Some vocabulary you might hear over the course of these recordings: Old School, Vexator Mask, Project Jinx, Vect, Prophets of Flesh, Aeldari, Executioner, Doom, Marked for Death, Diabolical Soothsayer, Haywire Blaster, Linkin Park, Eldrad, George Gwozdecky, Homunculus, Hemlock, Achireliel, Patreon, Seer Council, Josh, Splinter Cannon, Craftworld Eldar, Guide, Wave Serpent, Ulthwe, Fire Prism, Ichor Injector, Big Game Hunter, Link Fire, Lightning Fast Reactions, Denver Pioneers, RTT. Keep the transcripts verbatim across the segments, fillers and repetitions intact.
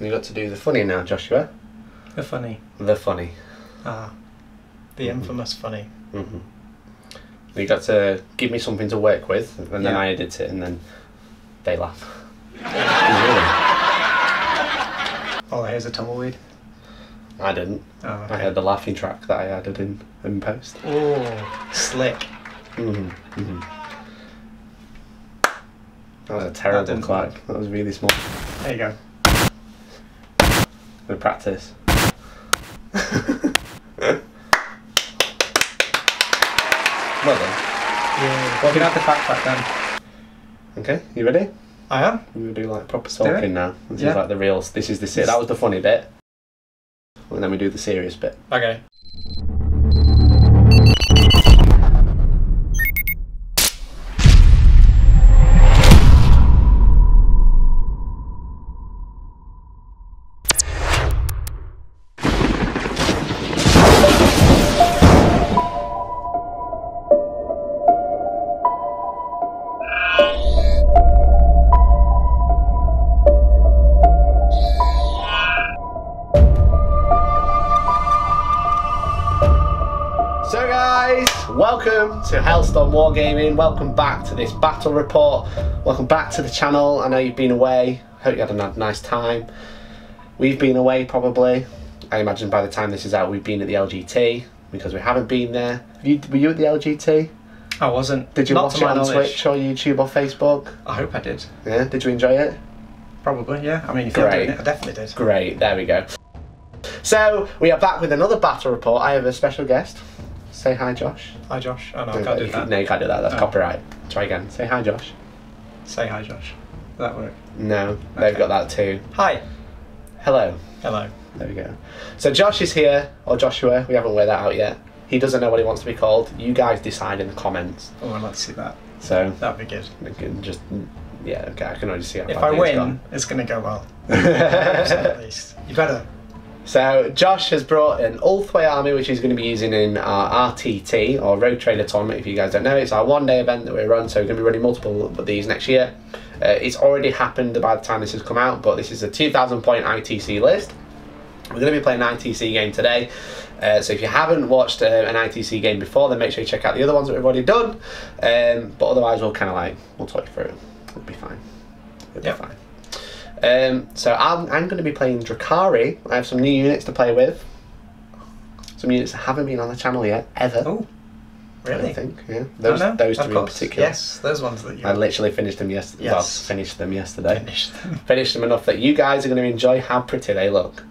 You got to do the funny now, Joshua. The funny. The funny. Ah, the mm-hmm. infamous funny. Mm-hmm. You got to give me something to work with, and then yeah. I edit it, and then they laugh. Really? All I hear is a tumbleweed. I didn't. Oh, okay. I heard the laughing track that I added in, in post. Oh, slick. Mm-hmm. Mm-hmm. That was a terrible clack. Work. That was really small. There you go. With practice. Well done. Yeah. Well, we can add the fact back then. Okay, you ready? I am. We'll do like proper talking now. This yeah. is like the real. This is the se that was the funny bit, and then we do the serious bit. Okay. Welcome to Hellstorm Wargaming, welcome back to this battle report, welcome back to the channel. I know you've been away, hope you had a nice time. We've been away probably, I imagine by the time this is out we've been at the L G T, because we haven't been there. You, were you at the L G T? I wasn't. Did you Not watch it on knowledge. Twitch or YouTube or Facebook? I hope I did. Yeah, did you enjoy it? Probably, yeah. I mean, if you did it, I definitely did. Great, there we go. So, we are back with another battle report. I have a special guest. Say hi, Josh. Hi, Josh. Oh, no, I can't do that. No, you can't do that. That's oh. copyright. Try again. Say hi, Josh. Say hi, Josh. Will that work? No, they've okay. got that too. Hi. Hello. Hello. There we go. So Josh is here, or Joshua. We haven't worked that out yet. He doesn't know what he wants to be called. You guys decide in the comments. Oh, I'd like to see that. So that'd be good. We can just yeah. Okay, I can already see. How if I win, gone. it's gonna go well. At least you better. So Josh has brought an Ulthwe army, which he's going to be using in our R T T, or Road Trader Tournament, if you guys don't know. It's our one day event that we run, so we're going to be running multiple of these next year. Uh, it's already happened by the time this has come out, but this is a two thousand point I T C list. We're going to be playing an I T C game today, uh, so if you haven't watched uh, an I T C game before, then make sure you check out the other ones that we've already done. Um, but otherwise, we'll kind of like, we'll talk you through it. It'll be fine. It'll yep. be fine. Um, so I'm, I'm going to be playing Drukhari. I have some new units to play with. Some units that haven't been on the channel yet, ever. Oh, really? I think, yeah. Those, oh, no. those two in particular. Yes, those ones that you... I literally finished them yesterday. Yes. Well, finished them yesterday. Finished them. Finished them enough that you guys are going to enjoy how pretty they look.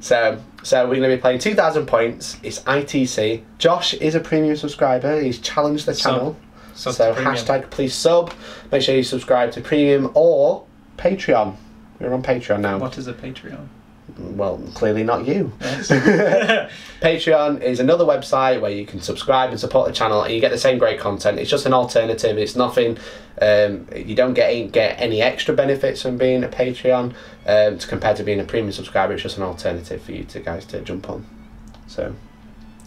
So, so we're going to be playing two thousand points. It's I T C. Josh is a premium subscriber. He's challenged the channel. Sub. Sub so hashtag please sub. Make sure you subscribe to premium or Patreon. We're on Patreon now. What is a Patreon? Well, clearly not you. Yes. Patreon is another website where you can subscribe and support the channel, and you get the same great content. It's just an alternative. It's nothing. Um, you don't get get any extra benefits from being a Patreon um, to compared to being a premium subscriber. It's just an alternative for you to guys to jump on. So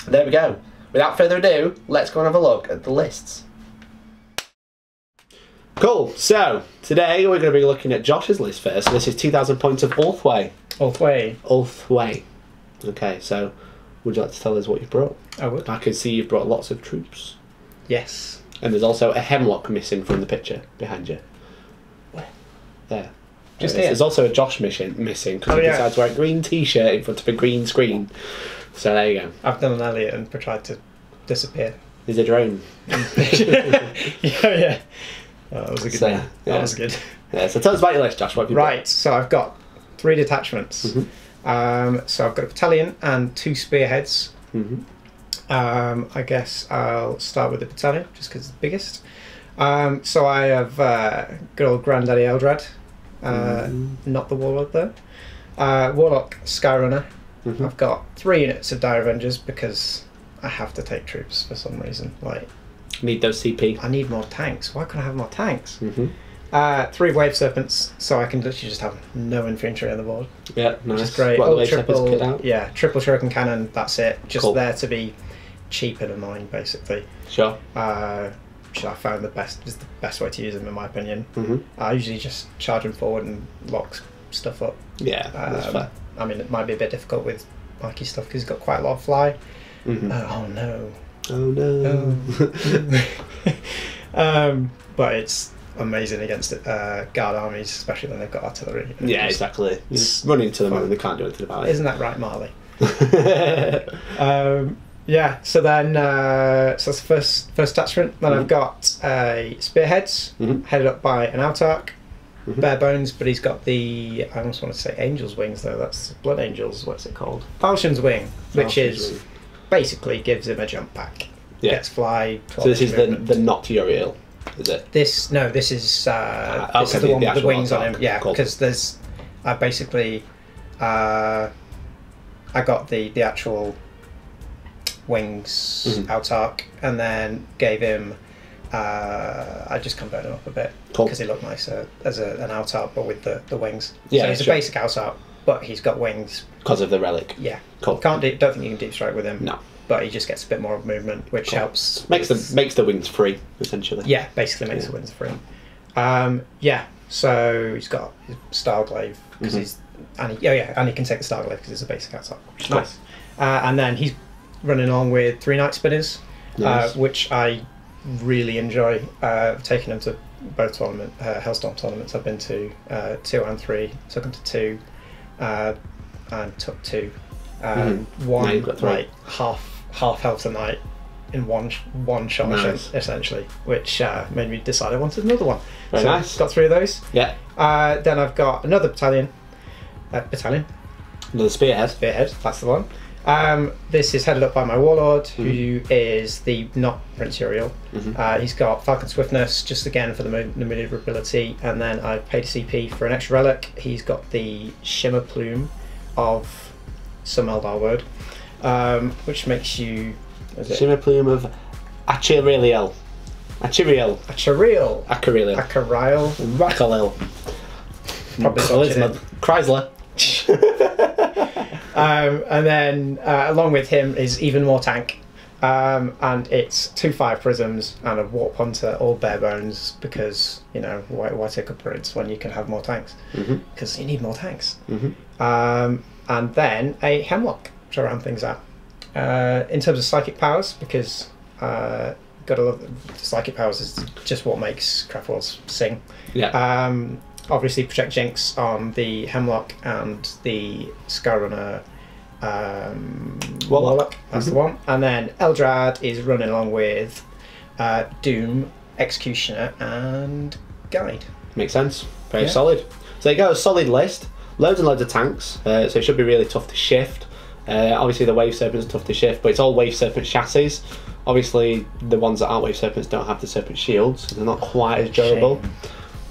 there we go. Without further ado, let's go and have a look at the lists. Cool, so today we're going to be looking at Josh's list first. So this is two thousand points of Ulthwe. Ulthwe. Ulthwe. Okay, so would you like to tell us what you've brought? I would. I can see you've brought lots of troops. Yes. And there's also a Hemlock missing from the picture behind you. Where? There. Just there here. There's also a Josh mission missing because oh, he yeah. decides to wear a green t-shirt in front of a green screen. So there you go. I've done an Elliot and tried to disappear. There's a drone. yeah, yeah. Oh, that was a good so, one. That yeah. was good. Yeah, so tell us about your list, Josh. What have you right, got? So I've got three detachments. Mm-hmm. um, so I've got a battalion and two spearheads. Mm-hmm. um, I guess I'll start with the battalion, just because it's the biggest. Um, so I have uh, good old Granddaddy Eldrad. Uh, mm-hmm. Not the Warlord, though. Uh, Warlock Skyrunner. Mm-hmm. I've got three units of Dire Avengers, because I have to take troops for some reason. Like... Need those C P. I need more tanks. Why can't I have more tanks? Mm-hmm. uh, three Wave Serpents, so I can literally just have no infantry on the board. Yeah, nice. Which is great. What, oh, the triple, kit out? Yeah, triple shuriken cannon, that's it. Just cool. there to be cheaper than mine, basically. Sure. Uh, which I found the best is the best way to use them, in my opinion. Mm-hmm. I usually just charge them forward and lock stuff up. Yeah, that's um, fun. I mean, it might be a bit difficult with Mikey's stuff because he's got quite a lot of fly. Mm-hmm. uh, oh no. Oh no. Oh. um, but it's amazing against uh, guard armies, especially when they've got artillery. Yeah, exactly. Just running into them and they can't do anything about it. Isn't that right, Marley? um, yeah, so then uh, so that's the first, first attachment. Then mm-hmm. I've got a Spearheads, mm-hmm. headed up by an Autarch. Mm-hmm. Bare bones, but he's got the, I almost want to say Angel's Wings though, that's Blood Angels, what's it called? Falchion's Wing, which Falchion's is... Wing. Basically gives him a jump pack. Yeah. Gets fly. So this is movement. the the not Uriel, is it? This no, this is uh, ah, this okay, is the, the one the with the wings on him. Yeah, because there's, I uh, basically, uh, I got the the actual wings mm-hmm. Autarch, and then gave him. Uh, I just converted him up a bit because he looked nicer as a, an Autarch, but with the the wings. Yeah, so he's sure. a basic Autarch. But he's got wings. Because of the relic. Yeah. Cool. Can't do, don't think you can deep strike with him. No. But he just gets a bit more of movement, which cool. helps. Makes with... the makes the wings free, essentially. Yeah, basically makes yeah. the wings free. Um, yeah. So he's got his Starglaive because mm-hmm. he's and he, oh yeah, and he can take the Starglaive because it's a basic attack, which is cool. nice. Uh, and then he's running on with three Night Spinners, nice. uh, which I really enjoy uh, taking them to both tournament uh, Hellstorm tournaments I've been to uh, two and three. Took them to two. Uh, and took two. Um, mm. One no, like half half health a night in one one shot nice. essentially, which uh, made me decide I wanted another one. Very so nice. Got three of those. Yeah. Uh, then I've got another battalion. Uh, battalion. Another spearhead. Spearhead. That's the one. Um, this is headed up by my warlord, who mm. is the not Prince Uriel. Mm-hmm. uh, he's got Falcon Swiftness, just again for the, mo the maneuverability, and then I paid a C P for an extra relic. He's got the Shimmer Plume of some Eldar word, um, which makes you... Shimmer it? Plume of Achireliel. Achireliel. Achireliel. Achireliel. Achireliel. Rakalil. Probably Chrysler. Um, and then uh, along with him is even more tank, um, and it's two Fire Prisms and a Warp Hunter, all bare bones, because you know why, why take up birds when you can have more tanks, because mm-hmm. you need more tanks. Mm-hmm. um, and then a Hemlock to round things out uh, in terms of psychic powers, because uh, gotta love the psychic powers is just what makes Craftworlds sing. Yeah. Um, obviously project Jinx on the Hemlock and the Skyrunner um, Warlock, that's mm-hmm. the one. And then Eldrad is running along with uh, Doom, Executioner and Guide. Makes sense, very yeah. solid. So there you go, a solid list, loads and loads of tanks, uh, so it should be really tough to shift. Uh, obviously the Wave Serpent's tough to shift, but it's all Wave Serpent chassis. Obviously the ones that aren't Wave Serpents don't have the Serpent Shields, so they're not quite as durable. Shame.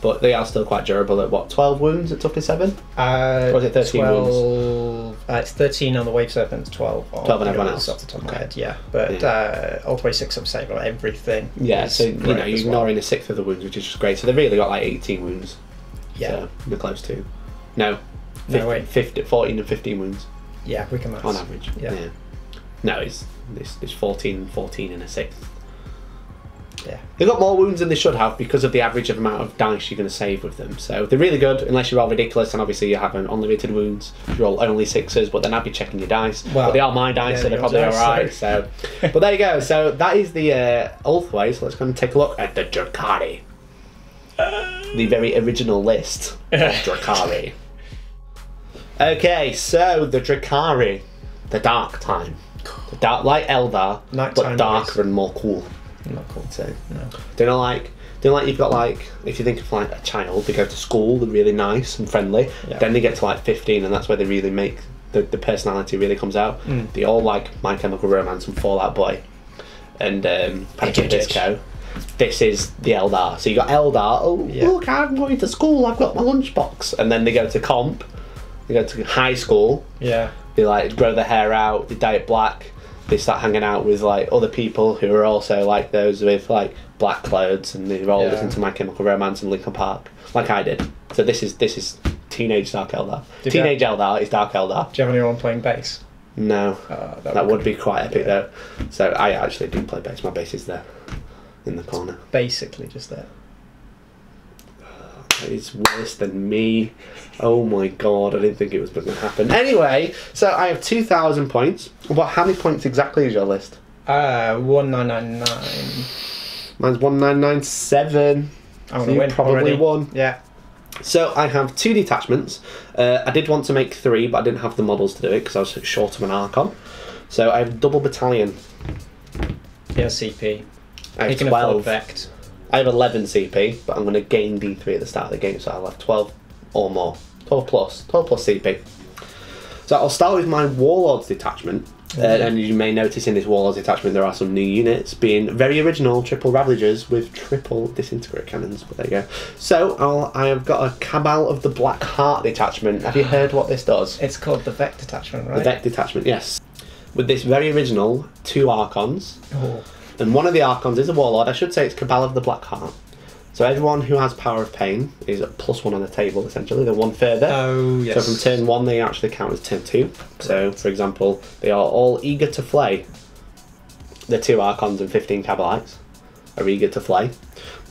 But they are still quite durable at what, twelve wounds at toughness seven? Uh, or is it thirteen twelve, wounds? Uh, it's thirteen on the Wave Serpent, twelve on twelve and everyone else. Off the top of okay. my head, yeah. But yeah. Uh, Ulthwe six up save on everything. Yeah, so you know, you're ignoring well. a sixth of the wounds, which is just great. So they've really got like eighteen wounds. Yeah. So we're close to. No. fifteen, no wait. fifteen, fourteen and fifteen wounds. Yeah, we can max. On average. Yeah. yeah. No, it's, it's, it's fourteen, fourteen and a sixth. Yeah. They've got more wounds than they should have because of the average of amount of dice you're going to save with them. So they're really good, unless you roll ridiculous, and obviously you have an unlimited wounds. You roll only sixes, but then I'd be checking your dice. Well, but they are my dice, yeah, so they're probably alright. So, but there you go. So that is the uh, Ulthwe. So let's go and take a look at the Drukhari, uh, the very original list of Drukhari. Okay, so the Drukhari, the Dark Time, the Dark Light Eldar, Nighttime but darker and more cool. Not cool too. No. They're not like they're like you've got like if you think of like a child, they go to school, they're really nice and friendly. Yeah. Then they get to like fifteen, and that's where they really make the, the personality really comes out. Mm. They all like My Chemical Romance and Fallout Boy, and um, Panic at the Disco. This is the Eldar. So you got Eldar. Oh yeah. Look, I'm going to school. I've got my lunchbox, and then they go to comp. They go to high school. Yeah. They like grow their hair out. They dye it black. They start hanging out with like other people who are also like those with like black clothes, and they all yeah. listen to My Chemical Romance and Linkin Park, like I did. So this is this is teenage Dark Eldar. Do teenage have, Eldar is Dark Eldar. Do you have anyone playing bass? No, uh, that, that would, would be quite epic yeah. though. So I actually do play bass. My bass is there in the corner. It's basically just there. It's worse than me. Oh my god, I didn't think it was going to happen. Anyway, so I have two thousand points. What? How many points exactly is your list? Uh, one nine nine nine. Mine's one nine nine seven. So you probably already won. Yeah. So I have two detachments. Uh, I did want to make three, but I didn't have the models to do it because I was short of an Archon. So I have double battalion. Yeah, C P. I have twelve. Vect. I have eleven C P, but I'm going to gain D three at the start of the game, so I'll have twelve or more. twelve plus. twelve plus C P. So I'll start with my Warlords detachment. Mm-hmm. uh, and you may notice in this Warlords detachment there are some new units, being very original triple Ravagers with triple Disintegrator Cannons, but there you go. So I'll, I have got a Cabal of the Black Heart detachment. Have you heard what this does? It's called the Vect detachment, right? The Vect detachment, yes. With this very original two Archons. Oh. And one of the Archons is a Warlord. I should say it's Cabal of the Black Heart. So everyone who has Power of Pain is a plus one on the table, essentially. They're one further. Oh, yes. So from turn one, they actually count as turn two. So, for example, they are all eager to flay. The two Archons and fifteen Cabalites are eager to flay.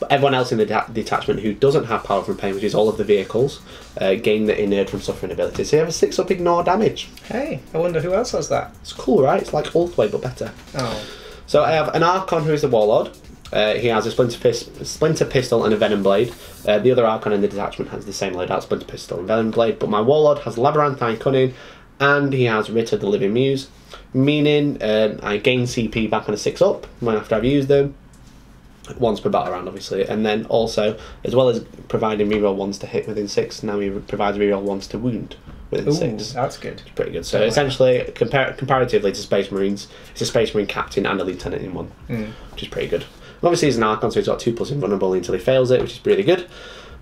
But everyone else in the de detachment who doesn't have Power from Pain, which is all of the vehicles, uh, gain the Inured from Suffering ability. So you have a six up ignore damage. Hey, I wonder who else has that. It's cool, right? It's like Ulthwe, but better. Oh. So I have an Archon who is a Warlord. Uh, he has a Splinter, pist splinter Pistol and a Venom Blade. Uh, the other Archon in the detachment has the same loadout, Splinter Pistol and Venom Blade. But my Warlord has Labyrinthine Cunning, and he has Ritter the Living Muse, meaning um, I gain C P back on a six up when after I've used them. Once per battle round, obviously, and then also, as well as providing reroll ones to hit within six, now he provides reroll ones to wound within Ooh, six. That's good. It's pretty good. So yeah, essentially, like compar comparatively to Space Marines, it's a Space Marine captain and a lieutenant in one, mm. which is pretty good. And obviously, he's an Archon, so he's got two plus invulnerability until he fails it, which is really good.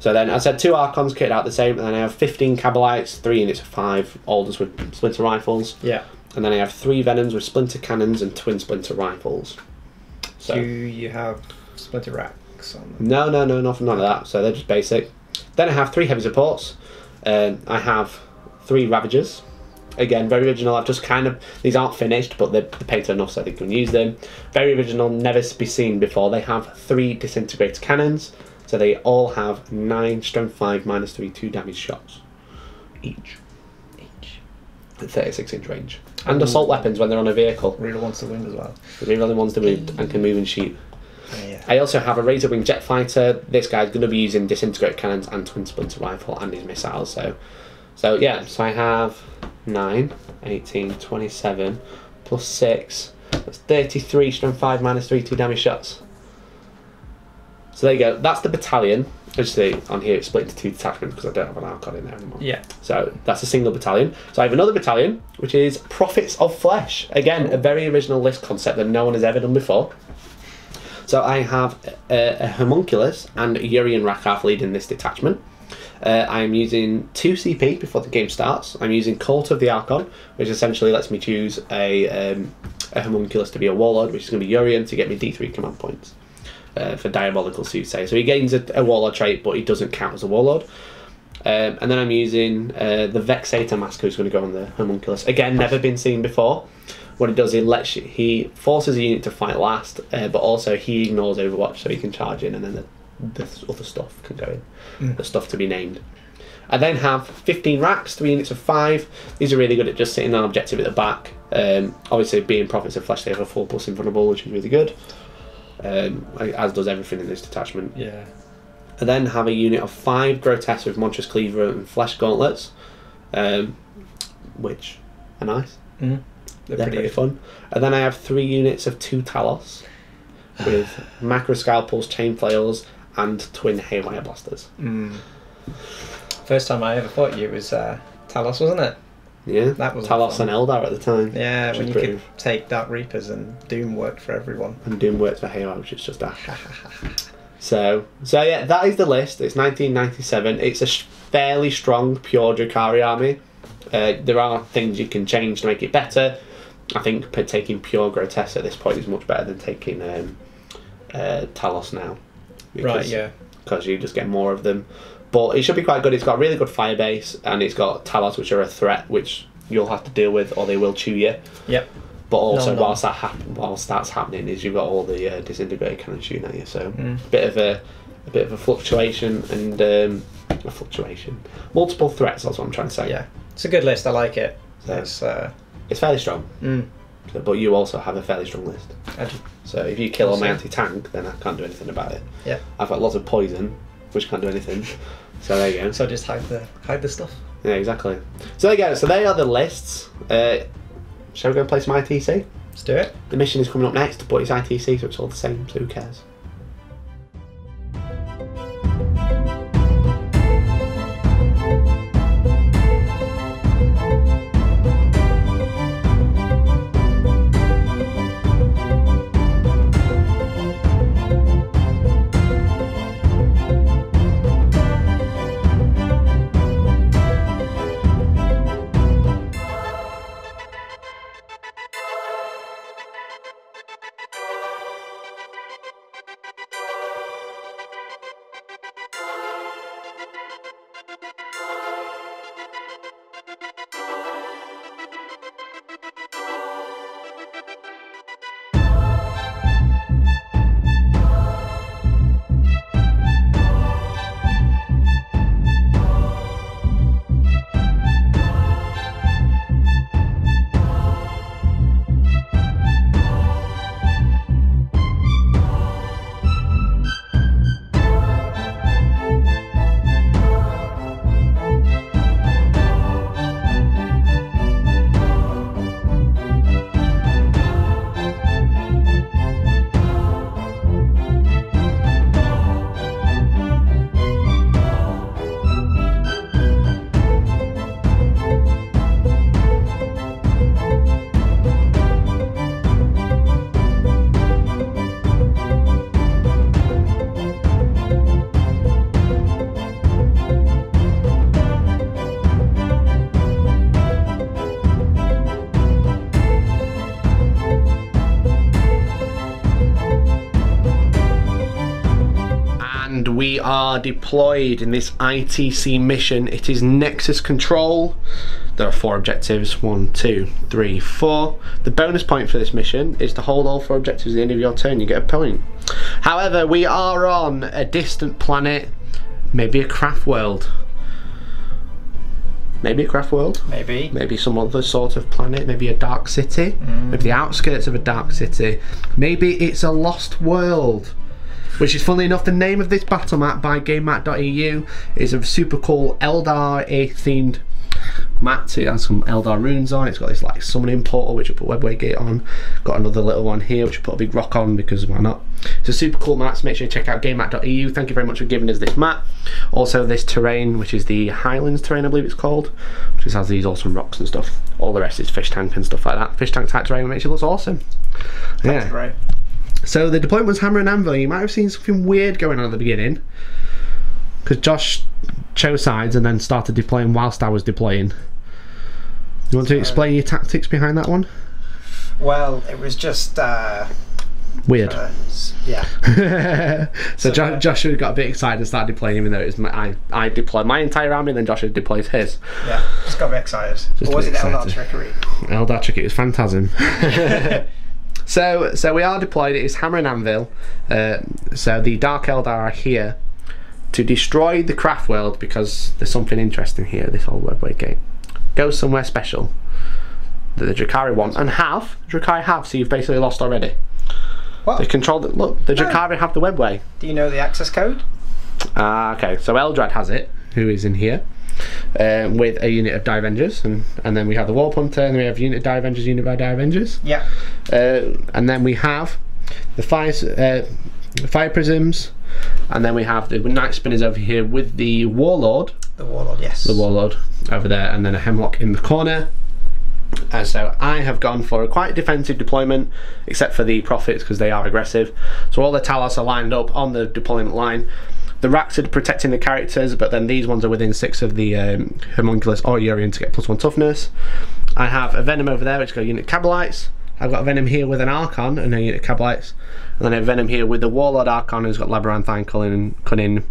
So then, I said two Archons kitted out the same, and then I have fifteen Cabalites, three units of five Alders with Splinter Rifles. Yeah. And then I have three Venoms with Splinter Cannons and twin Splinter Rifles. So, do you have Splinter Racks on them? No, no, no, not, none of that. So they're just basic. Then I have three Heavy Supports. Um, I have three Ravagers. Again, very original. I've just kind of... These aren't finished, but they're painted enough so they can use them. Very original, never to be seen before. They have three Disintegrator Cannons. So they all have nine Strength five minus three two damage shots. Each. Each. At thirty-six inch range. And Ooh. Assault weapons when they're on a vehicle. Really wants to wound as well. Really wants to wound and can move and shoot. Yeah. I also have a Razor Wing Jet Fighter. This guy's going to be using Disintegrate Cannons and Twin Splinter Rifle and his missiles. So, so yeah, so I have nine, eighteen, twenty-seven, plus six. That's thirty-three, strength five, minus three, two damage shots. So there you go. That's the battalion. Obviously, on here it's split into two detachments because I don't have an Archon in there anymore. Yeah. So that's a single battalion. So I have another battalion, which is Prophets of Flesh. Again, a very original list concept that no one has ever done before. So I have a, a Homunculus and Urien Rakarth leading this detachment. Uh, I am using two C P before the game starts. I'm using Cult of the Archon, which essentially lets me choose a, um, a Homunculus to be a Warlord, which is going to be Urien, to get me D three command points uh, for Diabolical Soothsayer. So he gains a, a Warlord trait, but he doesn't count as a Warlord. Um, and then I'm using uh, the Vexator Mask, who's going to go on the Homunculus. Again, never been seen before. What it does, he lets you, he forces a unit to fight last, uh, but also he ignores Overwatch, so he can charge in, and then the, the other stuff can go in, mm. the stuff to be named. I then have fifteen racks, three units of five. These are really good at just sitting on objective at the back. Um, obviously, being Prophets of Flesh, they have a four plus invulnerable, which is really good, um, as does everything in this detachment. Yeah. I then have a unit of five Grotesque with Monstrous Cleaver and Flesh Gauntlets, um, which are nice. Mm. They're, They're pretty, pretty fun. And then I have three units of two Talos with Macro Scalpels, Chain Flails, and twin Haywire Blasters. Mm. First time I ever fought you was uh, Talos, wasn't it? Yeah, that was Talos fun. And Eldar at the time. Yeah, when you could rough. take Dark Reapers, and Doom worked for everyone. And Doom worked for Haywire, which is just a... So, so yeah, that is the list. It's nineteen ninety-seven. It's a sh fairly strong, pure Drukhari army. Uh, there are things you can change to make it better. I think taking pure Grotesque at this point is much better than taking um, uh, Talos now. Because, right, yeah. Because you just get more of them. But it should be quite good. It's got a really good fire base, and it's got Talos, which are a threat, which you'll have to deal with, or they will chew you. Yep. But also, no, no. whilst that happen, whilst that's happening, is you've got all the uh, Disintegrated Cannon shooting at you. So mm. a bit of a, a bit of a fluctuation, and um, a fluctuation. Multiple threats, that's what I'm trying to say. Yeah, it's a good list, I like it. So it's, uh... it's fairly strong. Mm. So, but you also have a fairly strong list. I do. So if you kill on my anti-tank, then I can't do anything about it. Yeah. I've got lots of poison, which can't do anything. So there you go. So just hide the, hide the stuff. Yeah, exactly. So there you go, so they are the lists. Uh, shall we go and play some I T C? Let's do it. The mission is coming up next, but it's I T C, so it's all the same, so who cares? We are deployed in this I T C mission. It is Nexus Control. There are four objectives, one, two, three, four. The bonus point for this mission is to hold all four objectives at the end of your turn, you get a point. However, we are on a distant planet, maybe a craft world. Maybe a craft world. Maybe. Maybe some other sort of planet, maybe a dark city, mm. maybe the outskirts of a dark city. Maybe it's a lost world. Which is, funnily enough, the name of this battle map by GameMap dot E U is a super cool Eldar-themed map. So it has some Eldar runes on. It's got this like summoning portal, which I put Webway Gate on. Got another little one here, which I put a big rock on because why not? It's a super cool map. So make sure you check out GameMap dot E U. Thank you very much for giving us this map. Also, this terrain, which is the Highlands terrain, I believe it's called, which has these awesome rocks and stuff. All the rest is fish tank and stuff like that. Fish tank type terrain makes it look awesome. That's yeah. right. So the deployment was hammer and anvil. You might have seen something weird going on at the beginning because Josh chose sides and then started deploying whilst I was deploying. You want to explain your tactics behind that one? Well, it was just uh, weird. Uh, yeah. so so jo Joshua got a bit excited and started deploying, even though it was my, I I deployed my entire army, and then Joshua deployed his. Yeah, just got a bit excited. Just or was it Eldar trickery? Eldar trickery. It was phantasm. So, so we are deployed. It is hammer and anvil. Uh, so the Dark Eldar are here to destroy the craft world because there's something interesting here. This whole Webway Gate, go somewhere special that the Drukhari want and have. Drukhari have. So you've basically lost already. What? They control the look. The Drukhari have the Webway. Do you know the access code? Ah, uh, okay. So Eldrad has it. Who is in here? Um, with a unit of Dire Avengers, and, and then we have the Warp Hunter, and then we have unit of Dire Avengers, unit by Dire Avengers. Yeah. Uh, and then we have the fire, uh, fire prisms, and then we have the Night Spinners over here with the Warlord. The Warlord, yes. The Warlord over there, and then a Hemlock in the corner. And so I have gone for a quite defensive deployment, except for the Prophets because they are aggressive. So all the Talos are lined up on the deployment line. The racks are protecting the characters, but then these ones are within six of the um, Homunculus or Urien to get plus one toughness. I have a Venom over there, which is got a unit of Cabalites. I've got a Venom here with an Archon and a unit of Cabalites. And then a Venom here with the Warlord Archon, who's got Labyrinthine Cunning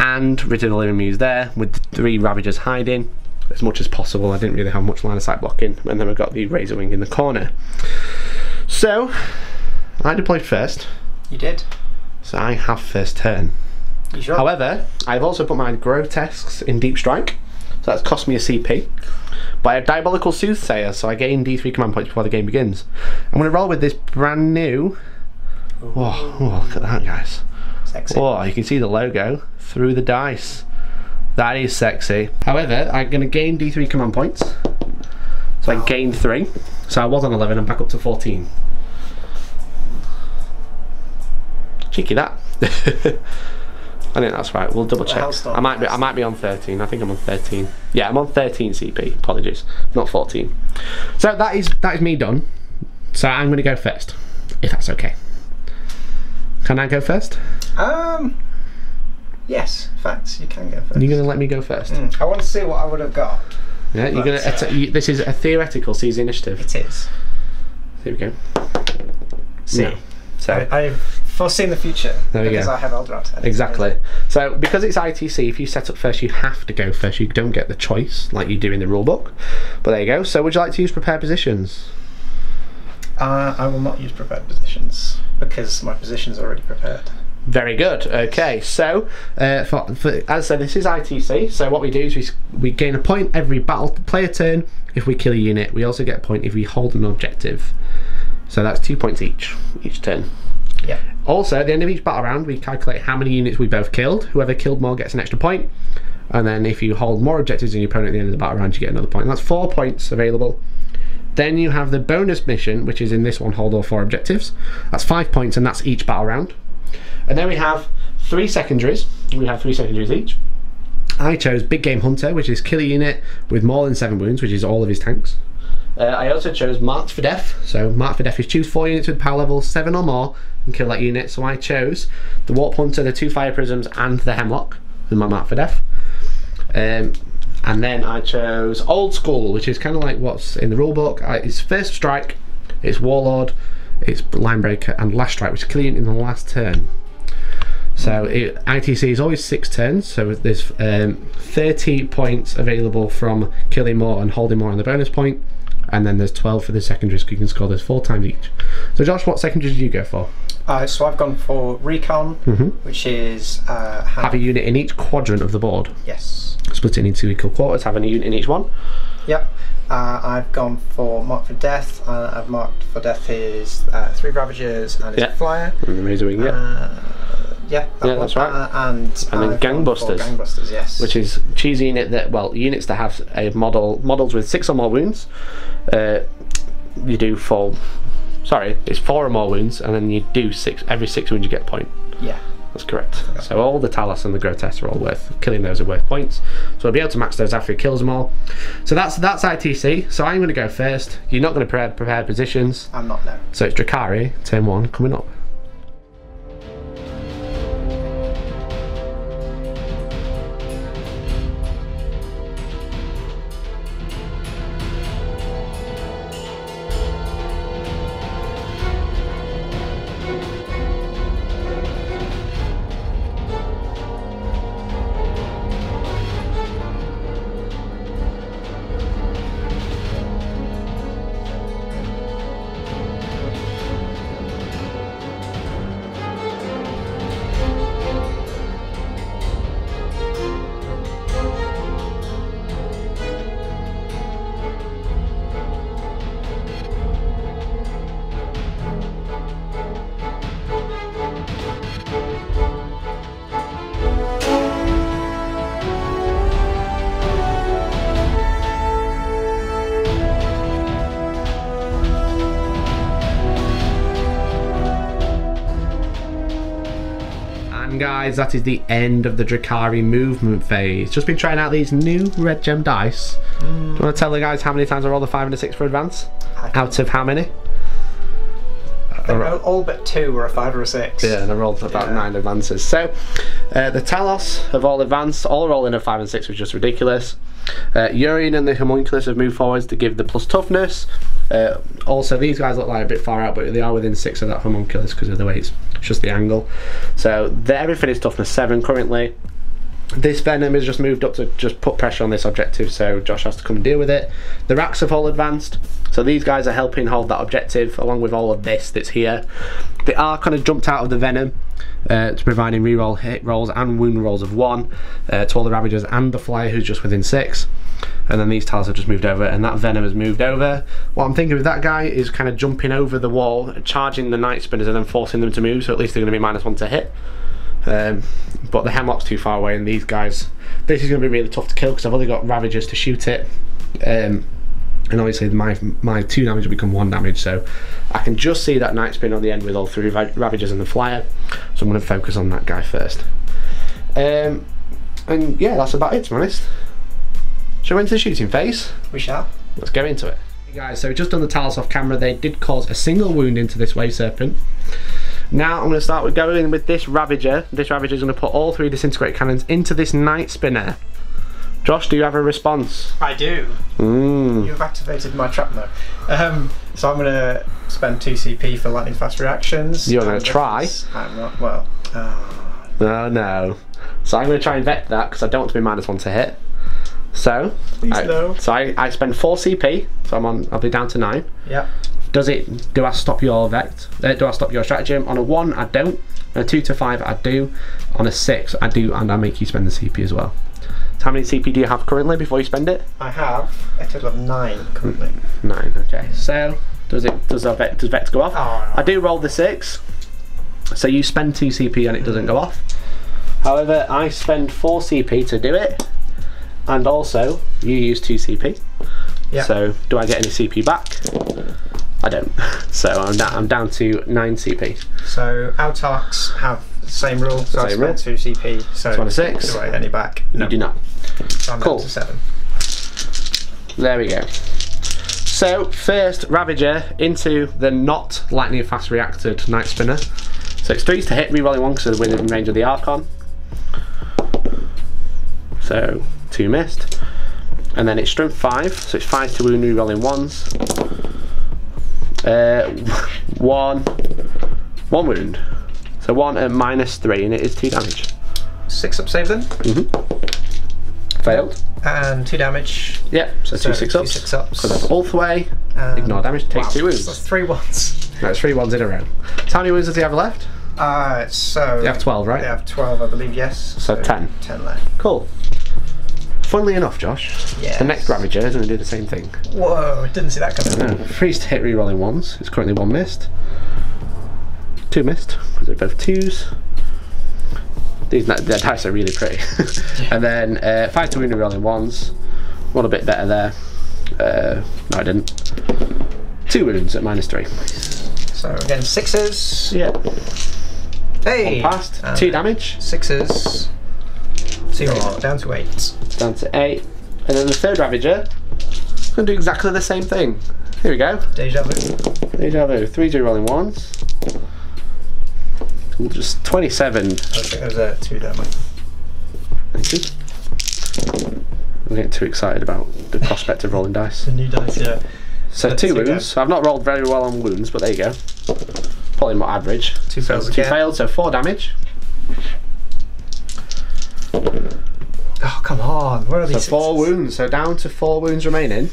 and Rid of the Living Muse there, with three Ravagers hiding as much as possible. I didn't really have much line of sight blocking. And then I've got the Razor Wing in the corner. So, I deployed first. You did. So I have first turn. Sure? However, I've also put my Grotesques in Deep Strike, so that's cost me a C P. But I have Diabolical Soothsayer, so I gain D three command points before the game begins. I'm going to roll with this brand new... Oh, oh, look at that, guys. Sexy. Oh, you can see the logo through the dice. That is sexy. However, I'm going to gain D three command points. So I gained three. So I was on eleven, I'm back up to fourteen. Cheeky that. I think that's right. We'll double check. I might be. I might be on thirteen. I think I'm on thirteen. Yeah, I'm on thirteen C P. Apologies, not fourteen. So that is that is me done. So I'm going to go first, if that's okay. Can I go first? Um. Yes, facts. You can go first. You're going to let me go first. Mm, I want to see what I would have got. Yeah, you're going to. Uh, you, this is a theoretical C's initiative. It is. Here we go. See. No. So I, I've foreseen the future there because I have Eldrad. Exactly. So because it's I T C, if you set up first, you have to go first. You don't get the choice like you do in the rulebook. But there you go. So would you like to use prepared positions? Uh, I will not use prepared positions because my position's already prepared. Very good. Okay, so uh, for, for, as I said, this is I T C. So what we do is we we gain a point every battle player turn if we kill a unit. We also get a point if we hold an objective. So that's two points each, each turn. Yeah. Also, at the end of each battle round, we calculate how many units we both killed. Whoever killed more gets an extra point. And then if you hold more objectives than your opponent at the end of the battle round, you get another point. And that's four points available. Then you have the bonus mission, which is in this one, hold all four objectives. That's five points, and that's each battle round. And then we have three secondaries. We have three secondaries each. I chose Big Game Hunter, which is kill a unit with more than seven wounds, which is all of his tanks. Uh, I also chose Marked for Death. So Marked for Death is choose four units with power level seven or more and kill that unit. So I chose the Warp Hunter, the two Fire Prisms and the Hemlock with my Marked for Death. Um, and then I chose Old School, which is kind of like what's in the rulebook. I, it's First Strike, it's Warlord, it's Linebreaker and Last Strike, which is kill a unit in the last turn. So it, I T C is always six turns, so there's um, thirty points available from killing more and holding more on the bonus point. And then there's twelve for the secondaries, you can score those four times each. So Josh, what secondaries did you go for? Uh, so I've gone for Recon, mm-hmm. which is... Uh, have a unit in each quadrant of the board. Yes. Split it into equal quarters, having a unit in each one. Yep. Uh, I've gone for Marked for Death. Uh, I've marked for Death his uh, three Ravagers and his yep. Flyer. And the Razor Wing, yeah. Uh, yeah, that yeah that's right. Uh, and and then I've Gangbusters. Gangbusters, yes. Which is choose a unit that, well, units that have a model, models with six or more wounds. Uh, you do four, sorry, it's four or more wounds, and then you do six, every six wounds you get a point. Yeah. That's correct. Okay. So all the Talos and the Grotesque are all worth, killing those are worth points. So I'll be able to max those after he kills them all. So that's that's I T C. So I'm going to go first. You're not going to prepare, prepare positions. I'm not, no. So it's Drukhari, turn one, coming up. Guys, that is the end of the Drukhari movement phase. Just been trying out these new red gem dice. Mm. Do you want to tell the guys how many times I rolled a five and a six for advance? Out of how many? All, all but two were a five or a six. Yeah, and I rolled about yeah. nine advances. So uh, the Talos have all advanced, all rolling a five and six was just ridiculous. Uh, Urien and the Homunculus have moved forwards to give the plus toughness. Uh, also, these guys look like a bit far out, but they are within six of that Homunculus because of the way it's, it's just the angle. So everything is toughness seven currently. This Venom has just moved up to just put pressure on this objective, so Josh has to come and deal with it. The Racks have all advanced, so these guys are helping hold that objective along with all of this that's here. The Archon has jumped out of the Venom. uh, to providing reroll hit rolls and wound rolls of one uh, to all the Ravagers and the Flyer, who's just within six. And then these tiles have just moved over, and that Venom has moved over. What I'm thinking with that guy is kind of jumping over the wall, charging the Night Spinners and then forcing them to move, so at least they're going to be minus one to hit. Um, but the Hemlock's too far away, and these guys, this is going to be really tough to kill because I've only got Ravagers to shoot it. Um, and obviously my my two damage will become one damage, so I can just see that Night Spin on the end with all three Ravagers and the Flyer, so I'm going to focus on that guy first. Um, and yeah, that's about it, to be honest. Shall we go into the shooting phase? We shall. Let's go into it. Hey guys, so just on the Talos off camera, they did cause a single wound into this Wave Serpent. Now I'm going to start with going with this Ravager. This Ravager is going to put all three Disintegrator Cannons into this Night Spinner. Josh, do you have a response? I do. Mm. You've activated my trap mode. Um, so I'm going to spend two C P for lightning fast reactions. You're going to try? I'm not, well. Oh. oh no. So I'm going to try and Vect that because I don't want to be minus one to hit. So, Please I, no. so I, I spend four C P, so I'm on. I'll be down to nine. Yeah. Does it? Do I stop your vect? Uh, do I stop your stratagem? On a one, I don't. On a two to five, I do. On a six, I do, and I make you spend the C P as well. So how many C P do you have currently before you spend it? I have a total of nine currently. Nine. Okay. So does it? Does our vect? Does vect go off? Oh, no. I do roll the six. So you spend two C P and it doesn't go off. However, I spend four C P to do it. And also, you use two C P. Yep. So, do I get any C P back? I don't. So, I'm, da I'm down to nine C P. So, Autarchs have the same rule. So, same I spent rule. two C P. So, so six. Do I get any back? No. You do not. So I'm cool. Down to seven. There we go. So, first Ravager into the not lightning fast reacted Night Spinner. So, it's threes to hit, rerolling one because they're within range of the Archon. So, two missed, and then it's strength five, so it's five to wound, re-rolling ones. Uh, one, one wound. So one at minus three, and it is two damage. Six up save then. Mm-hmm. Failed. And two damage. Yep. So, so two six ups. Two six ups. So that's Ulthwe. Ignore damage. Take wow, two wounds. That's three ones. No, it's three ones in a row. So how many wounds does he have left? Uh, so. You have twelve, right? I have twelve, I believe. Yes. So, so ten. Ten left. Cool. Funnily enough, Josh, yes. The next Ravager is going to do the same thing. Whoa, didn't see that coming. No, threes to hit, rerolling ones. It's currently one missed. Two missed, because they're both twos. These their dice are really pretty. Yeah. And then uh, five to wound, rerolling ones. One a bit better there. Uh, no, I didn't. Two wounds at minus three. So again, sixes. Yeah. Hey. One passed. Um, two damage. Sixes. Zero, down to eight. Down to eight. And then the third Ravager is going to do exactly the same thing. Here we go. Deja vu. Deja vu. Three D rolling ones. Just twenty-seven. I think there's a two there, mate. Thank you. I'm getting too excited about the prospect of rolling dice. The new dice, yeah. So Let's two wounds. So I've not rolled very well on wounds, but there you go. Probably more average. Two fails again. Two failed, so four damage. Oh, come on, where are these? So four wounds, so down to four wounds remaining.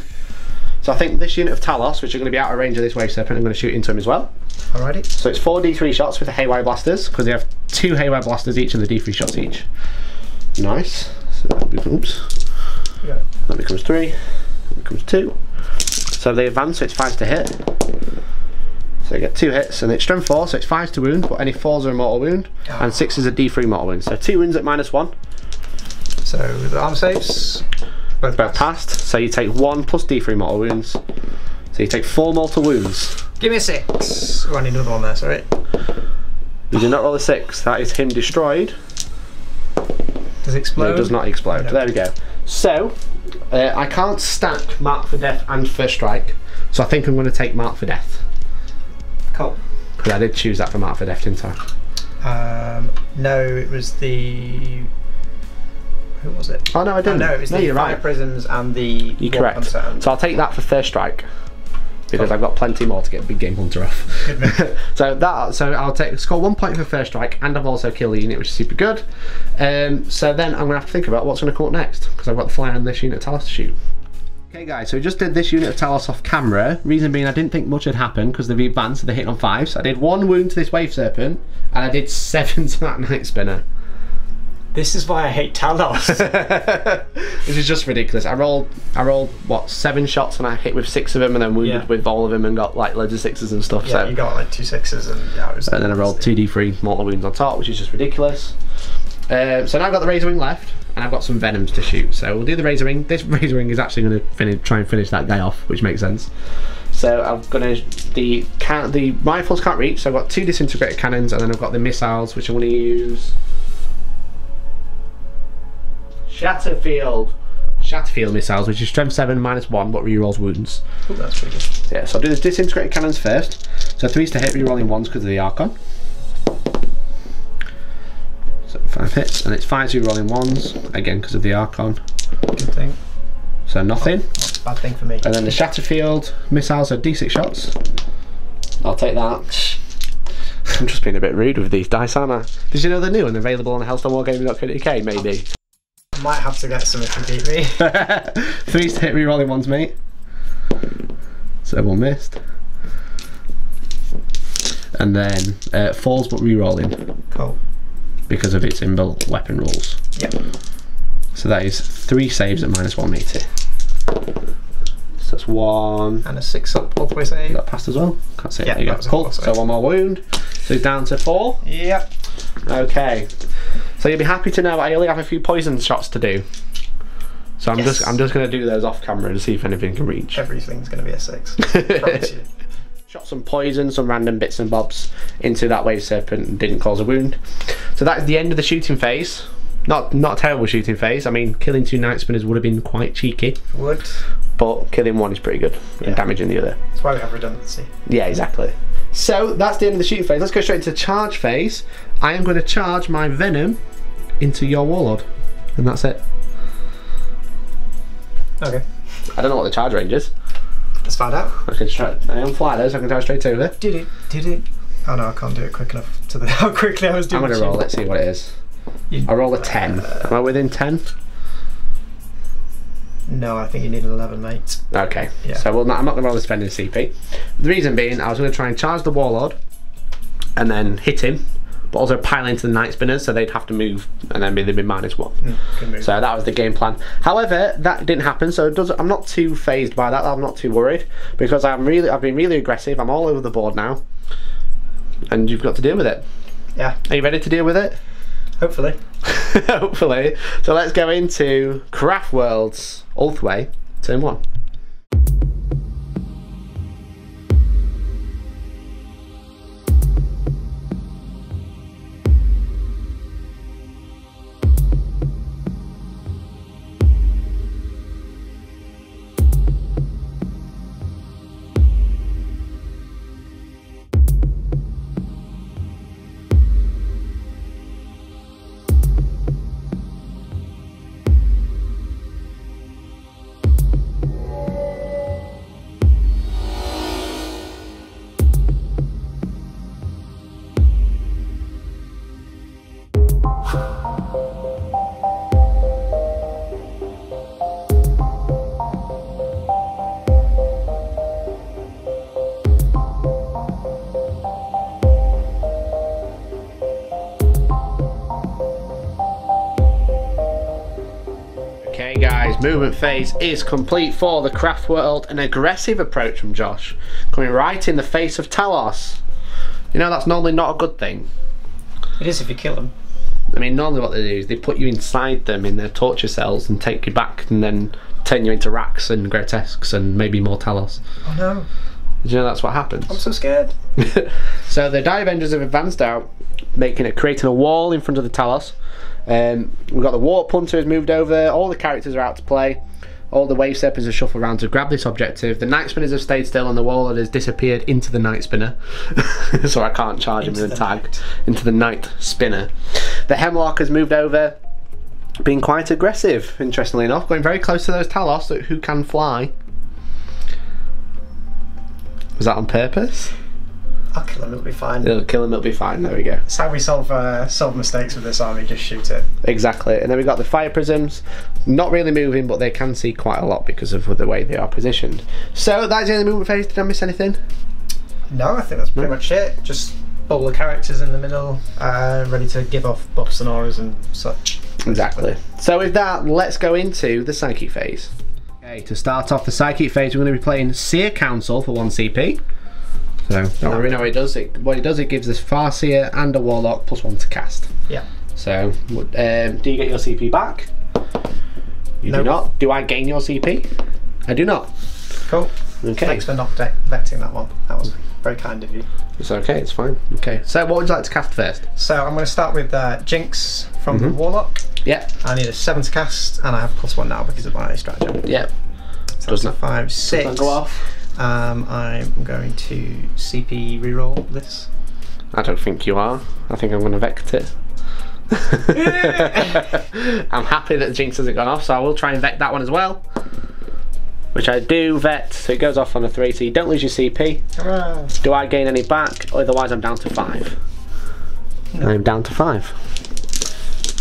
So I think this unit of Talos, which are going to be out of range of this Wave Serpent, I'm going to shoot into him as well. Alrighty. So it's four D three shots with the Haywire Blasters, because they have two Haywire Blasters each and the D three shots each. Nice. So that becomes, yeah. that becomes three, that becomes two. So they advance, so it's five to hit. So you get two hits, and it's strength four, so it's five to wound, but any fours are a mortal wound, oh. and six is a D three mortal wound. So two wounds at minus one. So the arm saves, both, both passed. So you take one plus D three mortal wounds. So you take four mortal wounds. Give me a six. Oh, I need another one there, sorry. You did not roll a six. That is him destroyed. Does it explode? No, it does not explode. No. There we go. So uh, I can't stack Mark for Death and First Strike. So I think I'm going to take Mark for Death. Cool. Because I did choose that for Mark for Death, didn't I? Um, no, it was the... Who was it? Oh no, I didn't. Oh, no, it was no, the Fire right. Prisms and the You're Warp correct. Hunter. So I'll take that for First Strike because oh. I've got plenty more to get Big Game Hunter off. so that, so I'll take score one point for First Strike, and I've also killed the unit, which is super good. Um, so then I'm gonna have to think about what's gonna come up next because I've got the Flyer and this unit Talos to shoot. Okay guys, so we just did this unit of Talos off camera. Reason being I didn't think much had happened because they've advanced, so they're hitting on fives. I did one wound to this Wave Serpent and I did seven to that Night Spinner. This is why I hate Talos. This is just ridiculous. I rolled, I rolled what, seven shots and I hit with six of them and then wounded yeah. with all of them and got like loads of sixes and stuff. Yeah, so. You got like two sixes and yeah. It was and then I rolled two D three mortal wounds on top, which is just ridiculous. Um, so now I've got the Razor Wing left. And I've got some Venoms to shoot, so we'll do the Razor Wing. This Razor Wing is actually going to finish, try and finish that guy off, which makes sense. So I'm going to the can the rifles can't reach, so I've got two disintegrator cannons, and then I've got the missiles, which I'm going to use. Shatterfield, Shatterfield missiles, which is strength seven minus one, but rerolls wounds. Ooh, that's pretty good. Yeah, so I'll do the disintegrator cannons first. So threes to hit, rerolling ones because of the Archon. So five hits, and it's five two rolling ones again because of the Archon. Good thing. So nothing. Not, not a bad thing for me. And then the Shatterfield missiles are D six shots. I'll take that. I'm just being a bit rude with these dice, aren't I? Did you know they're new and available on hellstorm wargaming dot co dot U K? Maybe. I might have to get some if you beat me. Threes to hit, rerolling ones, mate. So one missed. And then uh, falls but rerolling. Cool. Because of its inbuilt weapon rules. Yep. So that is three saves at minus one eighty. So that's one. And a six up Ulthwe save. That passed as well. Can't see it. Yeah, there you go. Cool. So one more wound. So down to four. Yep. Okay. So you'll be happy to know I only have a few poison shots to do. So I'm yes. just I'm just gonna do those off camera to see if anything can reach. Everything's gonna be a six. Promise you. Shot some poison, some random bits and bobs into that Wave Serpent and didn't cause a wound. So that's the end of the shooting phase. Not not a terrible shooting phase. I mean, killing two Night Spinners would have been quite cheeky. Would. But killing one is pretty good yeah. and damaging the other. That's why we have redundancy. Yeah, exactly. So that's the end of the shooting phase. Let's go straight into the charge phase. I am going to charge my Venom into your Warlord. And that's it. Okay. I don't know what the charge range is. Let's find out. I can try. I am fly though, so I can dive straight over. Did it? Did it? Oh no, I can't do it quick enough to the how quickly I was doing. I'm gonna roll. Let's see what it is. You, I roll a ten. Uh, am I within ten? No, I think you need an eleven, mate. Okay. Yeah. So well, no, I'm not gonna roll the spending C P. The reason being, I was gonna try and charge the Warlord, and then hit him, but also pile into the Night Spinners, so they'd have to move, and then they'd be minus one. Mm, so that was the game plan. However, that didn't happen, so it does. I'm not too phased by that. I'm not too worried because I'm really, I've been really aggressive. I'm all over the board now, and you've got to deal with it. Yeah. Are you ready to deal with it? Hopefully. Hopefully. So let's go into Craftworld's Ulthwe, turn one. Movement phase is complete for the Craftworld. An aggressive approach from Josh, coming right in the face of Talos. You know, that's normally not a good thing. It is if you kill them. I mean, normally what they do is they put you inside them in their torture cells and take you back and then turn you into racks and grotesques and maybe more Talos. Oh no. Did you know that's what happens? I'm so scared. So the Dire Avengers have advanced out, making it, creating a wall in front of the Talos. Um, we've got the Warp Hunter has moved over, all the characters are out to play, all the Wave Serpents are shuffled around to grab this objective, the Night Spinners have stayed still and the Warlord has disappeared into the Night Spinner. So I can't charge into him with a tag. Night. Into the Night Spinner. The Hemlock has moved over, being quite aggressive, interestingly enough, going very close to those Talos who can fly. Was that on purpose? I'll kill him, it'll be fine. It'll kill him, it'll be fine. There we go. That's how we solve uh, solve mistakes with this army, just shoot it. Exactly. And then we've got the Fire Prisms. Not really moving, but they can see quite a lot because of the way they are positioned. So that's the end of the movement phase. Did I miss anything? No, I think that's pretty no. much it. Just all the characters in the middle, uh, ready to give off buffs and auras and such. Exactly. So with that, let's go into the Psychic phase. Okay, to start off the Psychic phase, we're going to be playing Seer Council for one C P. So don't worry, no, it does. It, what it does, it gives us Farseer and a Warlock plus one to cast. Yeah. So, um, do you get your C P back? You no. do not. Do I gain your C P? I do not. Cool. Okay. Thanks for not vetting that one. That was very kind of you. It's okay. It's fine. Okay. So, what would you like to cast first? So, I'm going to start with uh, Jinx from mm-hmm. the Warlock. Yeah. I need a seven to cast, and I have plus one now because of my stratagem. Yeah. So doesn't that's a five, six. Doesn't go off. Um, I'm going to C P reroll this. I don't think you are. I think I'm going to Vect it. I'm happy that Jinx hasn't gone off, so I will try and Vect that one as well. Which I do Vect, so it goes off on a three, so you don't lose your C P. Hurrah. Do I gain any back? Otherwise I'm down to five. No. I'm down to five.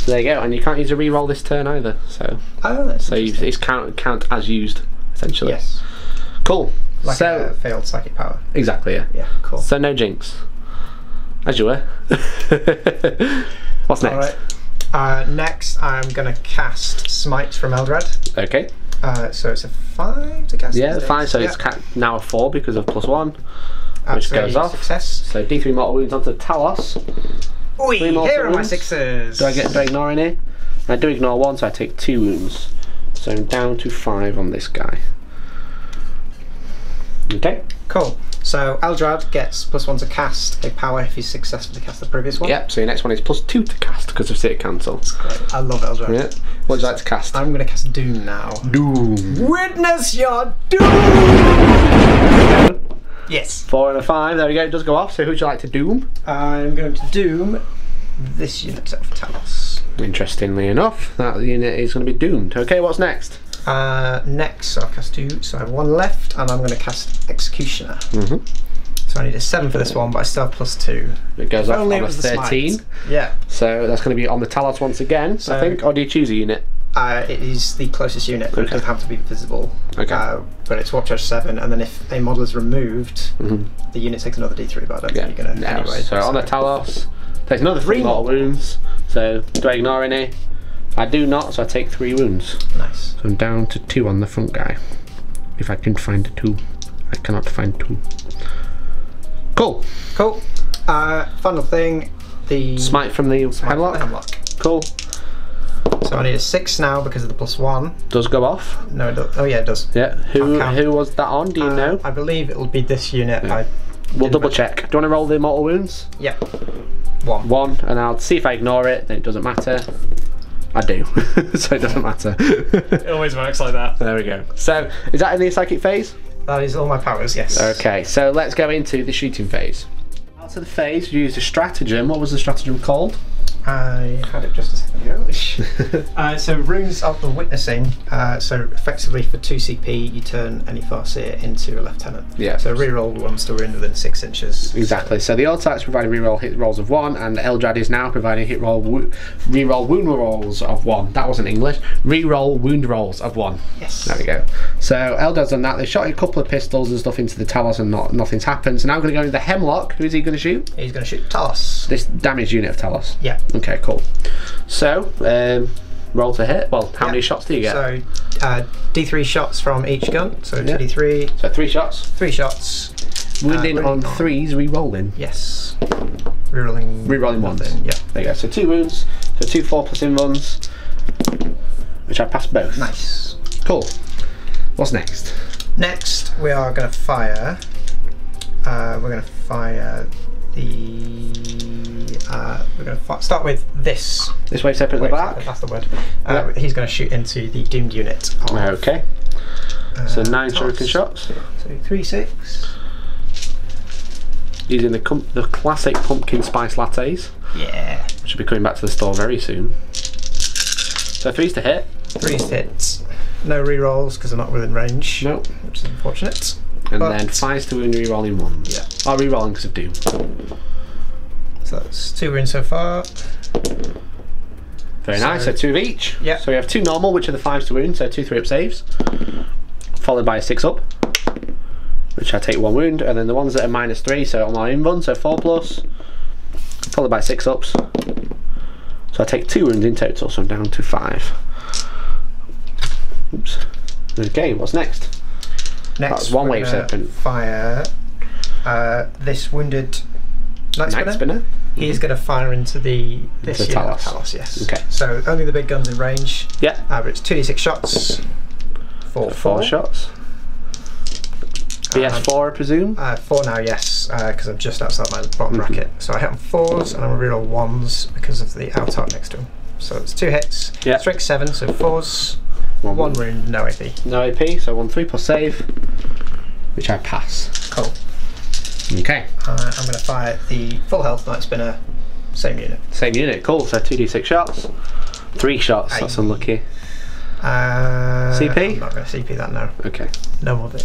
So there you go, and you can't use a reroll this turn either. So, oh, that's so you, it's count, count as used, essentially. Yes. Cool. Like so, a failed psychic power. Exactly, yeah. Yeah, cool. So no Jinx. As you were. What's next? All right. Uh, next, I'm going to cast Smite from Eldrad. Okay. Uh, so it's a five to cast. Yeah, five, so yeah. it's ca now a four because of plus one, That's which goes off. Success. So D three mortal wounds onto Talos. Oi, here wounds. Are my sixes. Do I get do I ignore any? I do ignore one, so I take two wounds. So I'm down to five on this guy. Okay. Cool. So Eldrad gets plus one to cast a power if he's successful to cast the previous one. Yep, so your next one is plus two to cast because of Seer Council. That's great. I love Eldrad. Yeah. What would you like to cast? I'm going to cast Doom now. Doom. Witness your Doom! Yes. Four and a five, there we go, it does go off. So who would you like to Doom? I'm going to Doom this unit of Talos. Interestingly enough, that unit is going to be doomed. Okay, what's next? Uh, next, so I'll cast two, so I have one left, and I'm going to cast Executioner. Mm-hmm. So I need a seven for this one, but I still have plus two. It goes off on a thirteen. Yeah. So that's going to be on the Talos once again, so I think. Or do you choose a unit? Uh, it is the closest unit, but okay. it doesn't have to be visible. Okay. Uh, but it's Warp Charge seven, and then if a model is removed, mm-hmm. the unit takes another D three, but I don't yeah. think you're going to. No. Anyway, so, so on the Talos, takes another three mortal wounds, so do I ignore any? I do not, so I take three wounds. Nice. So I'm down to two on the front guy. If I can find a two. I cannot find two. Cool. Cool. Uh, final thing, the... Smite from the Hemlock. Hemlock. Cool. So I need a six now because of the plus one. Does go off. No, it does. Oh yeah, it does. Yeah. Who who was that on, do you uh, know? I believe it'll be this unit. Yeah. I we'll double check. It. Do you want to roll the mortal wounds? Yeah. One. One, and I'll see if I ignore it, then it doesn't matter. I do, so it doesn't matter. It always works like that. There we go. So, is that in the psychic phase? That is all my powers, yes. Okay, so let's go into the shooting phase. Out of the phase, you used a stratagem. What was the stratagem called? I had it just a second ago. uh, so, runes of the witnessing. Uh, so, effectively for two C P, you turn any Farseer into a lieutenant. Yeah. So, reroll one still in within six inches. Exactly. So, the Autarchs provide reroll hit rolls of one, and Eldrad is now providing hit roll wo reroll wound rolls of one. That wasn't English. Reroll wound rolls of one. Yes. There we go. So, Eldrad's done that. They shot a couple of pistols and stuff into the Talos, and not, nothing's happened. So, now I'm going to go into the Hemlock. Who is he going to shoot? He's going to shoot Talos. This damaged unit of Talos. Yeah. Okay, cool. So, um, roll to hit. Well, how yeah. many shots do you get? So, uh, D three shots from each gun. So, yeah. two D three. So, three shots. Three shots. Wounding uh, on not. threes, re-rolling. Yes. Re-rolling. Re-rolling ones. Yeah. There you go. So, two wounds. So, two four plus in runs, which I passed both. Nice. Cool. What's next? Next, we are going to fire. Uh, we're going to fire the... Uh, we're going to start with this. This Wave Serpent at the back? That's the word. Uh, yep. He's going to shoot into the doomed unit. Okay. Uh, so nine shuriken shots. So three, six. Using the, the classic pumpkin spice lattes. Yeah. Which will be coming back to the store very soon. So three's to hit. Three's to hit. No re-rolls because they're not within range. Nope. Which is unfortunate. and but then fires to wound, rerolling ones. Yeah. Oh, rerolling because of Doom. So that's two wounds so far. Very so, nice, so two of each. Yeah. So we have two normal, which are the fives to wound, so two three-up saves, followed by a six-up, which I take one wound, and then the ones that are minus three, so on my in run, so four plus, followed by six-ups. So I take two wounds in total, so I'm down to five. Oops. Okay, what's next? Next, that's one wave serpent. Fire uh, this wounded Night Spinner. Night Spinner. He's going to fire into the this into the Talos. Talos, yes. Okay. So only the big guns in range. Yeah. Uh, but it's two d six shots. Four, four. Four shots. B S four, I presume. Uh, four now, yes, because uh, I'm just outside my bottom mm-hmm. bracket. So I hit on fours, and I'm reroll ones because of the Autarch next to him. So it's two hits. Yeah. Strength seven, so fours. One, one wound, no A P. No A P, so one three plus save, which I pass. Cool. Okay. Uh, I'm going to fire the full health Night Spinner, same unit. Same unit, cool. So two d six shots, three shots. Aye. That's unlucky. Uh, C P? I'm not going to C P that now. Okay. No more Vic.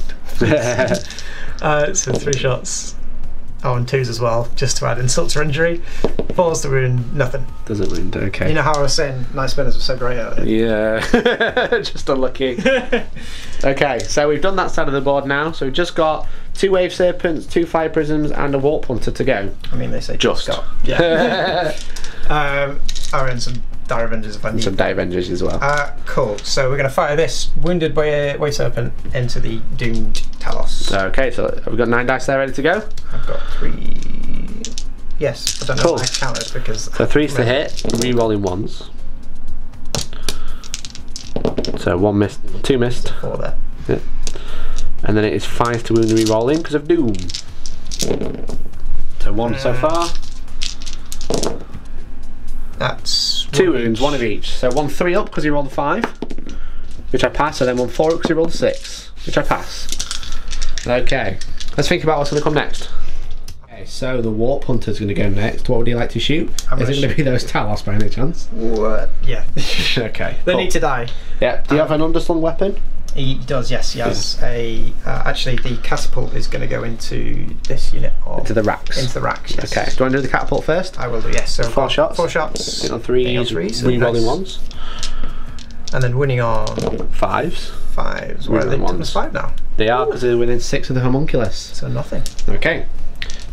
uh, so three shots. Oh, and twos as well, just to add insult to injury. Fours to wound, nothing. Doesn't wound, okay. You know how I was saying Night Spinners were so great earlier? Yeah, just unlucky. Okay, so we've done that side of the board now, so we've just got two Wave Serpents, two Fire Prisms, and a Warp Hunter to go. I mean, they say just. just got. Yeah. um, I'll run some Dire Avengers if I need. Some Dire Avengers as well. Uh, cool, so we're going to fire this wounded Wave Serpent into the doomed Talos. Okay, so have we got nine dice there ready to go? I've got three. Yes, I don't know cool. if I counted because. So three's to hit, re-rolling ones. So one missed, two missed. Four there. Yeah. And then it is five to wound, re-rolling because of Doom. So one uh, so far. That's two wounds, each. one of each. So one three up because he rolled a five, which I pass, and then one four up because he rolled a six, which I pass. Okay, let's think about what's going to come next. Okay, so the Warp Hunter's going to go next. What would you like to shoot? I'm is it going to be those Talos by any chance? What? Yeah. Okay. They cool. need to die. Yeah. Do you um, have an underslung weapon? He does, yes. He has yeah. a. Uh, actually, the catapult is going to go into this unit. Or into the racks. Into the racks, yes. Okay. Do I do the catapult first? I will do, yes. So four shots. Four shots. Hitting on three, on three so winning ones. And then winning on. Fives. Fives. Where are they? Ones. Five now. They are, because they're within six of the homunculus. So nothing. Okay.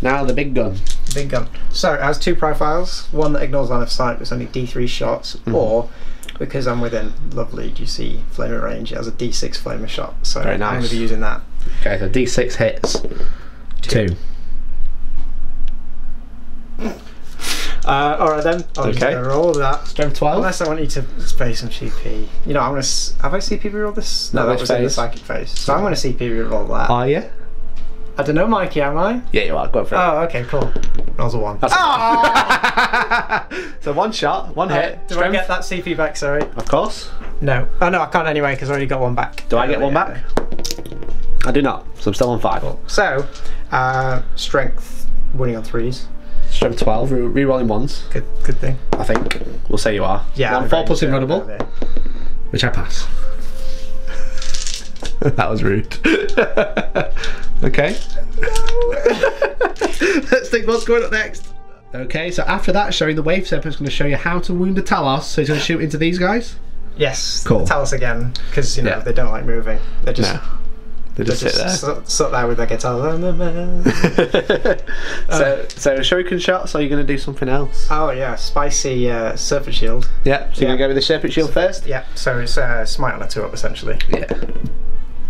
Now the big gun. Big gun. So it has two profiles. One that ignores line of sight, with only d three shots, mm. or. Because I'm within lovely juicy flamer range, it has a d six flamer shot, so nice. I'm going to be using that. Okay, so d six hits. Two. Two. Uh, Alright then, I'm okay. going to roll that. Strength twelve. Unless I want you to space some C P. You know, I'm going to... Have I C P reroll this? No, no that was phase. in the psychic phase. So I'm going to C P reroll that. Are you? I don't know, Mikey, am I? Yeah, you are. Go for it. Oh, okay, cool. Rolls a one. That's oh! a one. So one shot, one uh, hit. Do strength. I get that C P back, sorry? Of course. No. Oh, no, I can't anyway, because I already got one back. Do I, I get one back? It. I do not, so I'm still on five. Cool. So, uh, strength, winning on threes. Strength twelve, re-rolling ones. Good good thing. I think. We'll say you are. Yeah. One I'm four plus invulnerable, which I pass. That was rude. Okay. Let's think what's going up next. Okay, so after that showing, the Wave Serpent's going to show you how to wound a Talos. So he's going to shoot into these guys? Yes. Cool. The Talos again, because, you know, yeah. they don't like moving. They just... No. They just, just sit there. So, sort there with their guitar. so, so shuriken shots, or are you going to do something else? Oh, yeah, spicy uh, serpent shield. Yeah, so yeah. you're going to go with the serpent shield so, first? Yeah, so it's uh, smite on a two up, essentially. Yeah.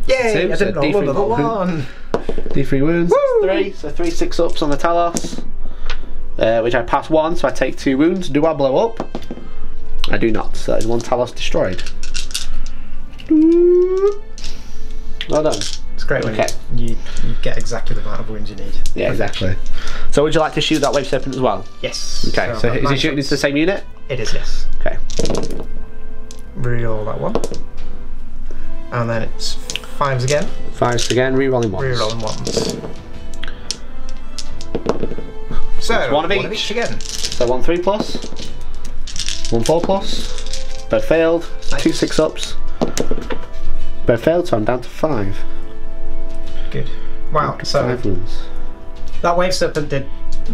Yay! Two, I didn't so roll another one. d three wounds. Woo! Three. So three six ups on the Talos, uh, which I pass one, so I take two wounds. Do I blow up? I do not. So that is one Talos destroyed. Well done. It's great when okay. you, you get exactly the amount of wounds you need. Yeah, exactly. So would you like to shoot that Wave Serpent as well? Yes. Okay. So, so is he shooting into the same unit? It is. Yes. Okay. Reroll that one, and then it's. Fives again. Fives again, re-rolling ones. Re-rolling ones. So, one, of, one each. of each again. So, one three plus, one four plus, both failed, nice. Two six ups, both failed, so I'm down to five. Good. Wow, so wounds. That Wave Serpent did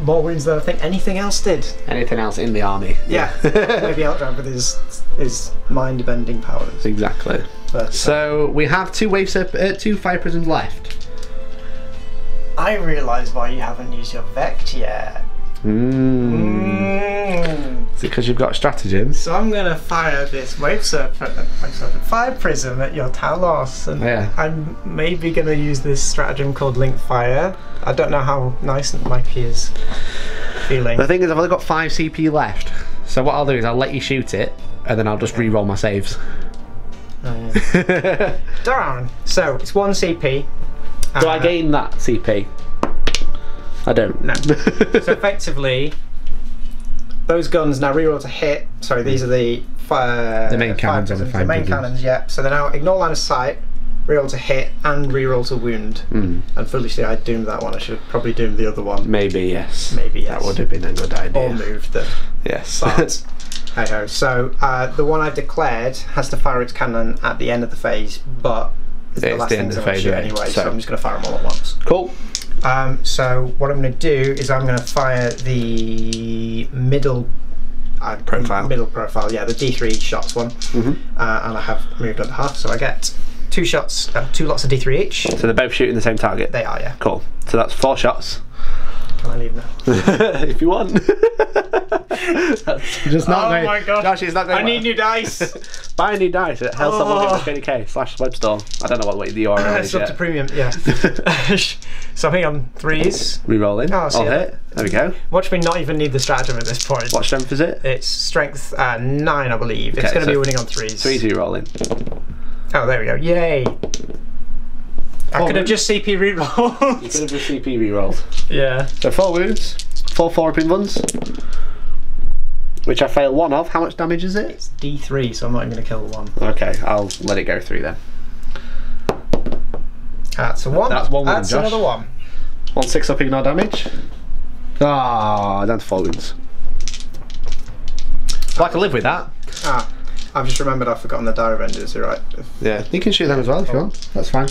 more wounds than I think anything else did. Anything else in the army. Yeah, yeah. Maybe Eldrad with his, his mind-bending powers. Exactly. But, so uh, we have two Wave Serpent, uh, two Fire Prisms left. I realise why you haven't used your Vect yet. Mm. Mm. Is it because you've got stratagem? So I'm going to fire this Wave Serpent and Fire Prism at your Talos, and yeah. I'm maybe going to use this stratagem called Link Fire. I don't know how nice Mikey is feeling. The thing is, I've only got five C P left, so what I'll do is I'll let you shoot it and then I'll just re-roll my saves. Oh, yeah. Darn! So it's one C P. Uh, do I gain that C P? I don't. No. So effectively, those guns now reroll to hit. Sorry, these are the fire. The main fire cannons. Prisms, the, the main prisons. cannons. Yep. So they're now ignore line of sight, reroll to hit, and reroll to wound. Mm. And foolishly, I doomed that one. I should have probably doomed the other one. Maybe yes. Maybe yes. That would have been a good idea. Or moved them. Yes. But hey ho. So uh, the one I've declared has to fire its cannon at the end of the phase, but it's, it's the last the thing I'm going to shoot anyway. So. so I'm just going to fire them all at once. Cool. Um, so what I'm going to do is I'm going to fire the middle uh, profile. Middle profile, yeah, the D three shots one, mm-hmm. uh, and I have moved up half, so I get two shots, uh, two lots of D three each. So they're both shooting the same target. They are, yeah. Cool. So that's four shots. Can I leave now? If you want. That's just not oh going, my god! Josh, it's not going I well. need new dice. Buy new dice at hellstorm wargaming dot co dot uk slash webstore. I don't know what the U R L is. It's up to premium, yeah. So I think I'm threes. Rerolling. Oh, so yeah. hit. There we go. Watch me not even need the stratagem at this point. What strength is it? It's strength uh, nine, I believe. Okay, it's going to so be winning on threes. Threes rerolling. Oh, there we go. Yay! Four I could have just C P rerolled. You could have just C P rerolled. Yeah. So four wounds, four four-pin ones, which I fail one of. How much damage is it? It's D three, so I'm not even going to kill the one. Okay, I'll let it go through then. That's a one. That's one wound, That's Josh. another one. One six up, ignore damage. Ah, down to four wounds. Well, I can live with that. Ah, I've just remembered I've forgotten the Dire Avengers, you're right. Yeah, you can shoot them as well if you want. That's fine.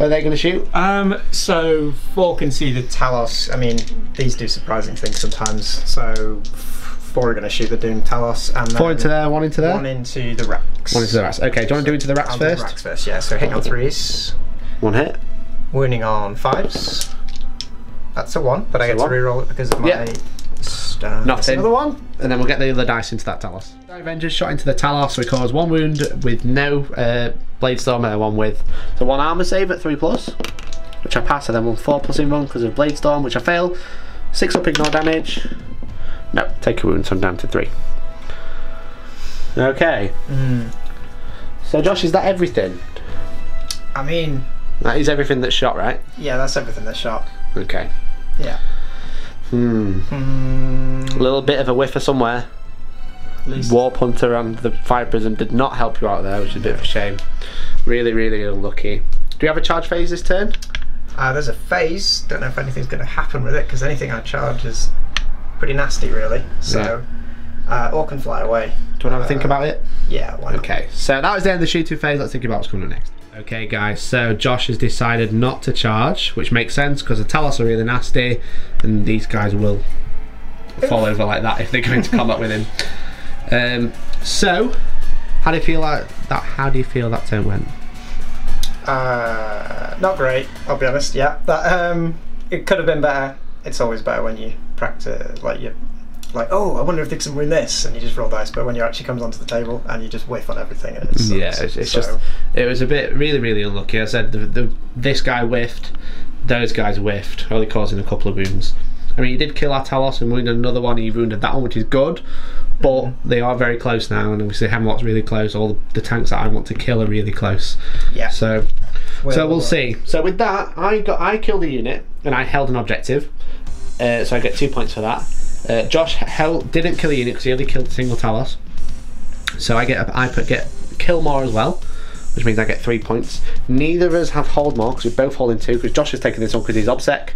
Are they going to shoot? Um, so four can see the Talos. I mean, these do surprising things sometimes. So four are going to shoot the Doom Talos, and four into there, one into there, one into the racks. One into the racks. Okay, do you want to do into the racks first? The racks first, yeah. So hitting on threes. One hit. Wounding on fives. That's a one, but I get to reroll it because of my. Yeah. Uh, Nothing. Another one, and then we'll get the other dice into that Talos. Dire Avengers shot into the Talos. We cause one wound with no uh, blade storm, and one with so one armor save at three plus, which I pass, and then one four plus in one because of blade storm, which I fail. Six up, ignore damage. No, take a wound, so I'm down to three. Okay. Mm. So Josh, is that everything? I mean, that is everything that's shot, right? Yeah, that's everything that's shot. Okay. Yeah. Hmm. Mm. A little bit of a whiffer somewhere. Warp Hunter and the Fire Prism did not help you out there, which is a bit of a shame. Really, really unlucky. Do you have a charge phase this turn? Uh, there's a phase. Don't know if anything's going to happen with it because anything I charge is pretty nasty, really. So, yeah. uh, or can fly away. Do you want to have uh, a think about it? Yeah. Why not? Okay. So that was the end of the shooting phase. Let's think about what's coming up next. Okay guys, so Josh has decided not to charge, which makes sense because the Talos are really nasty and these guys will fall over like that if they come into combat with him. Um, so, how do you feel like that? How do you feel that turn went? Uh, not great, I'll be honest. Yeah, that, um, it could have been better. It's always better when you practice, like you. Like, oh, I wonder if they can win this, and you just roll dice. But when you actually comes onto the table and you just whiff on everything, and it sucks. Yeah, it's, it's so. just it was a bit really, really unlucky. I said the, the, this guy whiffed, those guys whiffed, only causing a couple of wounds. I mean, he did kill our Talos and wounded another one. He wounded that one, which is good, but mm-hmm. they are very close now, and obviously Hemlock's really close. All the, the tanks that I want to kill are really close. Yeah. So, well, so we'll see. So with that, I got I killed a unit and I held an objective, uh, so I get two points for that. Uh, Josh hell didn't kill a unit because he only killed a single Talos, so I get I put get kill more as well, which means I get three points. Neither of us have hold more because we're both holding two because Josh is taking this one because he's obsec,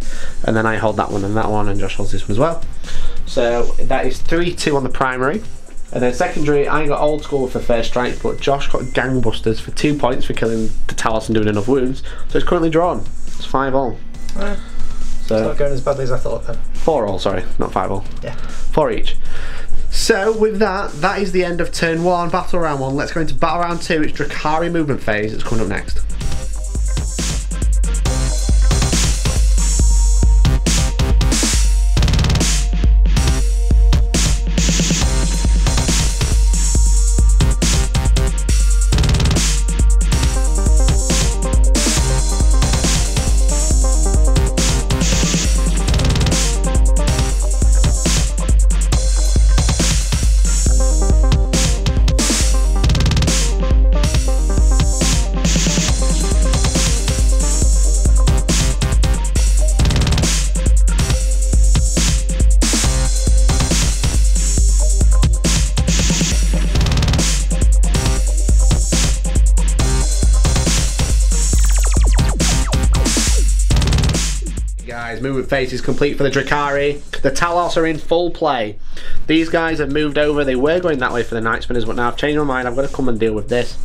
and then I hold that one and that one, and Josh holds this one as well. So that is three two on the primary, and then secondary I got old school for first strike, but Josh got gangbusters for two points for killing the Talos and doing enough wounds. So it's currently drawn. It's five all. Eh, so it's not going as badly as I thought then. Four all, sorry, not five all. Yeah. Four each. So with that, that is the end of turn one, battle round one. Let's go into battle round two, it's Drukhari movement phase. It's coming up next. Movement phase is complete for the Drukhari. The Talos are in full play. These guys have moved over. They were going that way for the Night Spinners, but now I've changed my mind. I've got to come and deal with this.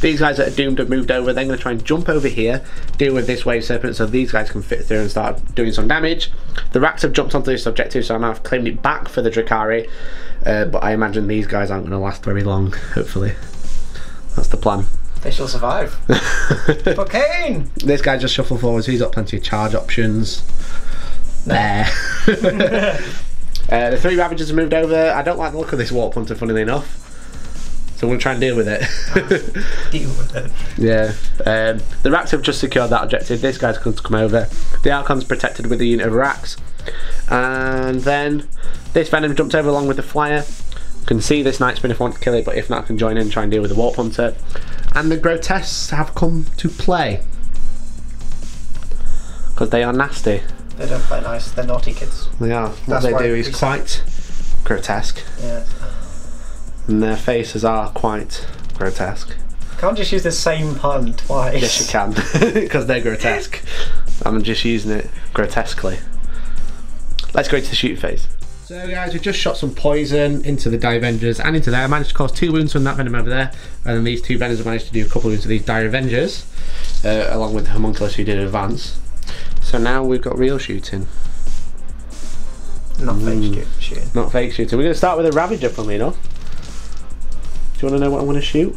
These guys that are doomed have moved over. They're going to try and jump over here, deal with this Wave Serpent, so these guys can fit through and start doing some damage. The Rats have jumped onto this objective, so now I've claimed it back for the Drukhari. Uh, but I imagine these guys aren't going to last very long, hopefully. That's the plan. They shall survive. Cocaine! This guy just shuffled forwards, he's got plenty of charge options. There. uh, the three Ravagers have moved over. I don't like the look of this Warp Hunter, funnily enough. So I'm going to try and deal with it. Deal with it. Yeah. Um, the Racks have just secured that objective. This guy's going to come over. The Archon's protected with the unit of Racks. And then this Venom jumped over along with the Flyer. Can see this Night Spinner if I want to kill it, but if not, I can join in and try and deal with the Warp Hunter. And the Grotesques have come to play. Because they are nasty. They don't play nice, they're naughty kids. They are. What That's they do is quite said. grotesque. Yeah. And their faces are quite grotesque. Can't just use the same pun twice. Yes, you can. Because they're grotesque. I'm just using it grotesquely. Let's go to the shoot phase. So guys, we just shot some poison into the Dire Avengers and into there. I managed to cause two wounds from that Venom over there, and then these two Venoms have managed to do a couple of wounds to these Dire Avengers, uh, along with Homunculus who did advance. So now we've got real shooting. Not mm. fake shooting. Not fake shooting. We're going to start with a Ravager, funnily enough. Do you want to know what I'm going to shoot?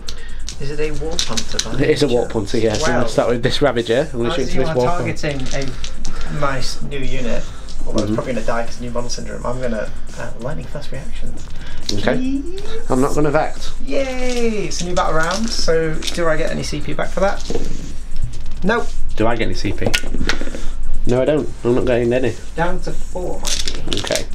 Is it a Warp Hunter? It is a Warp Hunter, yes. Wow. I'm going to start with this Ravager. I'm going to shoot into this Warp Hunter. As you are targeting a nice new unit. Although mm-hmm. it's probably going to die because new model syndrome. I'm going to uh, lightning fast reactions. Okay. Please. I'm not going to Vect. Yay! It's a new battle round, so do I get any C P back for that? Nope. Do I get any C P? No, I don't. I'm not getting any. Down to four, Mikey. Okay.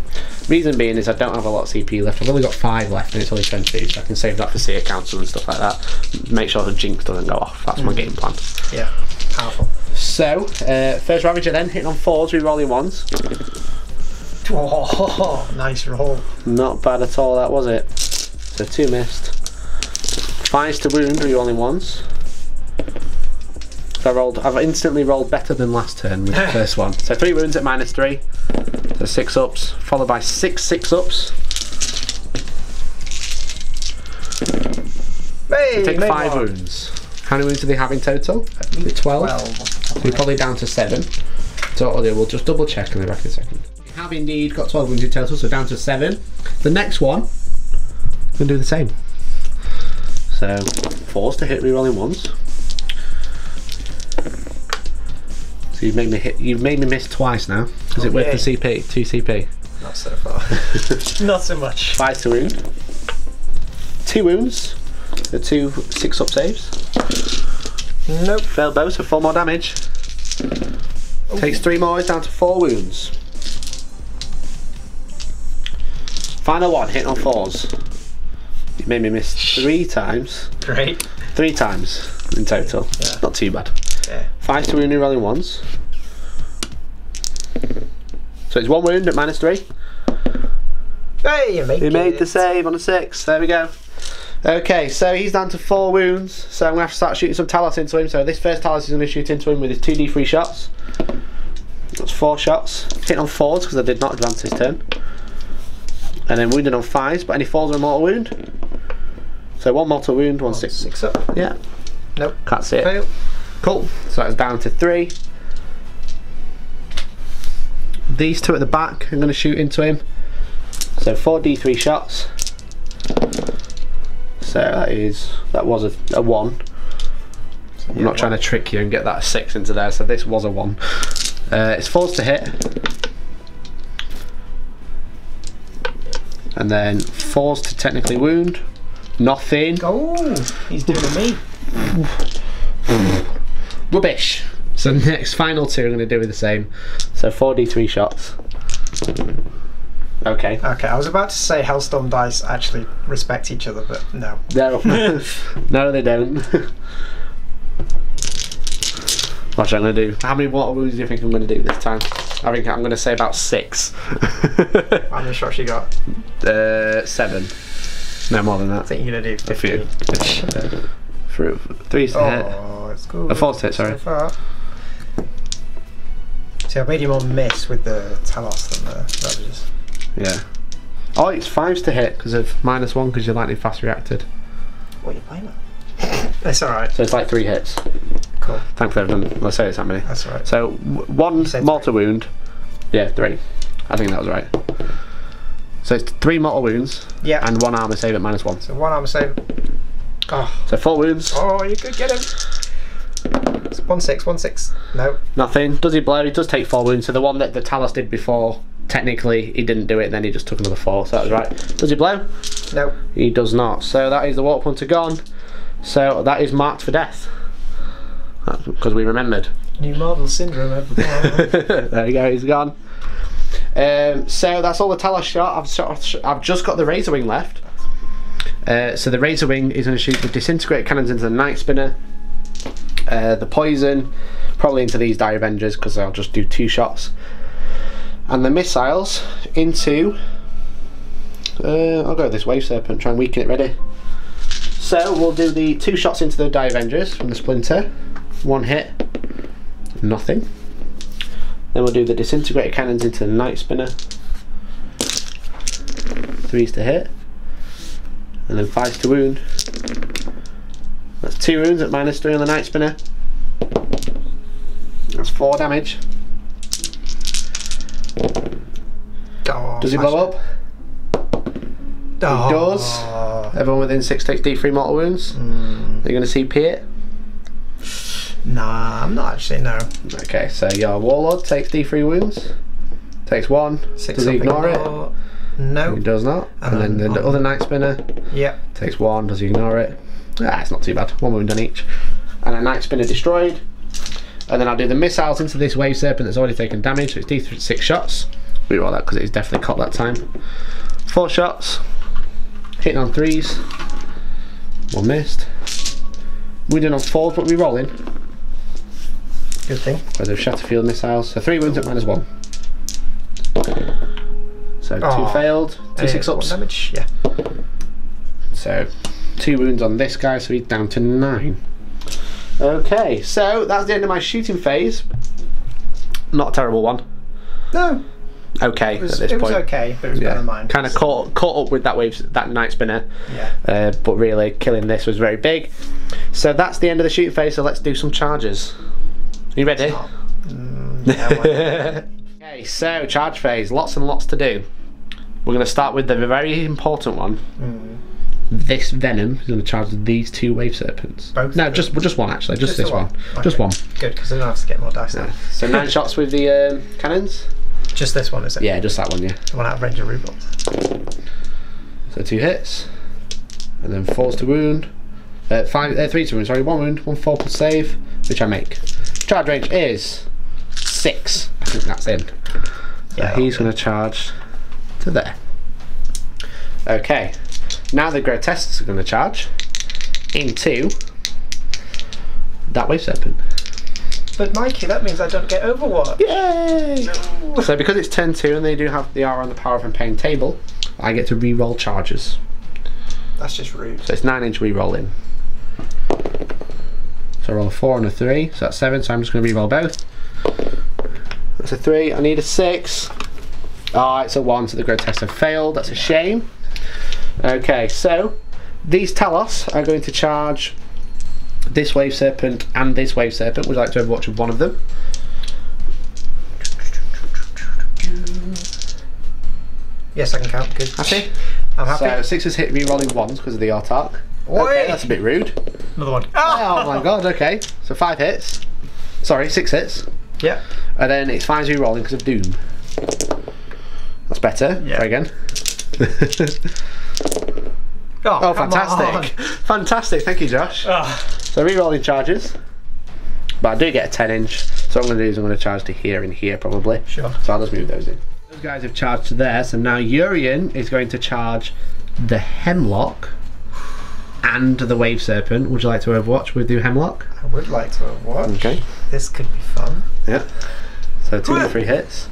Reason being is I don't have a lot of C P left. I've only got five left and it's only twenty, so I can save that for Seer Council and stuff like that. Make sure the Jinx doesn't go off. That's mm. my game plan. Yeah. Powerful. So, uh, first Ravager then, hitting on fours, re-rolling ones. Oh, nice roll. Not bad at all, that was it. So two missed. Fives to wound, re-rolling ones. So I rolled, I've instantly rolled better than last turn with the first one. So three wounds at minus three. So six ups, followed by six six ups. Hey, so take five one. wounds. How many wounds do they have in total? twelve. twelve. We're probably down to seven. So we'll just double check and be back in a second. We have indeed got twelve wounds in total, so down to seven. The next one, we're going to do the same. So, fours to hit rerolling ones. So you've made me hit, you've made me miss twice now. Is oh, it worth the C P? Two C P? Not so far. Not so much. Five to wound. Two wounds. The two six up saves. Nope. Failed both, so four more damage. Ooh. Takes three more, it's down to four wounds. Final one, hitting on fours. You made me miss three times. Great. Three times in total. Yeah. Not too bad. Yeah. Five to wound, rolling ones. So it's one wound at minus three. Hey, you made, you made the save on a six. There we go. Okay, so he's down to four wounds, so I'm going to have to start shooting some Talos into him. So this first Talos is going to shoot into him with his two D three shots. That's four shots. Hitting on fours because I did not advance his turn. And then wounded on fives, but any fours are a mortal wound. So one mortal wound, one, one six. Six up. Yeah. Nope. Can't see it. Fail. Cool. So that's down to three. these two at the back I'm going to shoot into him. So four D three shots. So that is, that was a, a one. So I'm yeah, not trying one. to trick you and get that six into there, so this was a one. Uh, it's fours to hit. And then fours to technically wound. Nothing. Oh, he's doing a me. Rubbish. So the next final two I'm going to do with the same. So four D three shots. Okay. Okay, I was about to say Hellstorm dice actually respect each other, but no. No. No, they don't. What should I going to do? How many water wounds do you think I'm going to do this time? I think I'm going to say about six. How many shots you got? Uh, seven. No more than that. I think you're going to do fifteen. A few. Through. Three's to oh, hit. Oh, it's good. A four's hit, sorry. So far. See, I made him on miss with the Talos than the Ravagers. Yeah. Oh, it's fives to hit because of minus one because you're lightning fast reacted. What are you playing at? That's alright. So it's like three hits. Cool. Thankfully I've done, let's say it's that many. That's alright. So one mortal wound. Yeah, three. I think that was right. So it's three mortal wounds. Yeah. And one armor save at minus one. So one armor save. Oh. So four wounds. Oh, you could get him. It's one six, one six. No. Nothing. Does he blow? He does take four wounds. So the one that the Talos did before, technically he didn't do it. And then he just took another four. So that was right. Does he blow? No. He does not. So that is the Warp Hunter gone. So that is Marked for Death. That's because we remembered. New model syndrome. Ever there you go. He's gone. Um, so that's all the Talos shot. I've sort of, I've just got the Razor Wing left. Uh, so the Razor Wing is going to shoot the Disintegrator Cannons into the Night Spinner, uh, the Poison, probably into these Dire Avengers because I'll just do two shots, and the missiles into, uh, I'll go with this Wave Serpent, try and weaken it ready. So we'll do the two shots into the Dire Avengers from the Splinter, one hit, nothing. Then we'll do the Disintegrator Cannons into the Night Spinner, threes to hit. And then five to wound. That's two wounds at minus three on the Night Spinner. That's four damage. Oh, does he blow up? Oh. He does. Everyone within six takes D three mortal wounds. Mm. Are you going to C P it? Nah, I'm not actually, no. Okay, so your Warlord takes D three wounds. Takes one. Six does he ignore it? More. No. He does not. And, and then the on. other Night Spinner yep. takes one, does he ignore it? Ah, it's not too bad. One wound on each. And a Night Spinner destroyed. And then I'll do the missiles into this Wave Serpent that's already taken damage, so it's D three six shots. We roll that because it's definitely caught that time. Four shots. Hitting on threes. One missed. Wounding on fours, but we rolling. Good thing. Or the Shatterfield missiles. So three wounds at minus one. So two oh, failed, two uh, six ups. Damage, yeah. So two wounds on this guy, so he's down to nine. Okay, so that's the end of my shooting phase. Not a terrible one. No. Okay. It was, at this it point. was okay, but it was yeah. better than mine. Kind of caught caught up with that wave, that Night Spinner. Yeah. Uh, but really, killing this was very big. So that's the end of the shooting phase. So let's do some charges. Are you ready? Not, mm, yeah, okay, so charge phase. Lots and lots to do. We're going to start with the very important one. Mm. This Venom is going to charge these two Wave Serpents. Both no, just just one actually, just, just this one. one. Okay. Just one. Good, because then I have to get more dice now. Yeah. So nine shots with the um, cannons? Just this one, is it? Yeah, just that one, yeah. The one out of range of robots. So two hits, and then fours to wound. Uh, five, uh, three to wound, sorry, one wound, one four plus save, which I make. Charge range is six. I think that's in. So yeah, he's going to charge to there. Okay, now the Grotesques are going to charge into that Wave Serpent. But Mikey, that means I don't get Overwatch. Yay! No. So because it's turn two and they do have the R on the power of Impairing table, I get to re-roll charges. That's just rude. So it's nine inch re-rolling. So I roll a four and a three, so that's seven, so I'm just going to re-roll both. That's a three, I need a six. Ah, oh, it's a one, so the Grotesque have failed. That's a shame. Okay, so these Talos are going to charge this Wave Serpent and this Wave Serpent. Would you like to overwatch with one of them? Yes, I can count. Good. Happy? I'm happy. So six has hit me rolling ones because of the Autarch. Okay, that's a bit rude. Another one. Oh, oh my god, okay. So five hits. Sorry, six hits. Yeah. And then it's five re-rolling because of Doom. That's better. Yeah. Try again. oh, oh fantastic. Fantastic, thank you Josh. Oh. So re-rolling charges. But I do get a ten inch. So what I'm going to do is I'm going to charge to here and here probably. Sure. So I'll just move those in. Those guys have charged to there. So now Urien is going to charge the Hemlock and the Wave Serpent. Would you like to overwatch with the Hemlock? I would like to overwatch. Okay. This could be fun. Yeah. So two or three hits.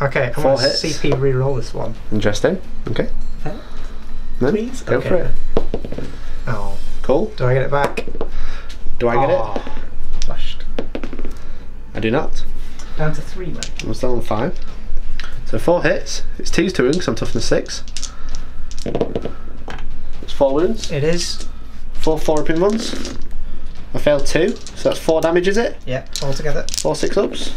Okay, I want to C P reroll this one. Interesting. Okay. Uh, Please? Go okay. for it. Oh. Cool. Do I get it back? Do I oh. get it? Flushed. I do not. Down to three, mate. I'm still on five. So four hits. It's twos to wound because I'm toughness six. It's four wounds. It is. Four four-upping ones. I failed two, so that's four damage, is it? Yeah, all together. Four six-ups,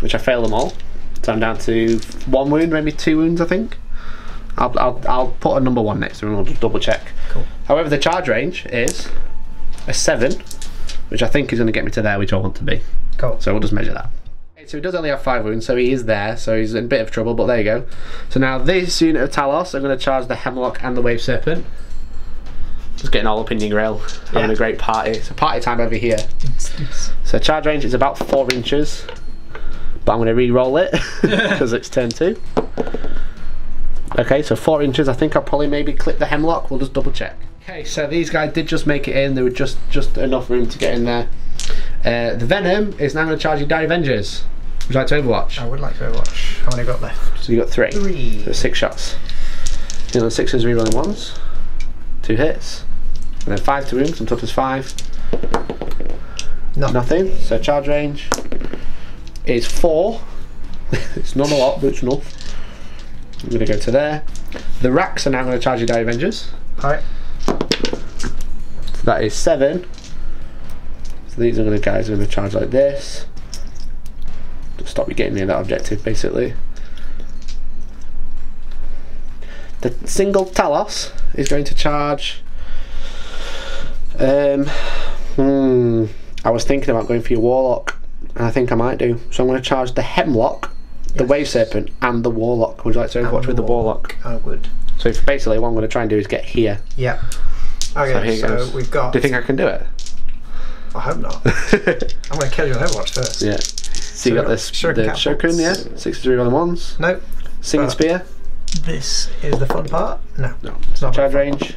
which I failed them all. So I'm down to one wound, maybe two wounds, I think. I'll, I'll, I'll put a number one next to them and we'll double check. Cool. However, the charge range is a seven, which I think is going to get me to there, which I want to be. Cool. So we'll just measure that. So he does only have five wounds, so he is there, so he's in a bit of trouble, but there you go. So now this unit of Talos, I'm going to charge the Hemlock and the Wave Serpent. Just getting all up in your grill, having yeah. a great party. It's a party time over here. So charge range is about four inches, but I'm going to re-roll it, because it's turn two. Okay, so four inches, I think I'll probably maybe clip the Hemlock, we'll just double check. Okay, so these guys did just make it in, there was just, just enough room to get in there. Uh, the Venom is now going to charge you Dire Avengers. Would you like to overwatch? I would like to overwatch. How many have I got left? So you got three. Three. So six shots. You know, six is rerolling ones. Two hits. And then five to wound, some tough as five. Nothing. Nothing. So charge range is four. It's not a lot, but it's enough. I'm going to go to there. The Racks are now going to charge you Dire Avengers. Alright. So that is seven. So these are going to guys who are going to charge like this. Stop you getting near that objective, basically. The single Talos is going to charge. Um, hmm, I was thinking about going for your Warlock, and I think I might do. So I'm going to charge the Hemlock, the yes. Wave Serpent, and the Warlock. Would you like to overwatch with the Warlock? I would. So if basically what I'm going to try and do is get here. Yeah. Okay, so, here so goes. We've got... Do you think I can do it? I hope not. I'm going to kill you with overwatch first. Yeah. So, so you got this Shuriken, yeah? Six three on ones. Nope. Singing Spear. This is the fun part. No. No. It's not charge range.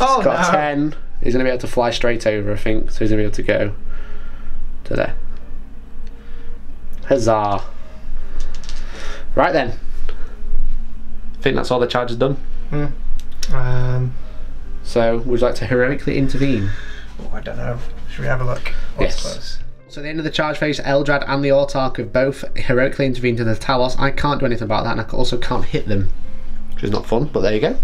Oh, he's got no. ten. He's going to be able to fly straight over, I think. So he's going to be able to go to there. Huzzah. Right then. I think that's all the charge has done. Mm. Um. So, would you like to heroically intervene? Oh, I don't know. Should we have a look? Oh, yes. Close. So at the end of the charge phase, Eldrad and the Autarch have both heroically intervened in the Talos. I can't do anything about that, and I also can't hit them, which is not fun, but there you go.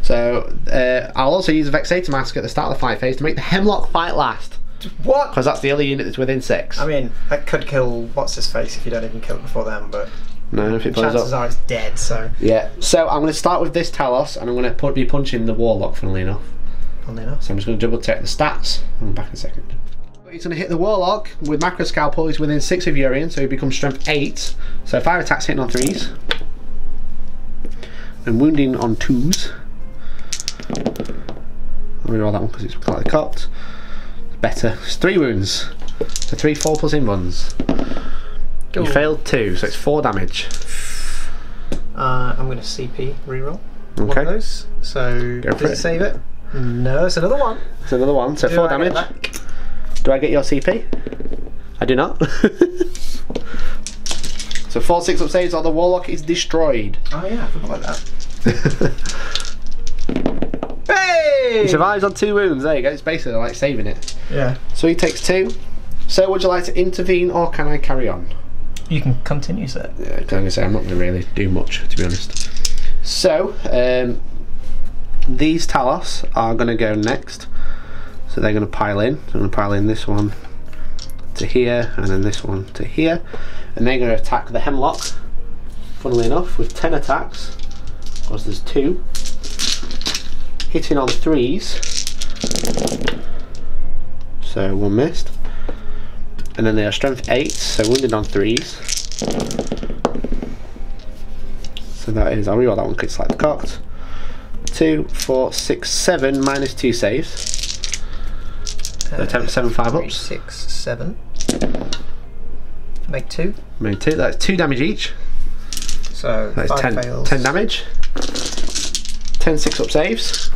So uh, I'll also use a Vexator Mask at the start of the fight phase to make the Hemlock fight last. What? Because that's the only unit that's within six. I mean, that could kill What's-His-Face if you don't even kill it before then, but no, if it plays chances up. are it's dead, so... Yeah, so I'm going to start with this Talos, and I'm going to be punching the Warlock, funnily enough. Funnily enough. So I'm just going to double-check the stats. I'm back in a second. He's going to hit the Warlock with Macro Scalpel. He's within six of Urien, so he becomes strength eight. So fire attacks hitting on threes. And wounding on twos. I'll reroll that one because it's slightly cocked. Better. It's three wounds. So three four plus in ones. You failed two, so it's four damage. Uh, I'm going to C P reroll. Okay. One of those. So does it, it save it? No, it's another one. It's another one, so Do four I damage. Do I get your C P? I do not. So four six up saves or the Warlock is destroyed. Oh yeah, I forgot about that. Hey! He survives on two wounds, there you go, it's basically like saving it. Yeah. So he takes two. So would you like to intervene or can I carry on? You can continue, sir. Yeah, I'm going to say I'm not going to really do much, to be honest. So, um, these Talos are going to go next. So they're going to pile in. So I'm going to pile in this one to here, and then this one to here, and they're going to attack the Hemlock. funnily enough, with ten attacks, because there's two. Hitting on threes, so one missed. And then they are strength eights, so wounded on threes. So that is, I'll reroll that one because it's slightly cocked. Two, four, six, seven, minus two saves. So uh, attempt seven, five three, ups. Six, seven. Make two. Make two, that's two damage each. So that is ten, fails. ten damage. Ten six up saves.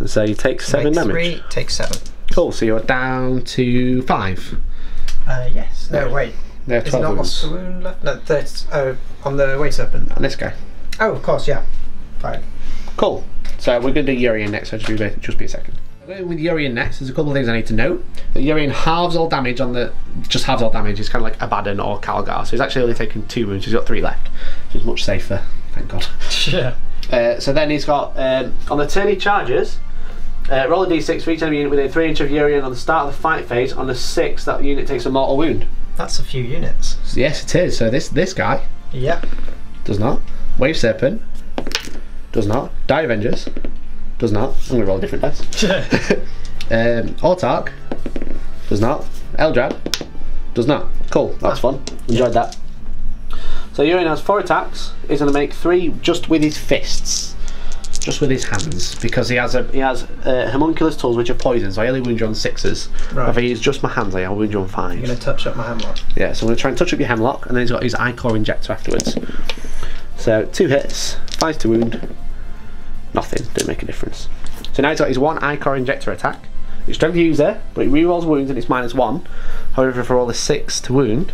And so you take seven Make damage. Three, take seven. Cool, so you're down to five. Uh, yes. No, no wait. There are twelve wounds. Is not wound left? No, that's uh, on the Wave Serpent. On this guy. Oh, of course, yeah. Fine. Cool. So we're going to do Urien next, so just, just be a second. Going with Urien next, there's a couple of things I need to note. That Urien halves all damage on the, just halves all damage, he's kind of like Abaddon or Kalgar, so he's actually only taken two wounds, he's got three left, which is much safer, thank God. Yeah. Uh, so then he's got, um, on the turn he charges, uh, roll a d six for each enemy unit within three inch of Urien on the start of the fight phase. On a six, that unit takes a mortal wound. That's a few units. Yes it is, so this, this guy. Yep. Does not. Wave Serpent. Does not. Dire Avengers. Does not. I'm gonna roll a different dice. um, Autarch. Does not. Eldrad. Does not. Cool. That's ah. fun. Enjoyed yeah. that. So Urien has four attacks. He's gonna make three just with his fists, just with his hands, because he has a he has uh, homunculus tools which are poison. So I only wound you on sixes. Right. If I use just my hands, I'll wound you on fives. You're gonna touch up my hemlock. Yeah. So I'm gonna try and touch up your hemlock, and then he's got his ichor injector afterwards. So two hits, five to wound. Nothing, didn't make a difference. So now he's got his one ichor injector attack. It's strength user, but it rerolls wounds and it's minus one. However, for all the six to wound,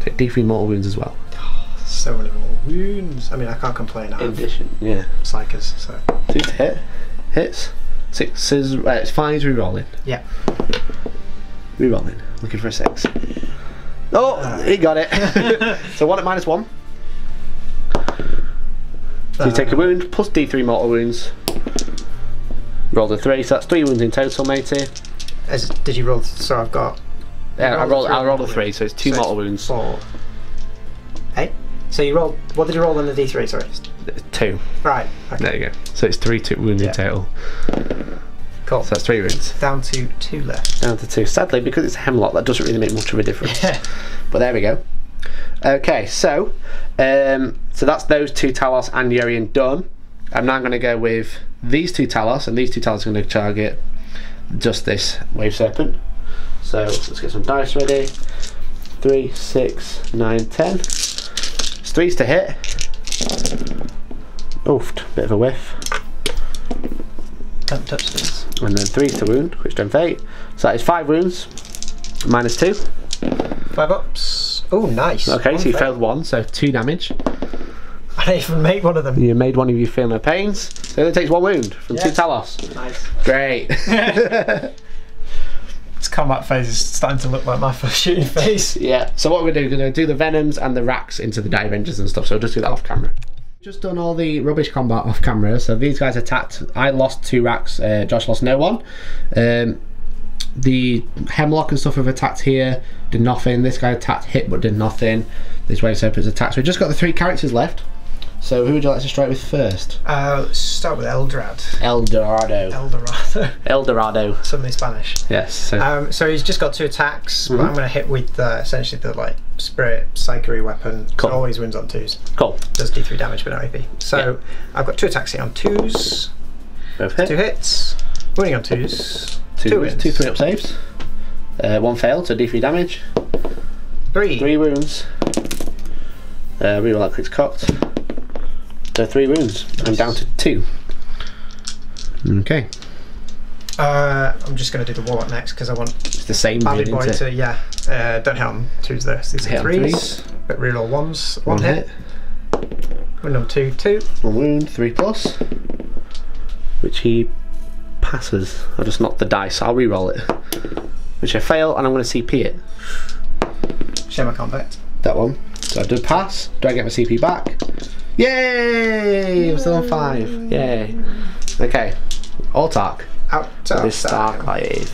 take D three mortal wounds as well. Oh, so many mortal wounds. I mean, I can't complain. In addition, yeah. Psychers, so. Two to hit, hits, sixes, uh, it's fives rerolling. Yeah. Rerolling, looking for a six. Oh, uh. he got it. So one at minus one. So you take a wound, plus D three mortal wounds. Rolled a three, so that's three wounds in total, matey. As, did you roll, so I've got... Yeah, I rolled, I rolled a three, so it's two so mortal wounds. Four. Hey? So you rolled, what did you roll on the D three, sorry? Two. Right, okay. There you go. So it's three two wounds yeah. in total. Cool. So that's three wounds. Down to two left. Down to two. Sadly, because it's a hemlock, that doesn't really make much of a difference. Yeah. But there we go. Okay, so um, so that's those two Talos and Urien done. I'm now going to go with these two Talos, and these two Talos are going to target just this Wave Serpent. So let's get some dice ready. Three, six, nine, ten. It's threes to hit. Oofed, bit of a whiff. Don't touch this. And then threes to wound, which strength eight. So that is five wounds, minus two. Five ups. Oh, nice. Okay, so you failed one, so two damage. I didn't even make one of them. You made one of you feel no pains. So it takes one wound from yeah. two Talos. Nice. Great. This combat phase is starting to look like my first shooting phase. Yeah, so what we're doing, we're going to do the Venoms and the Racks into the Dire Avengers and stuff, so we'll just do that off camera. Just done all the rubbish combat off camera, so these guys attacked. I lost two Racks, uh, Josh lost no one. Um, The Hemlock and stuff have attacked here, did nothing. This guy attacked, hit, but did nothing. This Wave Serpent's attacked. So we've just got the three characters left. So who would you like to strike with first? Uh, start with Eldrad. Eldorado. Eldorado. Eldorado. Something Spanish. Yes. So. Um, so he's just got two attacks, mm-hmm. but I'm going to hit with uh, essentially the like spirit psychery weapon. Cool. So always wins on twos. Cool. Does D three damage, but no A P. So yeah. I've got two attacks here on twos. Both hit. Two hits. Winning on twos. Two, two, wins. two three up saves. Uh, one failed, so D three damage. Three. Three wounds. Uh, reroll that 'cause it's cocked. So three wounds. Nice. I'm down to two. Okay. Uh, I'm just going to do the warlock next because I want. It's the same. Badly boy to yeah. Uh, don't hit on twos there. These are threes. But reroll ones. One, one hit. hit. Win on two. Two. One wound. Three plus. Which he. Passes. I'll just knock the dice. I'll re-roll it, which I fail, and I'm going to C P it. Share my combat. That one. So I do pass. Do I get my C P back? Yay! Yay. I'm still on five. Yay. Okay. Autarch. Autarch. This Stark.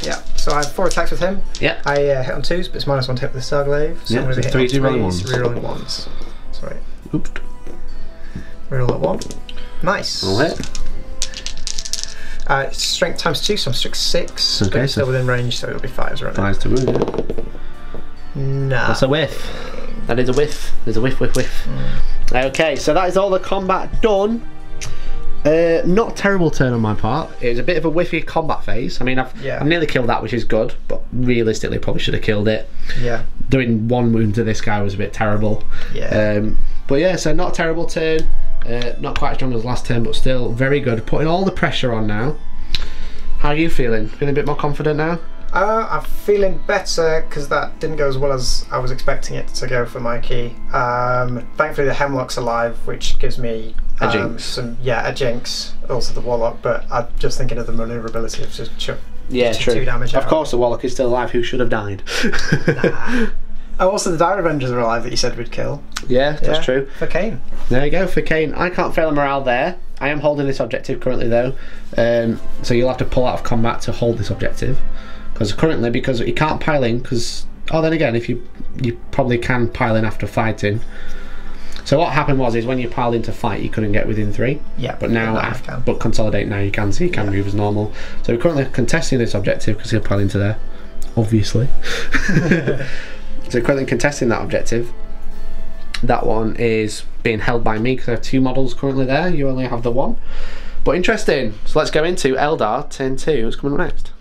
Yeah. so I have four attacks with him. Yeah. I uh, hit on twos, but it's minus one to hit with the Starglaive. So yeah, I'm going to be hitting three, on threes, re-rolling ones. Sorry. Oops. Reroll at one. Nice. All hit. Uh, strength times two, so I'm strength six. Okay, but it's so still within range, so it'll be fives right now. Fives to wound, yeah. Nah. That's a whiff. That is a whiff. There's a whiff, whiff, whiff. Mm. Okay, so that is all the combat done. Uh, not a terrible turn on my part. It was a bit of a whiffy combat phase. I mean, I've, yeah. I've nearly killed that, which is good, but realistically, probably should have killed it. Yeah. Doing one wound to this guy was a bit terrible. Yeah. Um, but yeah, so not a terrible turn. Uh, not quite as strong as last turn, but still very good. Putting all the pressure on now. How are you feeling? Feeling a bit more confident now? Uh, I'm feeling better because that didn't go as well as I was expecting it to go for Mikey. Um, thankfully, the Hemlock's alive, which gives me um, a jinx. Some, yeah, a jinx. Also the Warlock, but I'm just thinking of the maneuverability of just chuck yeah, two, two damage. Of out. course, the Warlock is still alive. Who should have died? Nah. Oh, also the Dire Avengers are alive that you said we'd kill. Yeah, that's yeah. true. For Kane. There you go, for Kane. I can't fail a morale there. I am holding this objective currently though. Um, so you'll have to pull out of combat to hold this objective. Because currently, because you can't pile in, because... Oh, then again, if you you probably can pile in after fighting. So what happened was, is when you piled in to fight, you couldn't get within three. Yeah. But now, after, but consolidate now you can, so you can yeah. move as normal. So we're currently contesting this objective, because you'll pile into there. Obviously. So currently contesting that objective. That one is being held by me because I have two models currently there. You only have the one. But interesting. So let's go into Eldar turn two. What's coming up next?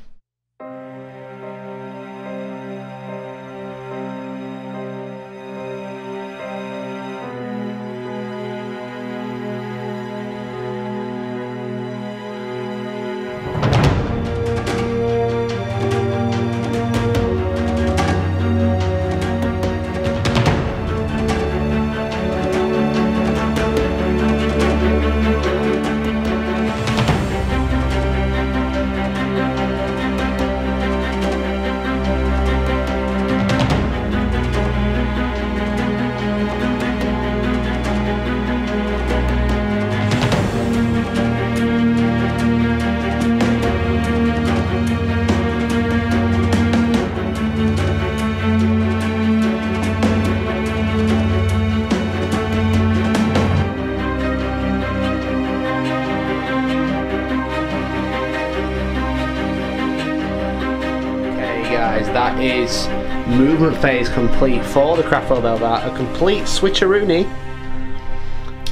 Movement phase complete for the Craftworld Eldar. A complete switcheroony.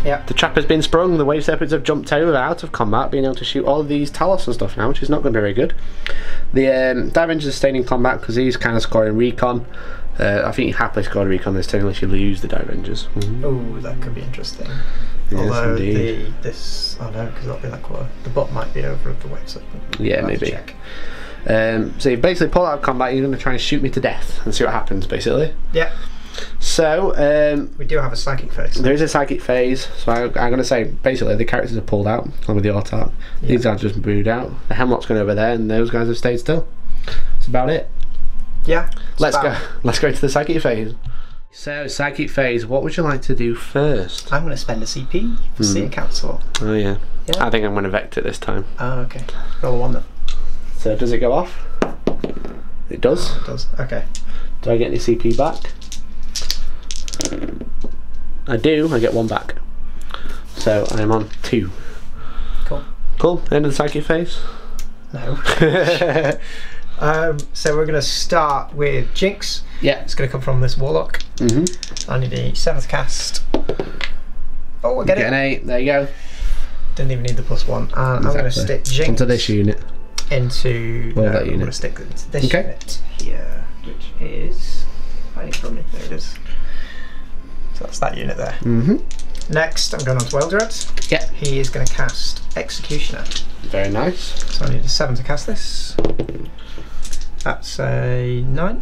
Yep. The trap has been sprung. The Wave Serpents have jumped over out of combat, being able to shoot all of these Talos and stuff now, which is not going to be very good. The um, Dire Avengers are staying in combat because he's kind of scoring Recon. Uh, I think he happily scored Recon this turn unless you lose the Dire Avengers. Mm-hmm. Oh, that could be interesting. Yes, although the, this, I oh no, because that'll be like what the bot might be over of the Wave Serpent. Yeah, I'll maybe. Um, so you basically pull out of combat, you're going to try and shoot me to death and see what happens, basically. Yeah. So um, we do have a psychic phase. There is a psychic phase. So I, I'm going to say basically the characters are pulled out along with the Autarch. Yeah. These guys just booed out. The Hemlock's going over there, and those guys have stayed still. That's about it. Yeah. Let's about. go. Let's go to the psychic phase. So psychic phase. What would you like to do first? I'm going to spend a C P for hmm. City Council. Oh yeah. yeah. I think I'm going to Vect it this time. Oh okay. Roll one then. So does it go off? It does. Oh, it does. Okay. Do I get any C P back? I do. I get one back. So I'm on two. Cool. Cool. End of the psychic phase? No. um, so we're going to start with Jinx. Yeah. It's going to come from this Warlock. Mm-hmm. I need a seventh cast. Oh, I get, get it. An eight. There you go. Didn't even need the plus one. And exactly. I'm going to stick Jinx onto this unit. Into well, no, that unit. I'm going to stick into this okay. unit here, which is hiding from me. There it is. So that's that unit there. Mm-hmm. Next, I'm going on to Eldrad. Yeah. He is going to cast Executioner. Very nice. So I need a seven to cast this. That's a nine.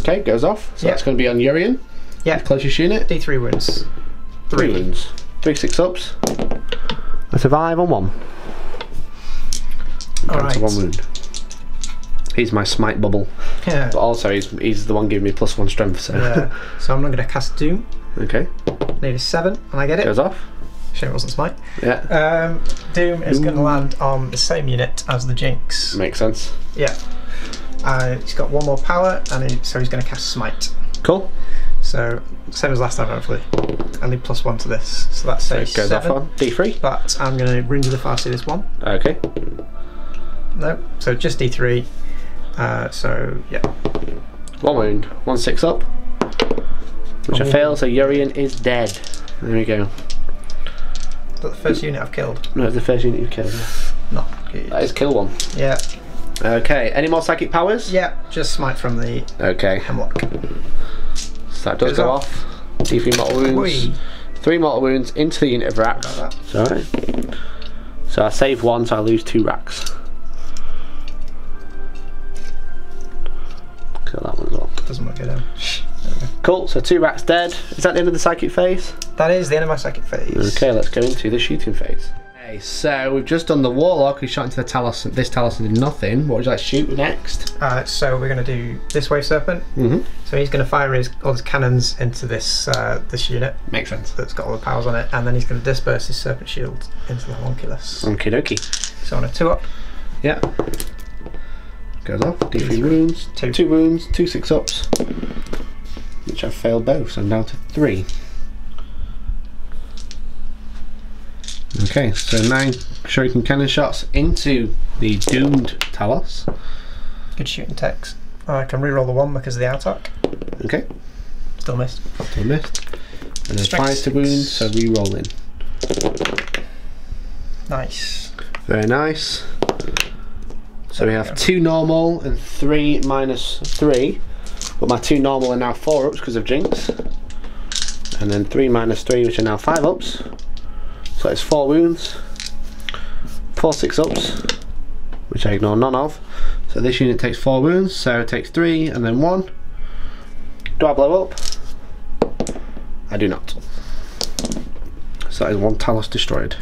Okay, goes off. So yeah. that's going to be on Urien. Yeah. Closest unit. D three wounds. Three, Three wounds. Three six ups. I survive on one. All right. One wound. He's my smite bubble. Yeah. But also he's he's the one giving me plus one strength. So. Yeah. So I'm not going to cast Doom. Okay. Need a seven, and I get it. Goes off. Shame it wasn't smite. Yeah. Um, Doom is going to land on the same unit as the Jinx. Makes sense. Yeah. Uh, he's got one more power, and he, so he's going to cast Smite. Cool. So same as last time, hopefully. I need plus one to this, so that's so it goes seven. Off on D three. But I'm going to Rings of the Farsi this one. Okay. Nope. So just D three. Uh, so yeah. One wound. One six up. Which oh. I fail, so Urien is dead. There we go. Is that the first unit I've killed? No, it's the first unit you've killed. No. That is kill one. Yeah. Okay, any more psychic powers? Yeah, just smite from the okay. Hemlock. So that does go off. D three mortal wounds. Whee. Three mortal wounds into the unit of racks. Sorry. So I save one, so I lose two racks. Kill that one as well. Doesn't look good then. Cool, so two racks dead. Is that the end of the psychic phase? That is the end of my psychic phase. Okay, let's go into the shooting phase. Okay, so we've just done the Warlock, we shot into the Talos, this Talos and did nothing. What would you like to shoot next? Uh, so we're going to do this Wave Serpent. Mm-hmm. So he's going to fire his, all his cannons into this uh, this unit. Makes sense. That's got all the powers on it, and then he's going to disperse his Serpent Shield into the Homunculus. Okie dokie. So on a two up. Yeah. Goes off, D three wounds, two. two wounds, two six ups. Which I've failed both, so I'm down to three. Okay, so nine shuriken cannon shots into the doomed Talos. Good shooting text. I can reroll the one because of the Autarch. Okay. Still missed. Still missed. And then five to wound, so rerolling. Nice. Very nice. So we have two normal and three minus three. But my two normal are now four ups because of Jinx. And then three minus three, which are now five ups. So it's four wounds, four six ups, which I ignore none of. So this unit takes four wounds, so it takes three and then one. Do I blow up? I do not. So that is one Talos destroyed.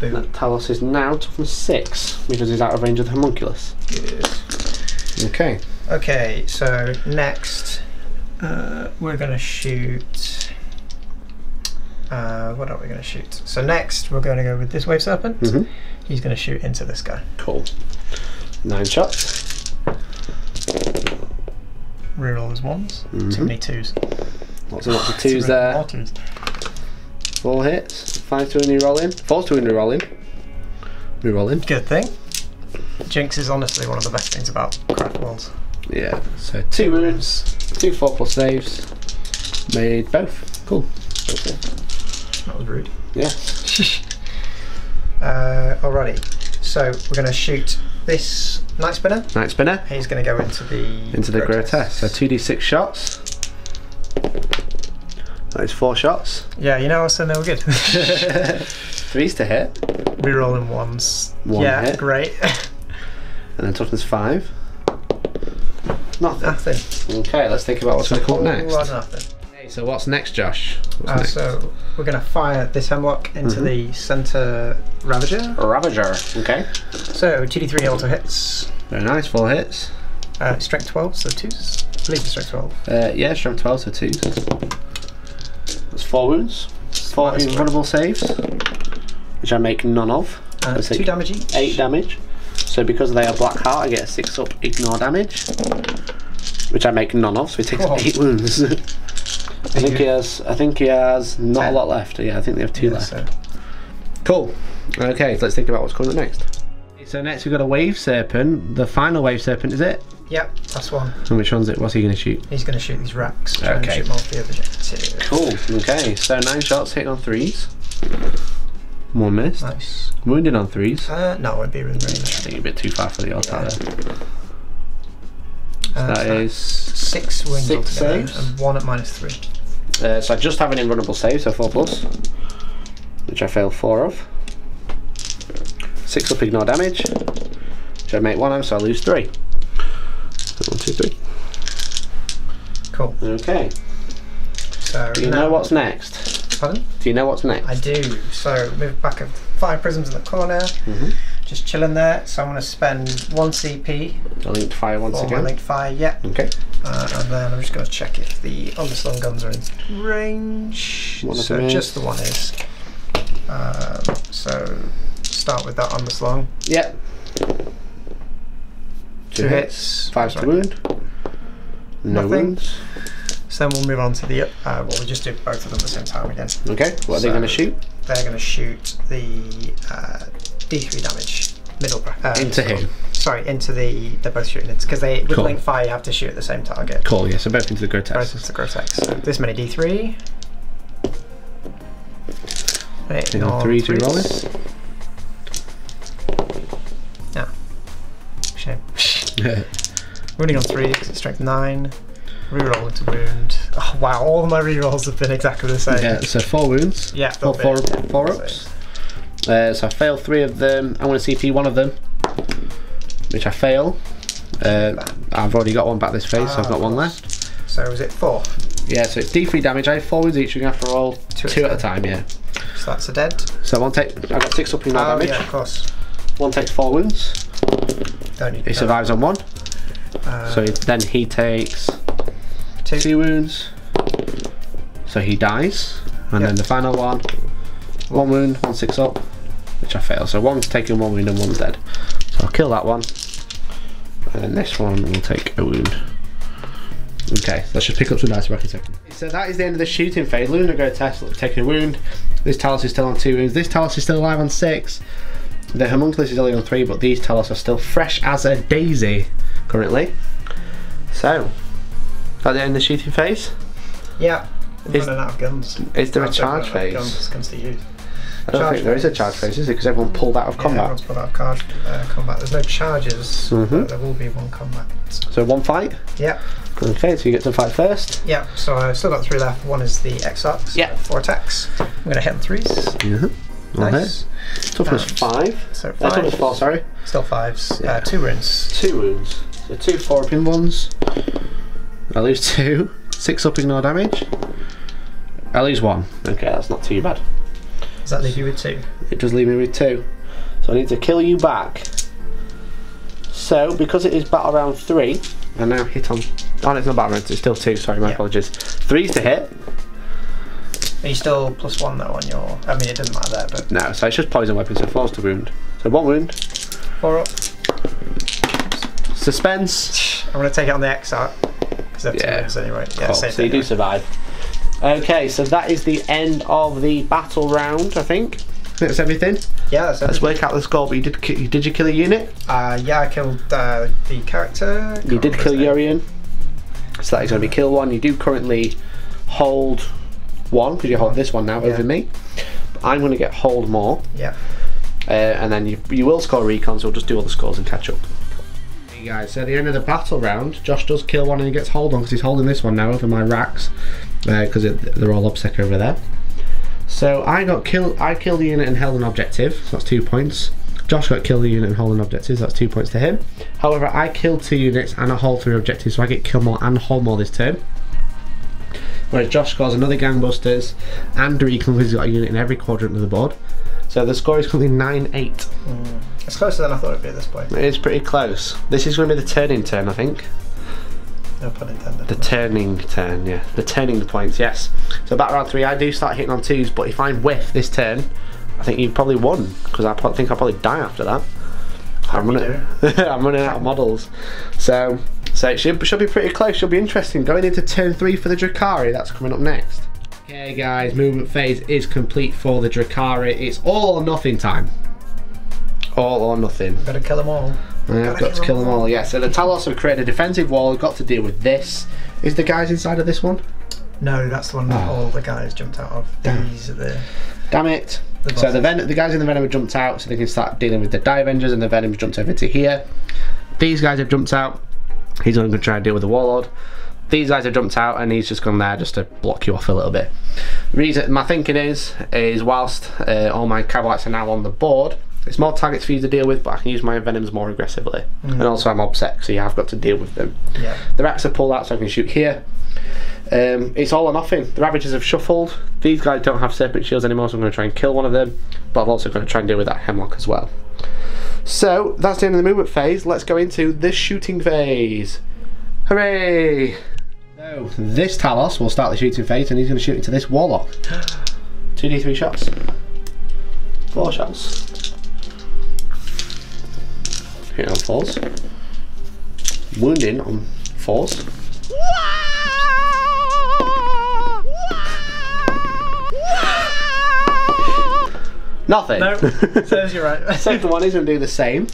Boom. That Talos is now tough from six because he's out of range of the Homunculus. Yes. Okay. Okay, so next uh, we're going to shoot. Uh, what are we going to shoot? So next we're going to go with this Wave Serpent. Mm-hmm. He's going to shoot into this guy. Cool. Nine shots. Reroll his ones. Mm-hmm. Too many twos. Lots and lots of twos there. Twos. Four hits. Five to only rolling. Four to only rolling. Rerolling. Good thing. Jinx is honestly one of the best things about Craftworld. Yeah. So two wounds. Two four plus saves. Made both. Cool. Okay. That was rude. Yeah. uh, alrighty, so we're going to shoot this Night Spinner. Night Spinner. He's going to go into the into the Grotesque. So two d six shots. That is four shots. Yeah, you know I was saying they were good. Threes to hit. Rerolling ones. One yeah, hit. Great. And then toughness five. Nothing. Nothing. Okay, let's think about what's going to come next. Well, nothing. So what's next, Josh? What's uh, next? So we're going to fire this Hemlock into mm-hmm. the centre Ravager. Ravager, okay. So two d three auto hits. Very nice, four hits. Uh, strength twelve, so twos. I believe it's strength twelve. Uh, yeah, strength twelve, so twos. That's four wounds. Four invulnerable saves, which I make none of. Uh, so two damage each. Eight damage. So because they are black heart, I get a six up ignore damage, which I make none of. So it takes oh. eight wounds. I think he has. I think he has not Ten. a lot left. Yeah, I think they have two yeah, left. So. Cool. Okay, so let's think about what's coming next. So next we've got a Wave Serpent. The final Wave Serpent, is it? Yep, that's one. And which one's it? What's he going to shoot? He's going to shoot these racks. Okay. Shoot more of the objective. Cool. Okay. So nine shots, hitting on threes. One missed. Nice. Wounded on threes. Uh, no, it'd be really. really I think a bit too far for the altar. Yeah. There. So uh, that so is six wounds six saves and one at minus three. Uh, so I just have an invulnerable save, so four plus, which I fail four of. Six up ignore damage, which I make one of, so I lose three. One, two, three. Cool. Okay. So do you know what's next? Pardon? Do you know what's next? I do. So move back of Fire Prisms in the corner. Mm-hmm. Just chilling there, so I'm going to spend one C P. I linked fire once again. I linked fire, yeah. Okay. Uh, and then I'm just going to check if the underslung guns are in range. One so of just the one is. Um, so start with that underslung. Yeah. Two hits. Five to wound. No wounds. So then we'll move on to the, uh, well, we'll just do both of them at the same time again. Okay, what are they going to shoot? They're going to shoot the uh, D three damage middle bracket. Uh, into who? Sorry, into the, they're both shooting into, because they, with cool. Link Fire, you have to shoot at the same target. Cool, yeah, so both into the Grotesque. Both into the Grotesque. So this many D three. They ignore three to roll it. No. Shame. Running on three, because it's strength nine. Reroll into wound. Oh, wow, all of my rerolls have been exactly the same. Yeah, so four wounds. Yeah, four, four, four ups. Uh, so I fail three of them. I want to C P one of them, which I fail. Uh, I've already got one back this phase, ah, so I've got one left. So is it four? Yeah, so it's D three damage. I have four wounds each. You're going to have to roll two, two at a time, yeah. So that's a dead. So one take. I got six up in my oh, damage. Yeah, of course. One takes four wounds. Don't need he survives on one. Uh, so then he takes. Two. two wounds, so he dies, and yep. Then the final one, one wound, one six up, which I fail. So one's taking one wound and one's dead. So I'll kill that one, and then this one will take a wound. Okay, let's just pick up some dice back a second. So that is the end of the shooting phase. Luna Grotesque taking a wound. This Talos is still on two wounds. This Talos is still alive on six. The Homunculus is only on three, but these Talos are still fresh as a daisy currently. So. At the end of the shooting phase? Yeah, we're running out of guns. Is there a charge phase? Guns, guns to use. I don't think there is a charge phase, is it? Because everyone pulled out of combat. Yeah, everyone's pulled out of card, uh, combat. There's no charges, mm-hmm. But there will be one combat. So one fight? Yeah. Okay, so you get to fight first. Yeah, so I've still got three left. One is the Exarch, so yeah. Four attacks. I'm going to hit on threes. Mm-hmm. Nice. Toughness five. So five. Uh, toughness four, sorry. Still fives. Yeah. Uh, two wounds. Two wounds. So two four pin ones. I lose two, six up, ignore damage. I lose one. Okay, that's not too bad. Does that leave you with two? It does leave me with two. So I need to kill you back. So, because it is battle round three, I now hit on. Oh, no, it's not battle round, it's still two, sorry, my yeah. apologies. Three's to hit. Are you still plus one though on your. I mean, it doesn't matter there, but. No, so it's just poison weapon, so four's to wound. So one wound. Four up. Suspense. I'm going to take it on the Exarch. Yeah. Anyway. Yeah, cool. So you anyway. do survive. Okay, so that is the end of the battle round. I think that's everything. Yeah, that's everything. Let's work out the score. But you did, ki did you kill a unit? Uh, yeah, I killed uh, the character. You did kill Urien. So that is going to be kill one. You do currently hold one because you hold this one now yeah. over me. But I'm going to get hold more. Yeah. Uh, and then you you will score recon. So we'll just do all the scores and catch up. Guys, so at the end of the battle round, Josh does kill one and he gets hold on because he's holding this one now over my racks because uh, they're all obsec over there. So I got killed. I killed the unit and held an objective. So that's two points. Josh got killed the unit and held an objective. So that's two points to him. However, I killed two units and I hold three objectives, so I get kill more and hold more this turn. Whereas Josh scores another gangbusters and Recon because he's got a unit in every quadrant of the board. So the score is currently nine eight. Mm. It's closer than I thought it would be at this point. It is pretty close. This is going to be the turning turn, I think. No pun intended. The turning turn, yeah. The turning points, yes. So back round three, I do start hitting on twos, but if I whiff this turn, I think you've probably won, because I think I'll probably die after that. I'm running, I'm running out of models. So so it should, should be pretty close, should be interesting. Going into turn three for the Drukhari, that's coming up next. Okay guys, movement phase is complete for the Drukhari. It's all or nothing time. All or nothing. Gotta kill them all. Yeah, I've got to kill them all, yeah. So the Talos have created a defensive wall, we've got to deal with this. Is the guys inside of this one? No, that's the one that oh. all the guys jumped out of. Damn. These are the Damn it. The so the Ven the guys in the Venom have jumped out, so they can start dealing with the Dire Avengers, and the Venom have jumped over to here. These guys have jumped out. He's only gonna try and deal with the Warlord. These guys have jumped out and he's just gone there just to block you off a little bit. Reason my thinking is is whilst uh, all my Cavalites are now on the board, it's more targets for you to deal with, but I can use my Venoms more aggressively. Mm. And also I'm obsec, so yeah, I've got to deal with them. Yeah. The Rats have pulled out, so I can shoot here. Um, it's all or nothing. The Ravagers have shuffled. These guys don't have Serpent Shields anymore, so I'm going to try and kill one of them. But I'm also going to try and deal with that Hemlock as well. So, that's the end of the movement phase. Let's go into the shooting phase. Hooray! So, this Talos will start the shooting phase, and he's going to shoot into this Warlock. two D three shots. Four shots. Hit on falls. wounding on fours. Nothing. No, nope. Serves you right. Second one is going to do the same.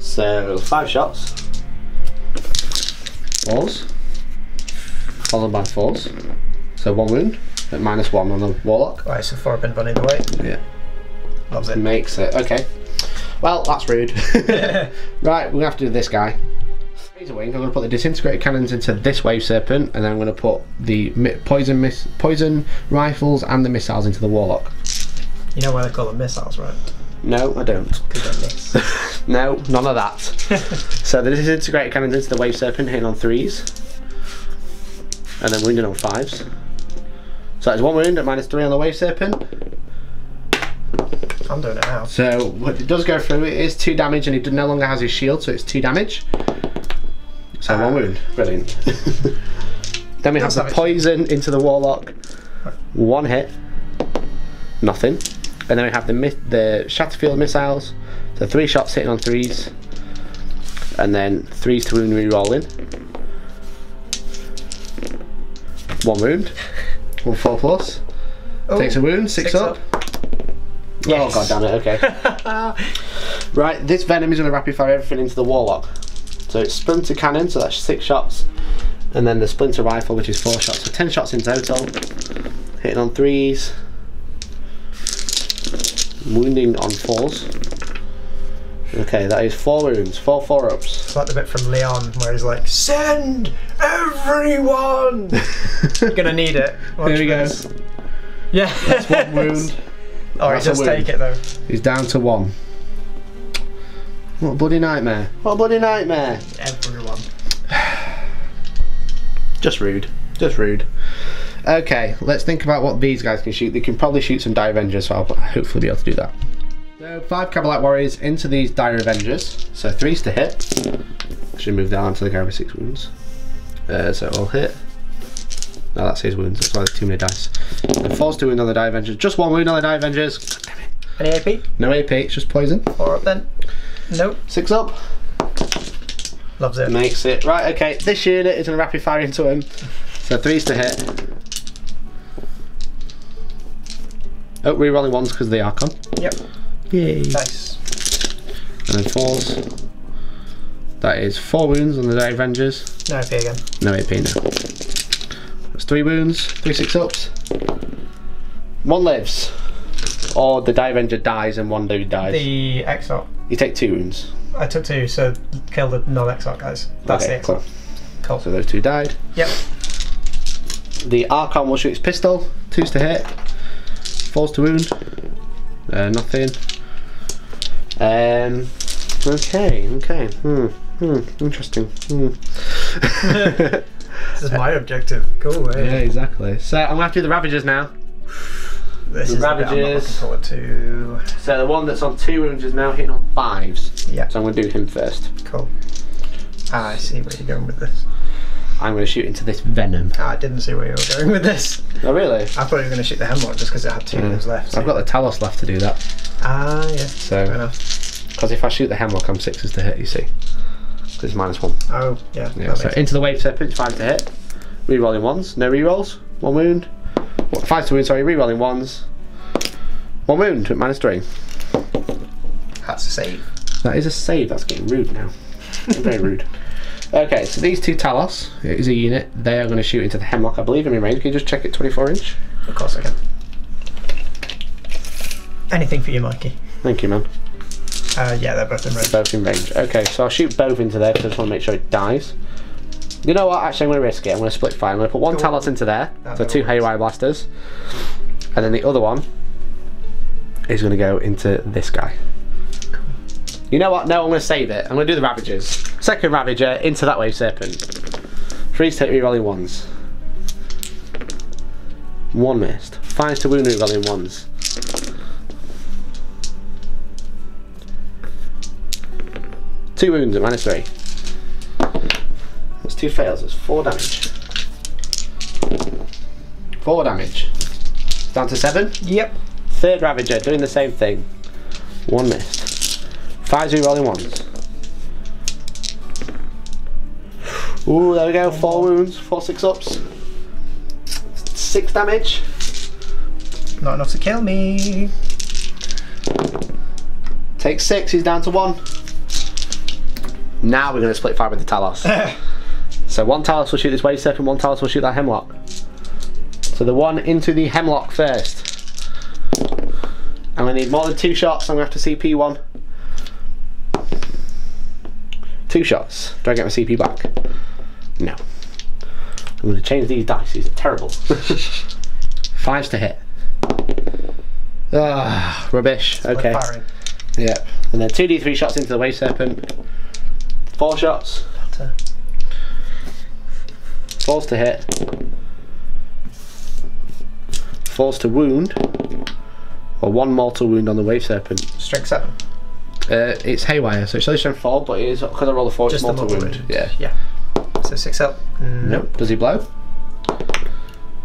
So five shots. Fours. Followed by fours. So one wound at minus one on the warlock. Right, so four pin bunny the way. Yeah. Loves it. Makes it. Okay. Well, that's rude. Right, we're going to have to do this guy. Razor Wing, I'm going to put the Disintegrator Cannons into this Wave Serpent, and then I'm going to put the mi poison, mis poison rifles and the missiles into the warlock. You know why they call them missiles, right? No, I don't. Because they're miss. No, none of that. So the Disintegrator Cannons into the Wave Serpent, hitting on threes. And then wounding on fives. So that's one wound at minus three on the Wave Serpent. I'm doing it now. So what it does go through, it is two damage, and he no longer has his shield, so it's two damage. So um, one wound. Brilliant. Then we have the poison into the warlock. One hit. Nothing. And then we have the the Shatterfield missiles. So three shots hitting on threes. And then threes to wound re-rolling. One wound. One four plus. Ooh, takes a wound, six, six up. up. Yes. Oh, god damn it, okay. Right, this Venom is going to rapid fire everything into the warlock. So it's Splinter Cannon, so that's six shots. And then the Splinter Rifle, which is four shots. So ten shots in total. Hitting on threes. Wounding on fours. Okay, that is four wounds, four four ups. It's like the bit from Leon where he's like, send everyone! Gonna need it. Watch there he goes. Yeah. That's one wound. Or he just take it though. He's down to one. What a bloody nightmare. What a bloody nightmare. Everyone. Just rude. Just rude. Okay, let's think about what these guys can shoot. They can probably shoot some Dire Avengers, so I'll hopefully be able to do that. So five Cabalite Warriors into these Dire Avengers. So threes to hit. Should move the arm to the guy with six wounds. Uh, so it'll hit. No, that's his wounds, that's why there's too many dice. And fours to wound on the Die Avengers. Just one wound on the Die Avengers. God damn it. Any A P? No A P, it's just poison. Four up then. Nope. Six up. Loves it. Makes it. Right, okay, this unit is going to rapid fire into him. So threes to hit. Oh, re-rolling ones because of the Archon. Yep. Yay. Nice. And then fours. That is four wounds on the Die Avengers. No A P again. No A P, no. That's three wounds, three six ups. One lives. Or the Die Avenger dies and one dude dies. The Exarch. You take two wounds. I took two, so kill the non-Exarch guys. That's okay, the Exarch. Cool. cool. So those two died. Yep. The Archon will shoot its pistol. Twos to hit. Fours to wound. Uh, nothing. Um, okay, okay. Hmm, hmm, interesting. Hmm. This is my objective. Cool, eh? Yeah, exactly. So I'm going to have to do the Ravagers now. This the is Ravagers. The I'm looking forward to. So the one that's on two wounds is now hitting on fives. Yeah. So I'm going to do him first. Cool. Ah, I see where you're going with this. I'm going to shoot into this Venom. Oh, I didn't see where you were going with this. Oh really? I thought you were going to shoot the Hemlock just because it had two yeah. moves left. So. I've got the Talos left to do that. Ah yeah, so, fair enough. Because if I shoot the Hemlock I'm sixes to hit, you see. Because it's minus one. Oh yeah. yeah so into the Wave Serpent, five to hit. Rerolling ones, no rerolls, one wound. What, five to wound, sorry, rerolling ones. One wound at minus three. That's a save. That is a save, that's getting rude now. Very rude. Okay, so these two Talos is a unit. They are going to shoot into the Hemlock, I believe, in range. Can you just check it twenty-four inch? Of course I can. Anything for you, Mikey. Thank you, man. Uh, yeah, they're both in range. They're both in range. Okay, so I'll shoot both into there because I just want to make sure it dies. You know what? Actually, I'm going to risk it. I'm going to split fire. I'm going to put one Go Talos on. into there, no, so no two Haywire Blasters. And then the other one is going to go into this guy. You know what? No, I'm going to save it. I'm going to do the Ravagers. Second Ravager into that Wave Serpent. Threes to hit rerolling ones. One missed. Fives to wound rerolling ones. Two wounds at minus three. That's two fails. That's four damage. Four damage. Down to seven? Yep. Third Ravager doing the same thing. One missed. Five re-rolling ones. Ooh, there we go, four wounds, four six ups. Six damage. Not enough to kill me. Take six, he's down to one. Now we're going to split fire with the Talos. So one Talos will shoot this Wave Serpent, one Talos will shoot that Hemlock. So the one into the Hemlock first. And we need more than two shots, I'm going to have to C P one. Two shots. Do I get my C P back? No. I'm going to change these dice, these are terrible. Fives to hit. Ah, rubbish. Split okay. Firing. Yep. And then two d three shots into the Wave Serpent. Four shots. Fours to hit. Fours to wound. Or one mortal wound on the Wave Serpent. Strength seven. Uh, it's Haywire, so it's only strength four, but it is because I roll a four, it's mortal, mortal wound. wound. Yeah. Yeah. So six up. Mm. Nope. Does he blow?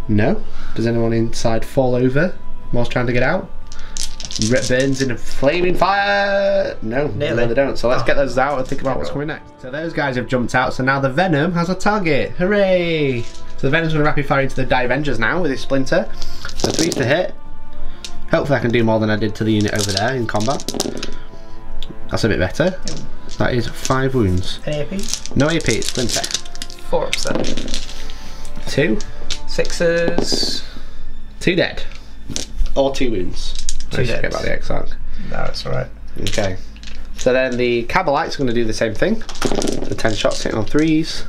No. Does anyone inside fall over whilst trying to get out? Rip burns in a flaming fire! No, no, they don't. So let's oh. get those out and think about what's coming next. So those guys have jumped out, so now the Venom has a target. Hooray! So the Venom's going to rapid fire into the Dire Avengers now with his Splinter. So threes to hit. Hopefully I can do more than I did to the unit over there in combat. That's a bit better. That is five wounds. Any A P? No A P, it's Splinter. Four ups then. Two. Sixes. Two dead. Or two wounds. Let's forget about the Exarch. No, it's alright. Okay. So then the Cabalite's going to do the same thing. So ten shots hitting on threes.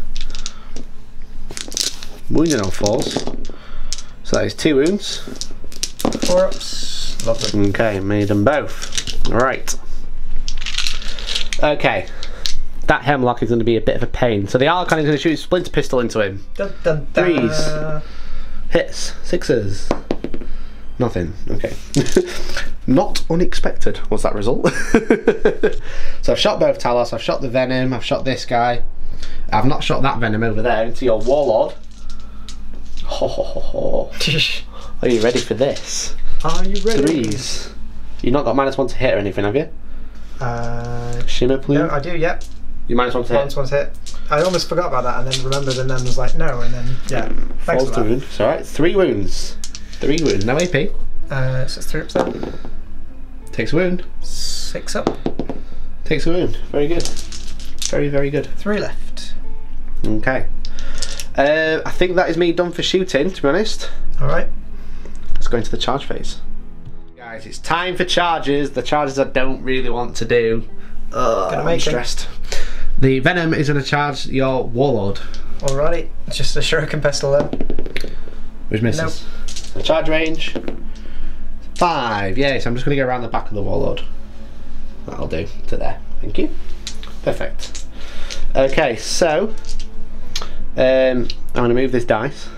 Wounded on fours. So that is two wounds. Four ups. Lovely. Okay, made them both. Alright. Okay. That Hemlock is going to be a bit of a pain. So the Archon is going to shoot his Splinter Pistol into him. Dun, dun, dun. Threes. Hits. Sixes. Nothing. Okay. Not unexpected was that result. So I've shot both Talos, I've shot the Venom, I've shot this guy. I've not shot that Venom over there into your Warlord. Ho ho ho ho. Are you ready for this? Are you ready? Threes. You've not got minus one to hit or anything, have you? Uh, Shimmer, please. No, I do, yep. You minus one to hit? Minus one to hit. I almost forgot about that and then remembered and then was like, no, and then, yeah. Thanks for that. Wound. It's alright. Three wounds. Three wounds, no A P. Uh, so it's three ups then. Takes a wound. Six up. Takes a wound. Very good. Very, very good. Three left. Okay. Uh, I think that is me done for shooting, to be honest. Alright. Let's go into the charge phase. Guys, it's time for charges. The charges I don't really want to do. Ugh, gonna make I'm stressed. It. The Venom is going to charge your Warlord. Alright. Just a Shuriken Pistol then. Which misses. Nope. The charge range five, yay, so I'm just going to go around the back of the Warlord. That'll do to there, thank you. Perfect. Okay, so um, I'm going to move this dice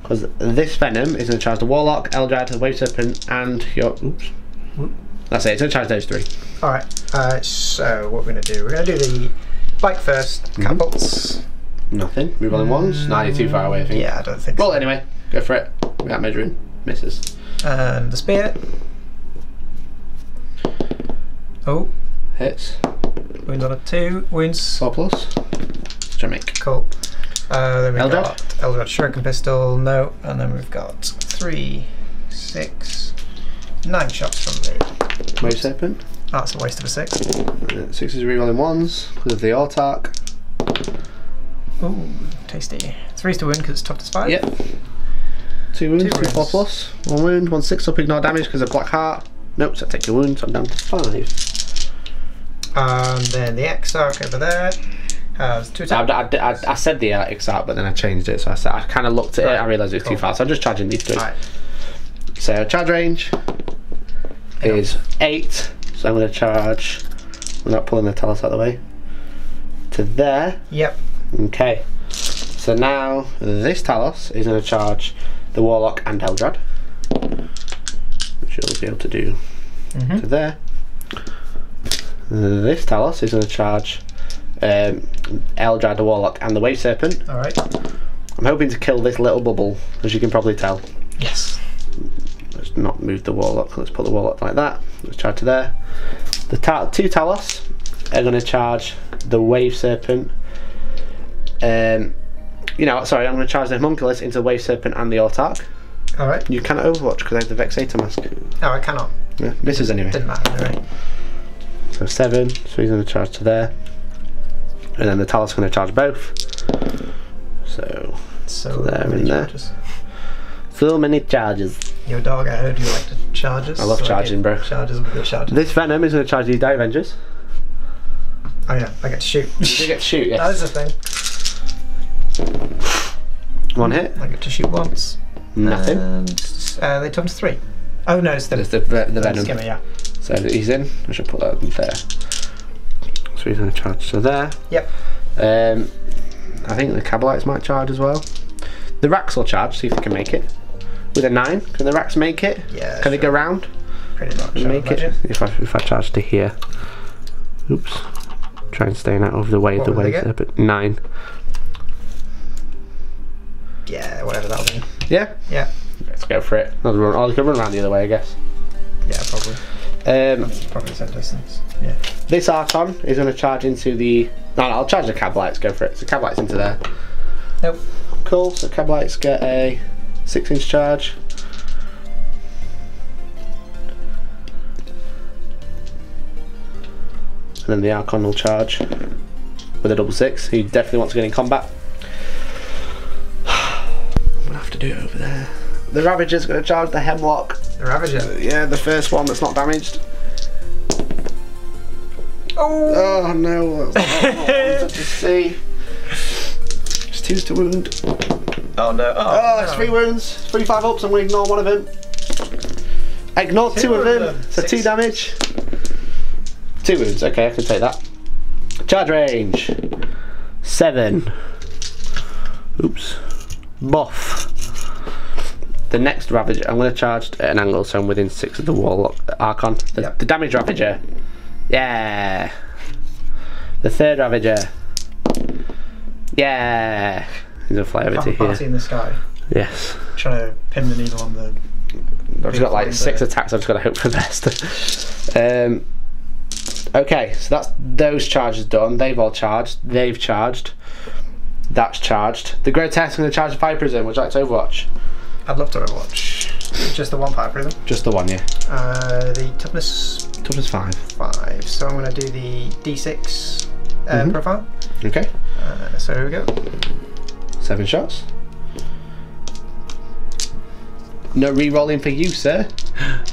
because this Venom is going to charge the Warlock, Eldrad, the Wave Serpent, and your. Oops. That's it, it's going to charge those three. Alright, uh, so what we're going to do, we're going to do the bike first, cat bolts. Mm-hmm. Nothing, we're rolling ones. Nah, you're too far away, I think. Yeah, I don't think so. Roll it anyway. Go for it, without measuring. Misses. And the spear. Oh. Hits. Wounds on a two. Wounds. Four plus. Stremic. Cool. Uh, then we've Eldrad. got Eldrad Shuriken Pistol, no. And then we've got three, six, nine shots from the Wave Serpent. Oh, that's a waste of a six. Uh, six is rerolling ones because of the Autarch. Oh, tasty. Three's to win because it's tough to spy. Yep. Two wounds, two, two four plus, one wound, one six up, ignore damage because of Black Heart. Nope, so I take your wounds, so I'm down to five. And then the Exarch over there has two times. I, I, I, I said the Exarch, but then I changed it, so I, I kind of looked at right. it, I realised it was cool. too far, so I'm just charging these three. Right. So charge range Hang is on. eight, so I'm going to charge, I'm not pulling the Talos out of the way, to there. Yep. Okay, so now this Talos is going to charge the Warlock and Eldrad, which you'll be able to do mm-hmm. to there. This Talos is going to charge um, Eldrad, the Warlock, and the Wave Serpent. All right. I'm hoping to kill this little bubble, as you can probably tell. Yes. Let's not move the Warlock. Let's put the Warlock like that. Let's charge to there. The ta two Talos are going to charge the Wave Serpent Um, you know, sorry, I'm going to charge the Homunculus into the Wave Serpent and the Autarch. All right. You cannot Overwatch because I have the Vexator Mask. No, I cannot. Yeah, misses anyway. Didn't matter. All right. So seven. So he's going to charge to there, and then the Talos is going to charge both. So, so there and there. Charges. So many charges. Yo, dog, I heard you like to charge us. I love so charging, I bro. Charges with your charges. This Venom is going to charge these Dire Avengers. Oh yeah, I get to shoot. You do get to shoot, yes. That is the thing. One hit. I get to shoot once. Nothing. And uh, they turn to three. Oh no, it's the, it's the, the, the Venom. Skimmer, yeah. So he's in. I should put that there. So he's going to charge to there. Yep. Um, I think the Cabalites might charge as well. The Rax will charge, see if they can make it. With a nine, can the Rax make it? Yeah. Can sure. they go round? Pretty much. Sure make it. If I if I charge to here, oops. Try and stay out of the way of the Wave Serpent. Nine. Yeah, whatever that'll be. Yeah. Yeah. Let's go for it. Another run. Oh, they can run around the other way, I guess. Yeah, probably. Um. I mean, probably set distance. Yeah. This Archon is going to charge into the. No, no, I'll charge the Cabalites. Go for it. So Cabalites into there. Nope. Cool. So Cabalites get a. Six inch charge. And then the Archon will charge with a double six. He definitely wants to get in combat. I'm gonna have to do it over there. The Ravager's gonna charge the Hemlock. The Ravager? Yeah, the first one that's not damaged. Oh, oh no, that's not what I wanted to see. Just two's to wound. Oh no. Oh, oh that's no. three wounds, three five ups. I'm going to ignore one of them. Ignore two, two of them, them. So six. Two damage. Two wounds, okay, I can take that. Charge range. Seven. Oops. Buff. The next Ravager, I'm going to charge at an angle so I'm within six of the Warlock Archon. The, yep. the damage Ravager. Yeah. The third Ravager. Yeah. He's gonna fly over to here. Party in the sky. Yes. Trying to pin the needle on the. I've got like six there. attacks. I've just got to hope for the best. um, okay, so that's those charges done. They've all charged. They've charged. That's charged. The Grotesque is going to charge the Fire Prism. Would you like to Overwatch? I'd love to Overwatch. Just the one Fire Prism. Just the one, yeah. Uh, the toughness. Toughness five. Five. So I'm going to do the D six uh, mm-hmm. profile. Okay. Uh, so here we go. Seven shots. No re-rolling for you, sir.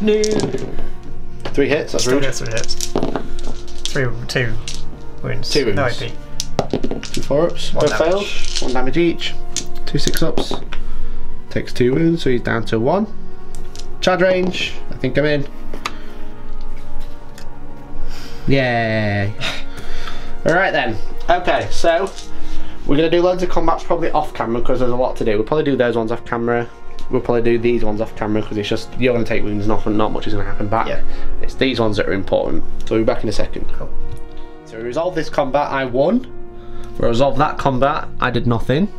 No. Three hits. That's rude. Still gets three hits. Three, two wounds. Two wounds. No I P. Two four ups. One failed. One damage each. Two six ups. Takes two wounds, so he's down to one. Charge range. I think I'm in. Yay. All right then. Okay, so. We're going to do loads of combats probably off camera because there's a lot to do. We'll probably do those ones off camera. We'll probably do these ones off camera because it's just, you're going to take wounds and often not much is going to happen back. Yeah. It's these ones that are important. So we'll be back in a second. Cool. So we resolved this combat, I won. We resolved that combat, I did nothing.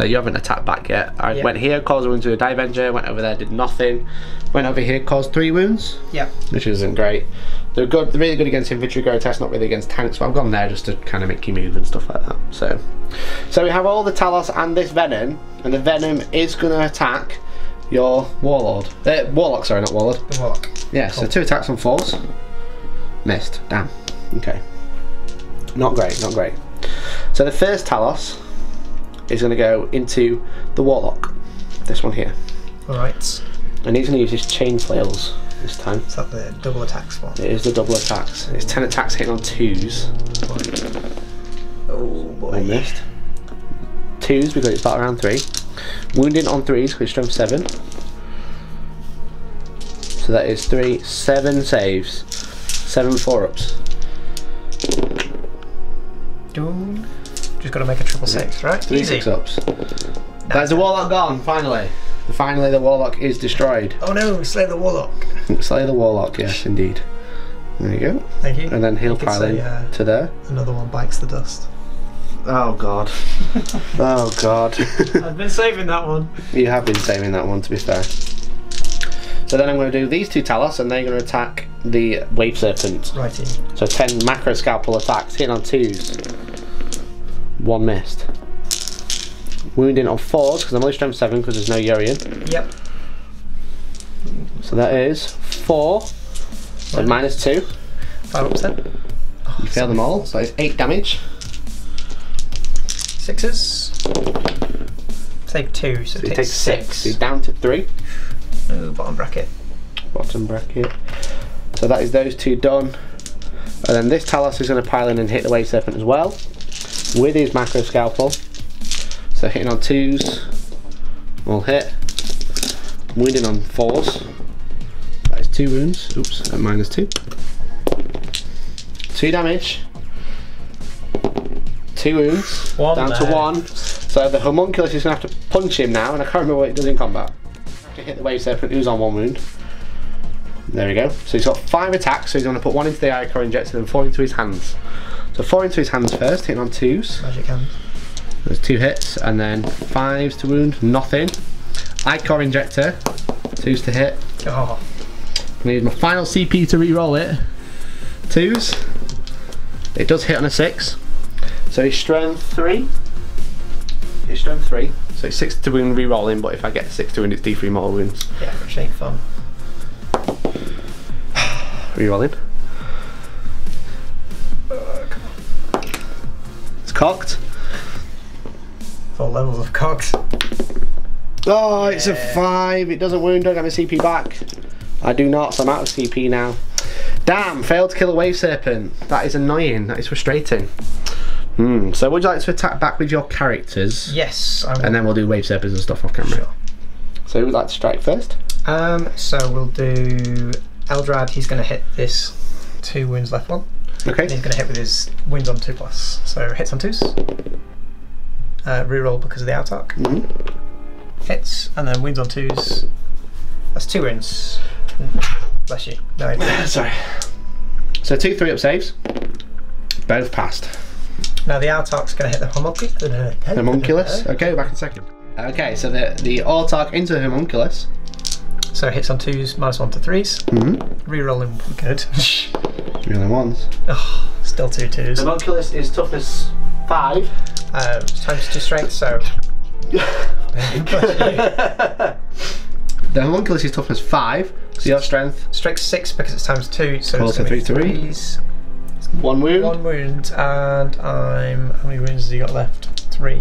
Uh, you haven't attacked back yet. I yeah. went here, caused a wound to a Dire Avenger, went over there, did nothing. Went over here, caused three wounds. Yeah. Which isn't great. They're good. They're really good against infantry grotesque, not really against tanks, but I've gone there just to kind of make you move and stuff like that. So, so we have all the Talos and this Venom, and the Venom is going to attack your Warlord. Uh, warlock, sorry, not Warlord. The Warlock. Yeah, cool. So two attacks on fours. Missed. Damn. Okay. Not great, not great. So the first Talos is going to go into the Warlock. This one here. Alright. And he's going to use his chain flails. This time. Is that the double attacks one? It is the double attacks. It's ten attacks hitting on twos. Oh boy. I missed. Twos because it's battle round three. Wounding on threes because it's strength seven. So that is three, seven saves. Seven four ups. Doom. Just got to make a triple six, right? Three Easy. six ups. That's the Warlock gone, finally. Finally, the Warlock is destroyed. Oh no, slay the Warlock. Slay the Warlock, yes, indeed. There you go. Thank you. And then he'll pile in uh, to there. Another one bites the dust. Oh god. Oh god. I've been saving that one. You have been saving that one, to be fair. So then I'm going to do these two Talos, and they're going to attack the Wave Serpent. Righty. So ten Macro Scalpel attacks, hitting on twos. One missed. Wounding on fours, because I'm only strength seven because there's no Urien. Yep. So that is four. So right. Minus two. Five upset. Oh, you failed them all, so it's eight damage. Sixes. Take two, so, so it takes six. six. So you're down to three. Ooh, bottom bracket. Bottom bracket. So that is those two done. And then this Talos is going to pile in and hit the Wave Serpent as well. With his Macro Scalpel. So hitting on twos. All hit. Wounding on fours. That is two wounds. Oops, at minus two. Two damage. Two wounds. One down there. to one. So the Homunculus is going to have to punch him now, and I can't remember what it does in combat. To hit the Wave Serpent, who's on one wound. There we go. So he's got five attacks, so he's going to put one into the Ichor Injector and four into his hands. So four into his hands first, hitting on twos. Magic hands. There's two hits, and then fives to wound, nothing. Ichor Injector, twos to hit. Oh. I'm going to use my final C P to re-roll it. Twos. It does hit on a six. So his strength three. His strength three. So it's six to wound re-rolling, but if I get six to wound, it's D three more wounds. Yeah, which ain't fun. Rerolling. Uh, come on. It's cocked. Four levels of cocked. Oh, yeah. It's a five. It doesn't wound. Don't have a C P back. I do not, so I'm out of C P now. Damn, failed to kill a Wave Serpent. That is annoying. That is frustrating. Hmm. So would you like to attack back with your characters? Yes. I will. And then we'll do Wave Serpents and stuff off camera. Sure. So who would like to strike first? Um. So we'll do... Eldrad, he's going to hit this two wounds left one. Okay. And he's going to hit with his wounds on two plus. So hits on twos. Uh, Reroll because of the Autarch. Mm-hmm. Hits, and then wounds on twos. That's two wounds. Bless you. No, sorry. So two three up saves. Both passed. Now the Autarch's going to hit the Homunculus. The Homunculus. Okay, back in second. Okay, so the, the Autarch into the Homunculus. So hits on twos, minus one to threes. Mm-hmm. Rerolling good. Rerolling ones. Oh, still two twos. The Homunculus is toughness five. Uh, times two strength, so. The Homunculus is toughness five. So your strength. Strength six because it's times two, so Close it's to three threes. Three. One wound. One wound, and I'm. How many wounds has he got left? Three.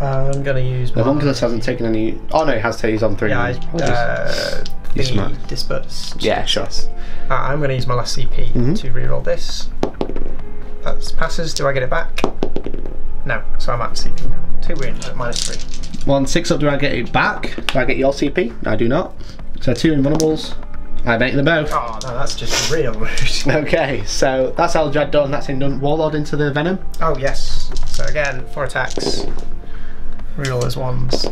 Uh, I'm going to use my... The Homunculus hasn't taken any... Oh no, he has taken, he's on three. Yeah, uh, he's smart. Disperse. Yeah, sure. Uh, I'm going to use my last C P mm-hmm. to reroll this. That passes, do I get it back? No, so I'm at C P now. Two wounds at minus three. One, six up, do I get it back? Do I get your C P? I do not. So two invulnerables. I've eaten them both. Oh no, that's just real rude. Okay, so that's Eldrad done, that's him done. Warlord into the Venom. Oh yes. So again, four attacks. Reroll those ones.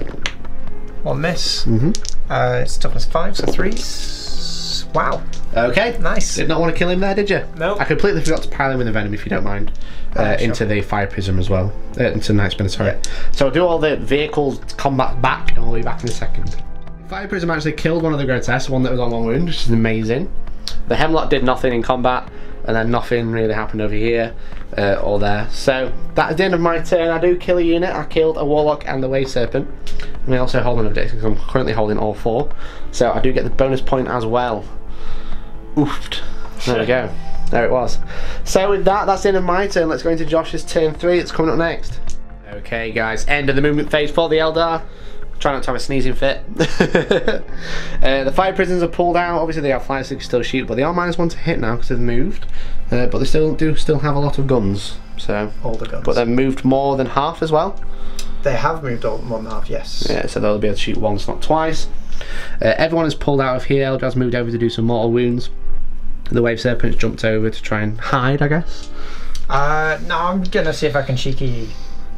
One miss. Mm-hmm. Uh, it's toughness five, so threes. Wow. Okay. Nice. Did not want to kill him there, did you? No. Nope. I completely forgot to pile him with the Venom, if you don't mind. Uh, uh, into sure. the Fire Prism as well. Uh, into Night Spinner, sorry. Yeah. So I'll do all the vehicles combat back, and we'll be back in a second. Fire Prism actually killed one of the Grotesque, one that was on one wound, which is amazing. The Hemlock did nothing in combat, and then nothing really happened over here uh, or there. So that is the end of my turn. I do kill a unit. I killed a Warlock and the Wave Serpent. I mean, also hold an objective because I'm currently holding all four. So I do get the bonus point as well. Oofed. There we go. There it was. So with that, that's the end of my turn. Let's go into Josh's turn three. It's coming up next. Okay, guys. End of the movement phase for the Eldar. Try not to have a sneezing fit. uh, the Fire Prisons are pulled out. Obviously they have flyers, so they can still shoot, but they are minus one to hit now because they've moved. Uh, but they still do still have a lot of guns. So all the guns. But they've moved more than half as well. They have moved all, more than half, yes. Yeah, so they'll be able to shoot once, not twice. Uh, everyone is pulled out of here. Eldrad's moved over to do some mortal wounds. The Wave Serpent's jumped over to try and hide, I guess. Uh, no, I'm gonna see if I can cheeky.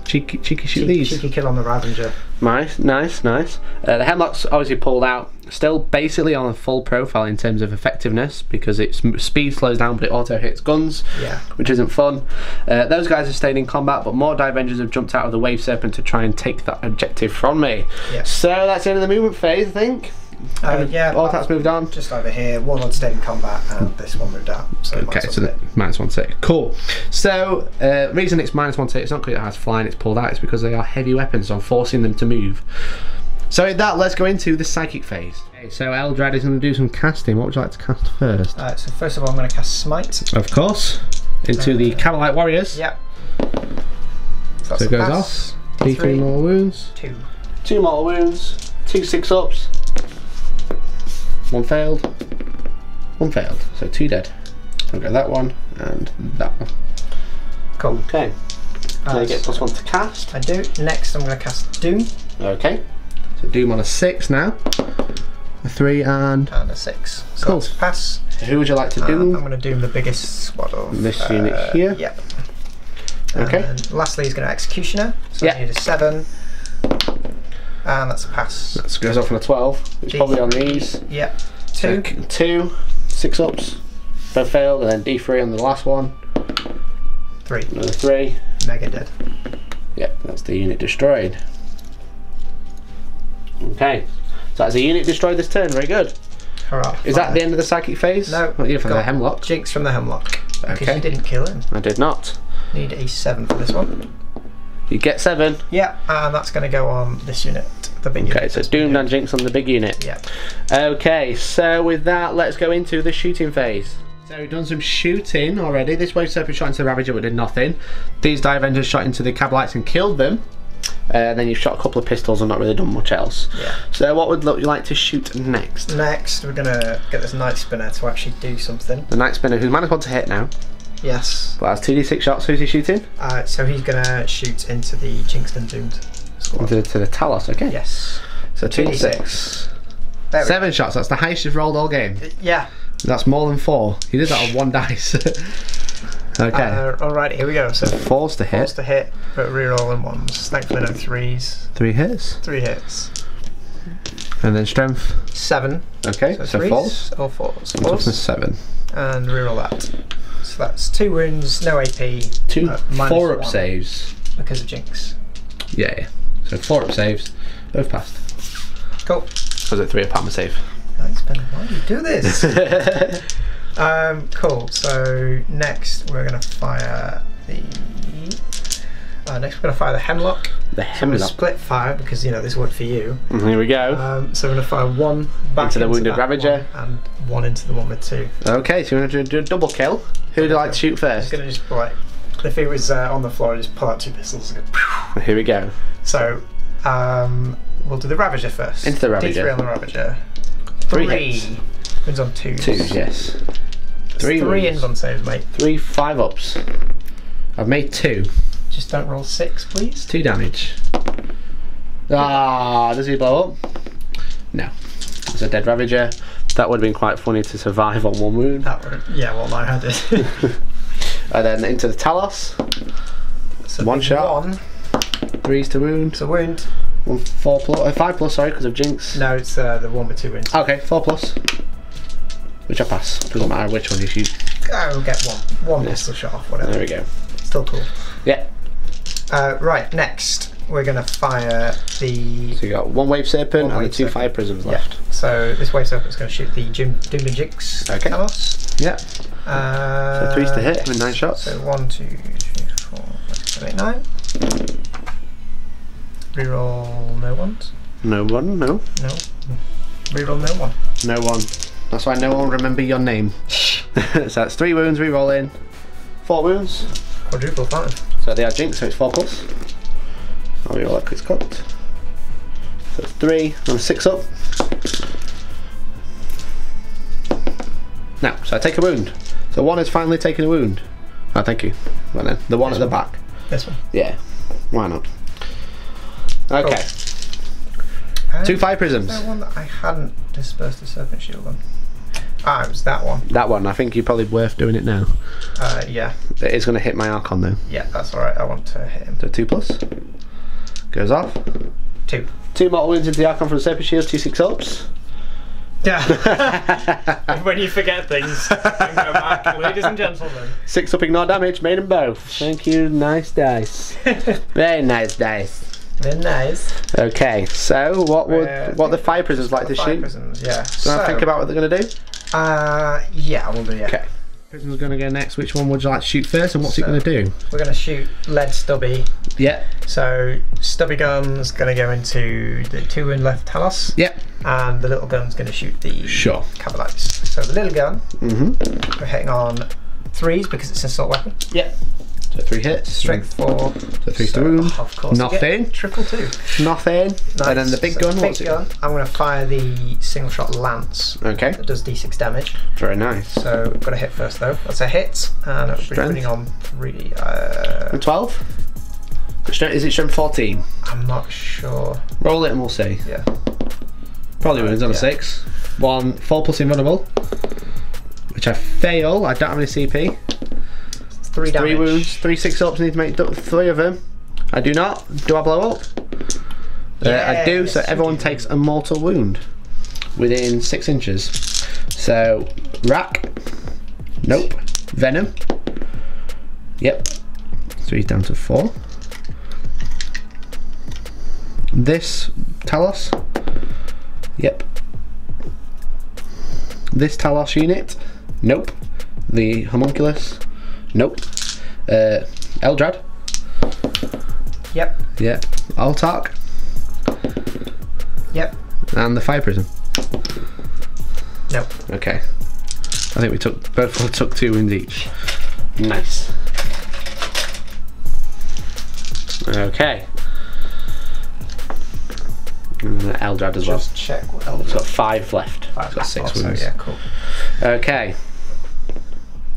Cheeky, cheeky shoot these. Cheeky kill on the Ravager. Nice, nice, nice. Uh, the Hemlock's obviously pulled out. Still basically on a full profile in terms of effectiveness because its speed slows down but it auto hits guns, yeah, which isn't fun. Uh, those guys have stayed in combat, but more Dire Avengers have jumped out of the Wave Serpent to try and take that objective from me. Yeah. So that's the end of the movement phase, I think. Uh, yeah, all attacks moved on. Just over here, Warlord stayed in combat, and this one moved out. So okay, so the minus one tick. Cool. So uh, reason it's minus one tick, it's not because it has flying, it's pulled out. It's because they are heavy weapons, so I'm forcing them to move. So with that, let's go into the psychic phase. Okay, so Eldrad is going to do some casting. What would you like to cast first? Uh, so first of all, I'm going to cast Smite. Of course, into uh, the Candlelight Warriors. Yep. So, so it goes pass. off. D three Three, mortal wounds. Two. Two mortal wounds. Two six ups. One failed. One failed. So two dead. I'll go that one and that one. Cool. Okay. Uh, now you get plus one to cast. I do. Next, I'm going to cast Doom. Okay. So Doom on a six now. A three and, and a six. So cool. Pass. So who would you like to Doom? Uh, I'm going to Doom the biggest squad of this uh, unit here. Yep. Okay. And lastly, he's going to Executioner. So yep. I need a seven. And that's a pass. That goes off on a twelve. It's D probably on these. Yeah. Two. So two. Six ups. They failed, and then D three on the last one. Three. Another three. Mega dead. Yep, that's the unit destroyed. Okay. So that's a unit destroyed this turn. Very good. Hurrah. Is that the end of the psychic phase? No. Not you from the Hemlock. Jinx from the Hemlock. Okay. Because you didn't kill him. I did not. Need a seven for this one. You get seven. Yeah, and that's going to go on this unit, the big unit. Okay, so it's Doomed and Jinx on the big unit. Yeah. Okay, so with that, let's go into the shooting phase. So we've done some shooting already. This Wave Serpent shot into the Ravager but did nothing. These Dire Avengers shot into the Cabalites and killed them. Uh, and then you've shot a couple of pistols and not really done much else. Yeah. So what would you like to shoot next? Next, we're going to get this Night Spinner to actually do something. The Night Spinner, who's minus one to hit now. Yes. Well, that's two D six shots. Who's he shooting? Uh, so he's going to shoot into the Jinxton Doomed squad. Into the, to the Talos, okay. Yes. So two D six. Seven shots. That's the highest you've rolled all game. Uh, yeah. That's more than four. He did that on one dice. Okay. Uh, Alright, here we go. So fours to hit. Fours to hit, but rerolling ones. Thankfully, no threes. Three hits? Three hits. And then strength? Seven. Okay, so, so fours. Or fours. Fours. And seven. And reroll that. So that's two wounds, no A P. Two uh, four up saves. Because of Jinx. Yeah, yeah. So four up saves, both passed. Cool. Was it three up on the save? Nice, Ben. Why do you do this? um, cool. So next we're going to fire the. Uh, next we're going to fire the Hemlock. The Hemlock. So we're going to split fire because, you know, this worked for you. Mm, here we go. Um, so we're going to fire one back into the into wounded Ravager. One and one into the one with two. Okay, so we're going to do a double kill. Who would you like to shoot first? I'm going to just, like, if he was uh, on the floor, I'd just pull out two pistols and go. Here we go. So um, we'll do the Ravager first. Into the Ravager. D three on the Ravager. Three. Three wins on twos. Twos, yes. That's three three ins on saves, mate. Three five ups. I've made two. Just don't roll six, please. Two damage. Ah, does he blow up? No. It's a dead Ravager. That would have been quite funny to survive on one wound. That would have, yeah, well, I had it. And then into the Talos. So one shot. One. Threes to wound. It's a wound. One, four plus, uh, five plus, sorry, because of Jinx. No, it's uh, the one with two wounds. Okay, four plus. Which I pass. Doesn't matter which one you shoot. Oh, get one. One yes. pistol shot off, whatever. There we go. Still cool. Yeah. Uh, right, next we're going to fire the... So you got one Wave Serpent one and wave two serpent. Fire Prisms left. Yeah. So this Wave Serpent's going to shoot the Doomed and Jinx. Okay. Talos. Yeah. Uh, so threes to hit with nine shots. So one, two, three, four, five, six, seven, eight, nine. Reroll no ones. No one, no. No. Reroll no one. No one. That's why no one will remember your name. So that's three wounds, reroll in. Four wounds. Quadruple fine. So they are Jinx, so it's four plus. I'll reroll that quick cut. So it's three and six up. Now, so I take a wound. So one is finally taking a wound. Oh, thank you. Well then, the one this at one. the back. This one. Yeah. Why not? Okay. Oh. Two Fire Prisms. Is there one that I hadn't dispersed the Serpent Shield on? Ah, it was that one. That one. I think you're probably worth doing it now. Uh, yeah. It is going to hit my Archon though. Yeah, that's alright. I want to hit him. So two plus. Goes off. Two. Two mortal wounds into the Archon from the Serpent Shield, two six ups. Yeah. When you forget things, you go back. Ladies and gentlemen. Six up, ignore damage, made them both. Thank you, nice dice. Very nice dice. They're nice. Okay, so what would what the Fire Prisms like to shoot? Prisms, yeah. So, so think about what they're going to do? Uh, yeah, I will do, yeah. Okay. Prism's going to go next. Which one would you like to shoot first, and what's so it going to do? We're going to shoot lead stubby. Yeah. So stubby gun's going to go into the two and left Talos. Yeah. And the little gun's going to shoot the sure. cover lights. So the little gun, mm-hmm. we're hitting on threes because it's an assault weapon. Yeah. So three hits. Strength four. So three so through. Of course. Nothing. Triple two. Nothing. Nice. And then the big so gun. The big gun. It? I'm going to fire the single shot lance. Okay. That does d six damage. Very nice. So I've got a hit first though. That's a hit. And I'm putting on three. Uh, and twelve. Is it strength fourteen? I'm not sure. Roll it and we'll see. Yeah. Probably wins on yeah. a six. One four plus invulnerable, which I fail. I don't have any C P. Three damage. Three wounds, three six ups, I need to make three of them. I do not. Do I blow up? Yeah, uh, I do, yes, so everyone do. takes a mortal wound within six inches. So, rack. Nope. Venom. Yep. So he's down to four. This Talos. Yep. This Talos unit. Nope. The Homunculus. Nope. Uh, Eldrad. Yep. Yep. Autarch. Yep. And the Fire Prism. Nope. Okay. I think we took both. We took two wounds each. Nice. Okay. And Eldrad as well. Just check what Eldrad. It's got five left. Five it's got six also, wounds. Yeah, cool. Okay.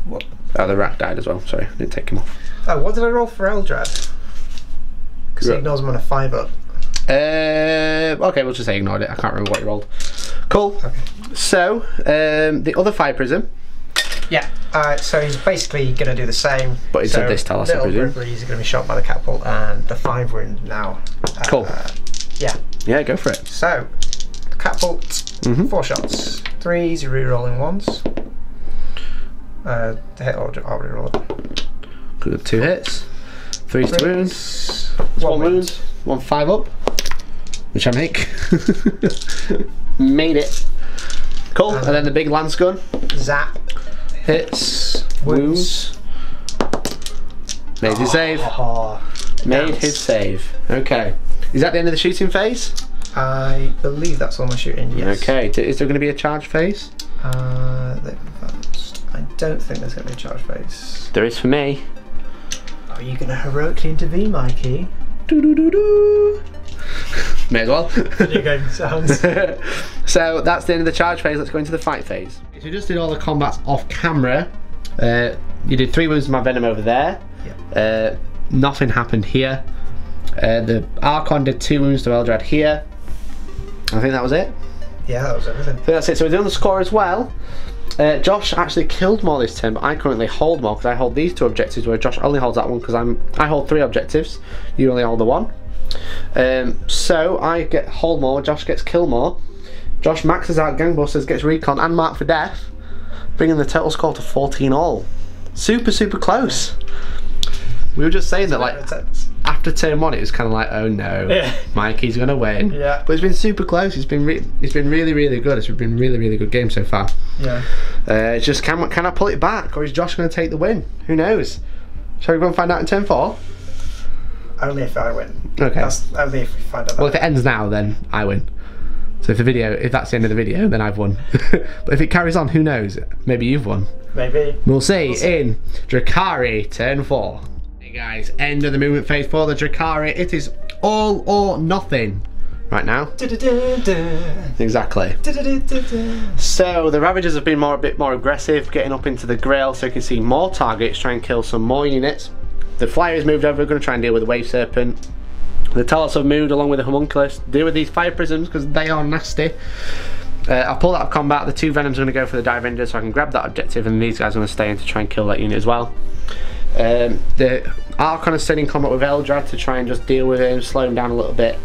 What? Oh, the rat died as well, sorry, I didn't take him off. Oh, what did I roll for Eldrad? Because he ignores him on a five up. Uh, okay, we'll just say ignored it, I can't remember what he rolled. Cool, okay. So, um, the other Fire Prism. Yeah, uh, so he's basically going to do the same. But he's so a this Talos, I presume. He's going to be shot by the catapult and the five wound now. Uh, cool. Uh, yeah. Yeah, go for it. So, the catapult, mm-hmm. four shots. Threes, you're re-rolling ones. Uh, hit or I'll re-roll it. Good, two hits, three to wounds, one wound, one five up, which I make. Made it. Cool. Um, and then the big lance gun. Zap. Hits. Wounds. wounds. Made his oh, save. Oh, Made dance. his save. Okay. Is that the end of the shooting phase? I believe that's all my shooting. Yes. Okay. Is there going to be a charge phase? Uh. I don't think there's going to be a charge phase. There is for me. Are you going to heroically intervene, Mikey? Do do do do. May as well. Video game sounds. So that's the end of the charge phase. Let's go into the fight phase. So you just did all the combats off camera. Uh, you did three wounds with my Venom over there. Yep. Uh, nothing happened here. Uh, the Archon did two wounds to Eldrad here. I think that was it. Yeah, that was everything. I think that's it. So we're doing the score as well. Uh, Josh actually killed more this turn, but I currently hold more because I hold these two objectives, where Josh only holds that one because I'm I hold three objectives, you only hold the one. Um, so I get hold more, Josh gets kill more. Josh maxes out Gangbusters, gets Recon and Marked for Death, bringing the total score to fourteen all. Super super close. We were just saying that like after turn one it was kind of like, oh no, yeah. Mikey's gonna win. Yeah. But it's been super close. It's been re it's been really really good. It's been really really good game so far. Yeah. Uh, it's just can can I pull it back, or is Josh gonna take the win? Who knows? Shall we go and find out in turn four? Only if I win. Okay. That's only if we find out. Well, if it ends now, then I win. So if the video, if that's the end of the video, then I've won. But if it carries on, who knows? Maybe you've won. Maybe. We'll see, we'll see. In Drukhari turn four. Guys, end of the movement phase for the Drukhari. It is all or nothing right now. Da, da, da, da. Exactly. Da, da, da, da, da. So the Ravagers have been more a bit more aggressive, getting up into the grill, so you can see more targets, try and kill some more units. The Flyers moved over, we're going to try and deal with the Wave Serpent. The Talos have moved along with the Homunculus, deal with these Fire Prisms because they are nasty. Uh, I'll pull that up combat. The two Venoms are going to go for the Dire Avengers, so I can grab that objective, and these guys are going to stay in to try and kill that unit as well. Um, the Archon is still in combat with Eldrad to try and just deal with him, slow him down a little bit.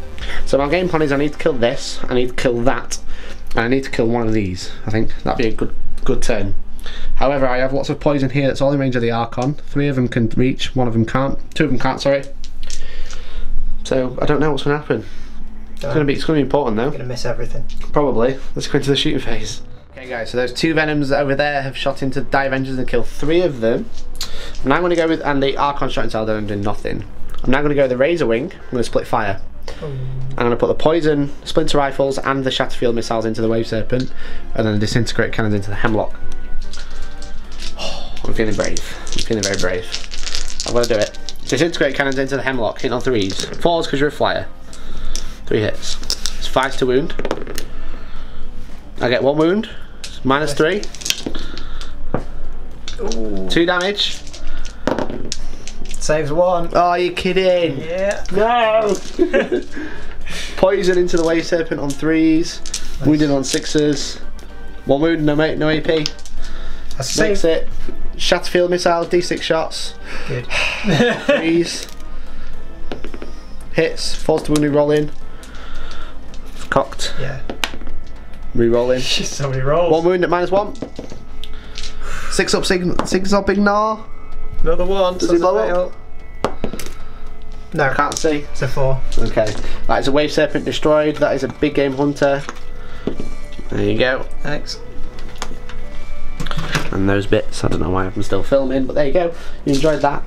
So my game plan is I need to kill this, I need to kill that, and I need to kill one of these. I think that'd be a good good turn. However, I have lots of poison here that's all in range of the Archon. Three of them can reach, one of them can't. Two of them can't, sorry. So I don't know what's going to happen. It's going to be it's going to be important though. You're going to miss everything. Probably. Let's go into the shooting phase. Okay guys, so those two Venoms over there have shot into Dire Avengers and killed three of them. And I'm going to go with, and the Archon shot into Aeldari and did nothing. I'm now going to go with the Razor Wing. I'm going to split fire. I'm going to put the poison, Splinter Rifles and the Shatterfield missiles into the Wave Serpent, and then the Disintegrator Cannons into the Hemlock. Oh, I'm feeling brave. I'm feeling very brave. I'm going to do it. Disintegrator Cannons into the Hemlock, hitting on threes. Fours because you're a flyer. Three hits. It's five to wound. I get one wound. It's minus three. Ooh. Two damage. Saves one. Oh, you're kidding. Yeah. No. Poison into the Wave Serpent on threes. Nice. Wounded on sixes. One wound, no, mate, no A P. That's Makes safe. It. Shatterfield missiles, D six shots. Good. Threes. Hits. Forced to wound, re-rolling. Cocked. Yeah. Re-rolling. So many rolls. One wound at minus one. Six up, six up, ignore. Another one. Does, Does it blow up? No, I can't see. It's a four. Okay. That is a Wave Serpent destroyed. That is a Big Game Hunter. There you go. Thanks. And those bits, I don't know why I'm still filming, but there you go. You enjoyed that.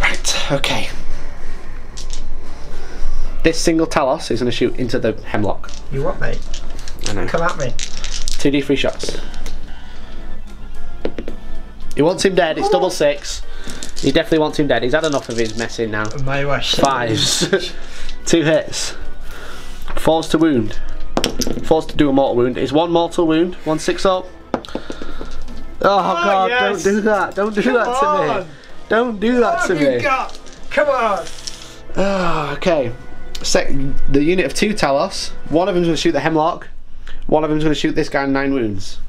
Right, okay. This single Talos is going to shoot into the Hemlock. You what, mate? I know. Come at me. two D three shots. He wants him dead, it's double six. He definitely wants him dead. He's had enough of his messing now. My wish. Fives. Two hits. Forced to wound. Forced to do a mortal wound. It's one mortal wound. One six up. Oh, oh God, yes. Don't do that. Don't do Come that on. to me. Don't do that what to have me. You got? Come on. Oh, okay. Sec the unit of two Talos. One of them's going to shoot the Hemlock. One of them's going to shoot this guy in nine wounds.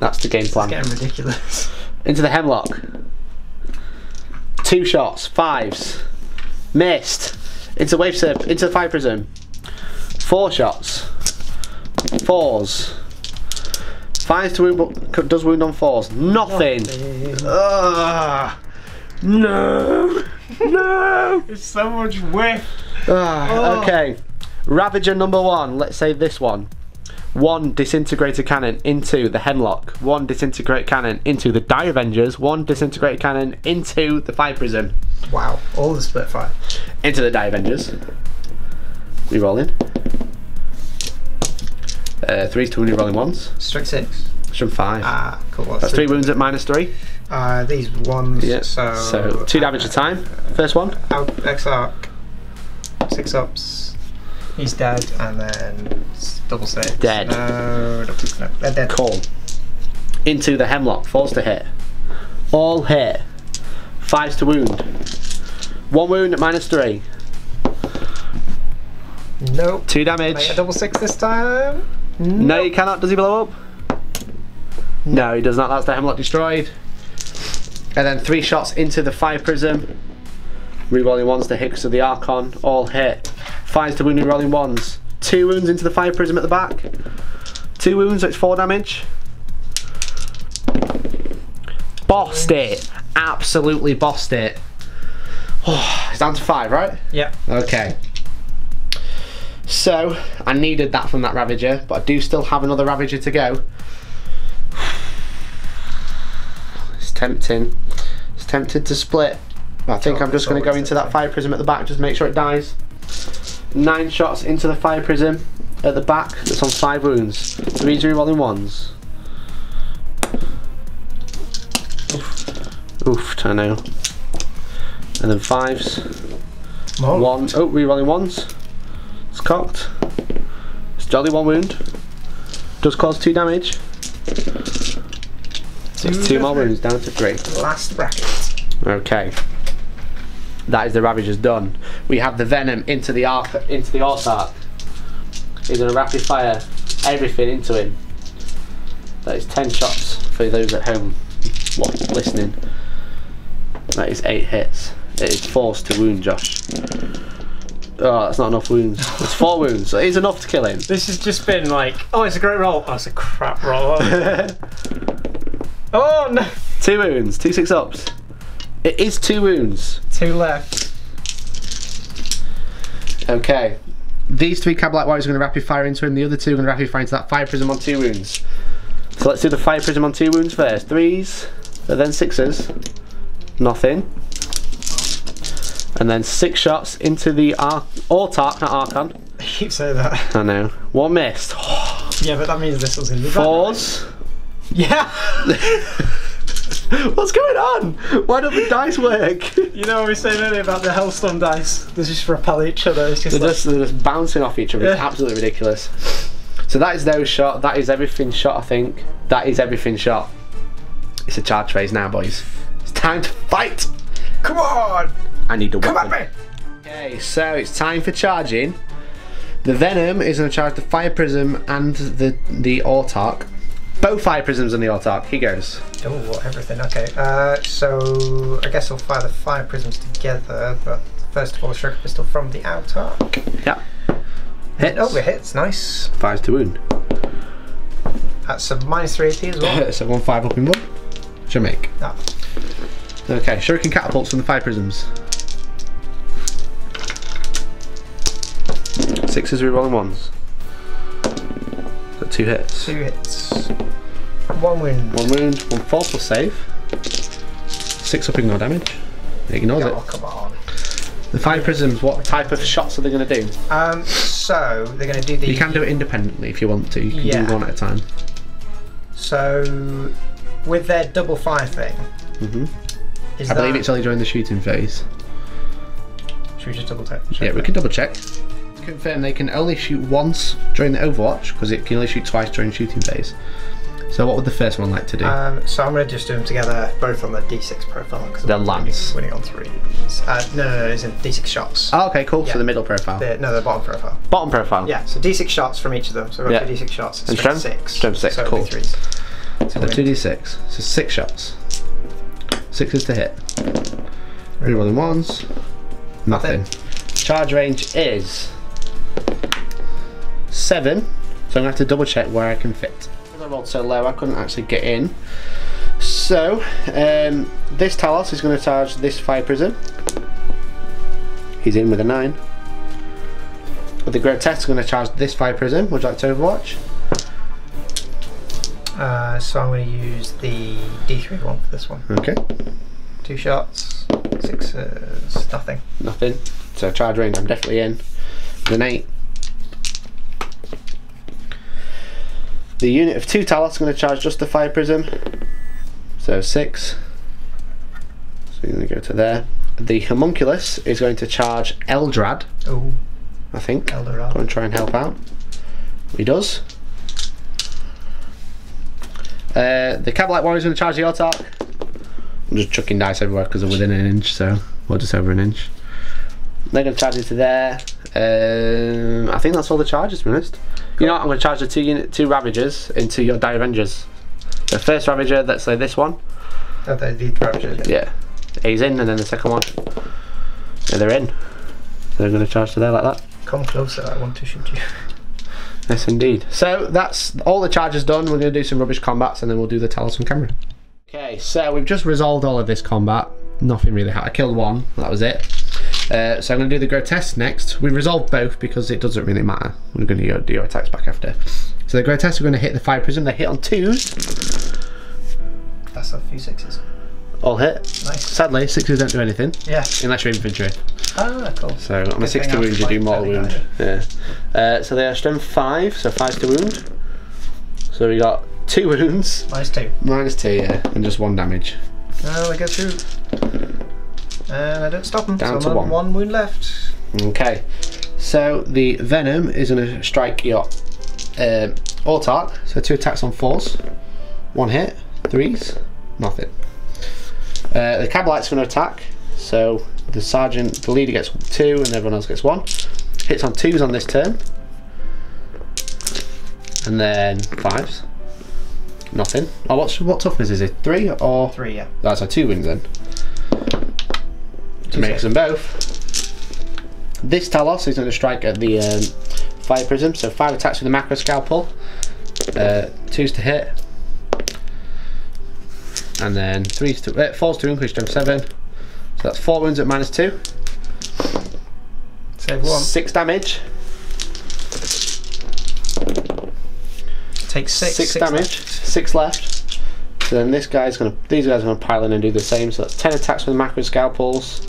That's the game plan. It's getting ridiculous. Into the Hemlock. Two shots. Fives. Missed. Into the Wave Serpent. Into the Fire Prism. Four shots. Fours. Fives to wound, but does wound on fours. Nothing. Nothing. Ugh. No. No. It's so much whiff. Oh. Okay. Ravager number one. Let's say this one. One Disintegrator Cannon into the Hemlock, one Disintegrator Cannon into the Dire Avengers, one Disintegrator Cannon into the Fire Prism. Wow, all the split fire. Into the Dire Avengers. We rolling. Uh, threes to wound, rolling ones. Strike six. From five. Ah, cool. That's, That's three wounds at minus three. Uh, these ones, yeah. so... So, two damage uh, at time. First one. Exarch. Six ups. He's dead, and then double six. Dead. No, no, no, they're dead. Cool. Into the Hemlock, forced to hit. All hit. Fives to wound. One wound at minus three. Nope. Two damage. Make a double six this time. Nope. No, you cannot. Does he blow up? No, he does not. That's the Hemlock destroyed. And then three shots into the Fire Prism. Rerolling ones to hit because of the Archon. All hit. Fives to wounded, rolling ones. Two wounds into the Fire Prism at the back. Two wounds, so it's four damage. Bossed it. Absolutely bossed it. Oh, it's down to five, right? Yep. Okay. So, I needed that from that Ravager, but I do still have another Ravager to go. It's tempting. It's tempting to split. I think I'm just going to go into that Fire Prism at the back, just make sure it dies. Nine shots into the Fire Prism at the back, that's on five wounds. Three to re-rolling ones. Oof. Oof, I know. And then fives. Oh. Ones. Oh, re-rolling ones. It's cocked. It's jolly one wound. Does cause two damage. So it's two more wounds, down to three. Last bracket. Okay. That is the Ravager's done. We have the Venom into the Arc, into the Autarch. He's going to rapid fire everything into him. That is ten shots for those at home listening. That is eight hits. It is forced to wound, Josh. Oh, that's not enough wounds. It's four wounds, so it is enough to kill him. This has just been like, oh, it's a great roll. Oh, it's a crap roll. Oh, no. Two wounds, two six ups. It is two wounds. Two left. Okay. These three Cabal Warriors are going to rapid fire into him. The other two are going to rapid fire into that Fire Prism on two wounds. So let's do the Fire Prism on two wounds first. Threes, and then sixes. Nothing. And then six shots into the Ar Autarch, not Archon. I keep saying that. I know. One missed. Yeah, but that means this one's going to be bad. Fours. Right? Yeah. What's going on? Why don't the dice work? You know what we were saying earlier about the Hellstorm dice? They just repel each other. It's just they're, like... just, they're just bouncing off each other. Yeah. It's absolutely ridiculous. So that is those shot. That is everything shot, I think. That is everything shot. It's a charge phase now, boys. It's time to fight. Come on. I need a weapon. Come at me. Okay, so it's time for charging. The Venom is going to charge the Fire Prism and the, the Autarch. Both Fire Prisms on the Autarch. He goes. Oh, everything. Okay. Uh, so I guess I'll fire the Fire Prisms together. But first of all, Shuriken Pistol from the Autarch. Yeah. Hits. Oh, it hits. Nice. Fires to wound. That's a minus three eighty as well. So one five up in one. Which I make. Ah. Okay. Shuriken Catapults from the Fire Prisms. Sixes, rerolling ones. Two hits. Two hits. One wound. One wound. One false will save. Six up, ignore damage. It ignores oh, it. Come on. The Fire Prisms, what type of shots are they going to do? Um, so they're going to do the. You can do it independently if you want to. You can yeah. do one at a time. So, with their double fire thing. Mm-hmm. Is I that... believe it's only during the shooting phase. Should we just double check? Should yeah, we, we can double check. Confirm they can only shoot once during the Overwatch because it can only shoot twice during shooting phase. So what would the first one like to do? Um, so I'm going to just do them together, both on the D six profile because they're lance winning on three. Uh, no, no, no, it's in D six shots. Oh, okay, cool. Yeah. So the middle profile. The, no, the bottom profile. Bottom profile. Yeah. So D six shots from each of them. So we're yeah. D six shots. It's and strength six. Strength six. So cool. Threes. So the two D six. So six shots. Six is to hit. Rerolling ones. Nothing. Nothing. Charge range is seven, so I'm going to have to double check where I can fit. I rolled so low I couldn't actually get in. So um, this Talos is going to charge this Fire Prism. He's in with a nine. But the Grotesque is going to charge this Fire Prism. Would you like to Overwatch? Uh, so I'm going to use the D three one for this one. Okay. Two shots, six, uh, nothing. Nothing. So charge range, I'm definitely in. With an eight. The unit of two Talos is going to charge just the Fire Prism, so six. So you're going to go to there. The Homunculus is going to charge Eldrad. Oh, I think. Eldrad. Go and try and help out. He does. Uh, the Cabalite Warrior is going to charge the Autarch. I'm just chucking dice everywhere because they're within an inch, so or just over an inch. They're going to charge into there. Um, I think that's all the charges, to be honest. Cool. You know what, I'm going to charge the two unit, two Ravagers into your Dire Avengers. The first Ravager, let's say this one. Oh, they're the Ravagers. Yeah. He's in, and then the second one. Yeah, they're in. They're going to charge to there like that. Come closer, I want to shoot you. Yes, indeed. So that's all the charges done. We're going to do some rubbish combats, and then we'll do the Talos on camera. Okay, so we've just resolved all of this combat. Nothing really happened. I killed one, that was it. Uh, so I'm going to do the Grotesque next. We resolve both because it doesn't really matter. We're going to do your attacks back after. So the Grotesque are going to hit the Fire Prism. They hit on twos. That's a few sixes. All hit. Nice. Sadly, sixes don't do anything. Yeah. Unless you're infantry. Oh, cool. So on Good a six to wound, you do mortal wound. Yeah. Uh, so they are strength five, so five to wound. So we got two wounds. Minus two. Minus two, yeah, and just one damage. Oh, I get through. And I don't stop him, down so I'm to on one. one wound left. Okay, so the Venom is going to strike your uh, Autarch, so two attacks on fours, one hit, threes, nothing. Uh, the Cabalite's going to attack, so the sergeant, the leader gets two and everyone else gets one. Hits on twos on this turn, and then fives, nothing. Oh, what's, what toughness is it, three or? Three, yeah. That's oh, so two wins then. To mix them both. This Talos is going to strike at the um, Fire Prism, so five attacks with the Macro Scalpel, uh, twos to hit, and then threes to uh, fours to increase strength seven. So that's four wounds at minus two. So Save one. Six damage. Take six. Six, six damage. Left. Six left. So then this guy's gonna. These guys are gonna pile in and do the same. So that's ten attacks with macro scalpels.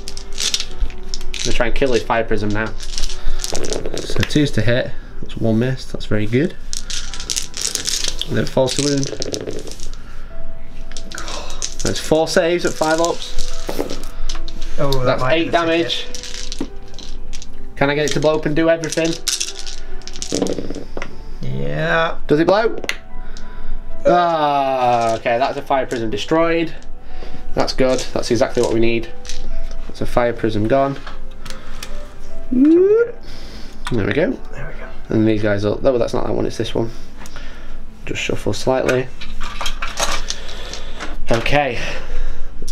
I'm gonna try and kill his fire prism now. So two's to hit. That's one miss. That's very good. And then it falls to wound. There's four saves at five ups. Oh, that that's might eight damage. Can I get it to blow up and do everything? Yeah. Does it blow? Ah, okay, that's a fire prism destroyed. That's good. That's exactly what we need. That's a fire prism gone. There we go. There we go. And these guys are. Oh, that's not that one, it's this one. Just shuffle slightly. Okay.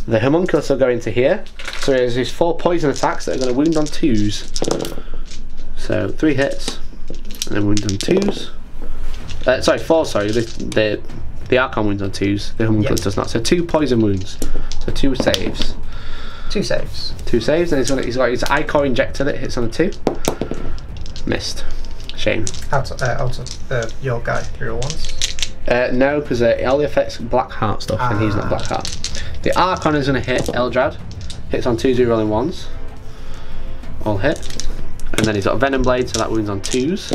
The homunculus will go into here. So there's these four poison attacks that are going to wound on twos. So three hits. And then wound on twos. Uh, sorry, four, sorry. The, the, the Archon wounds on twos. The homunculus yep. does not. So two poison wounds. So two saves. Two saves. Two saves. And he's got, he's got his I C O R injector that hits on a two. Missed. Shame. Out of, uh, out of uh, your guy, your ones. Uh, no, because uh, it only affects black heart stuff, ah. and he's not black heart. The Archon is going to hit Eldrad. Hits on twos, rolling ones. All hit. And then he's got Venom Blade, so that wounds on twos.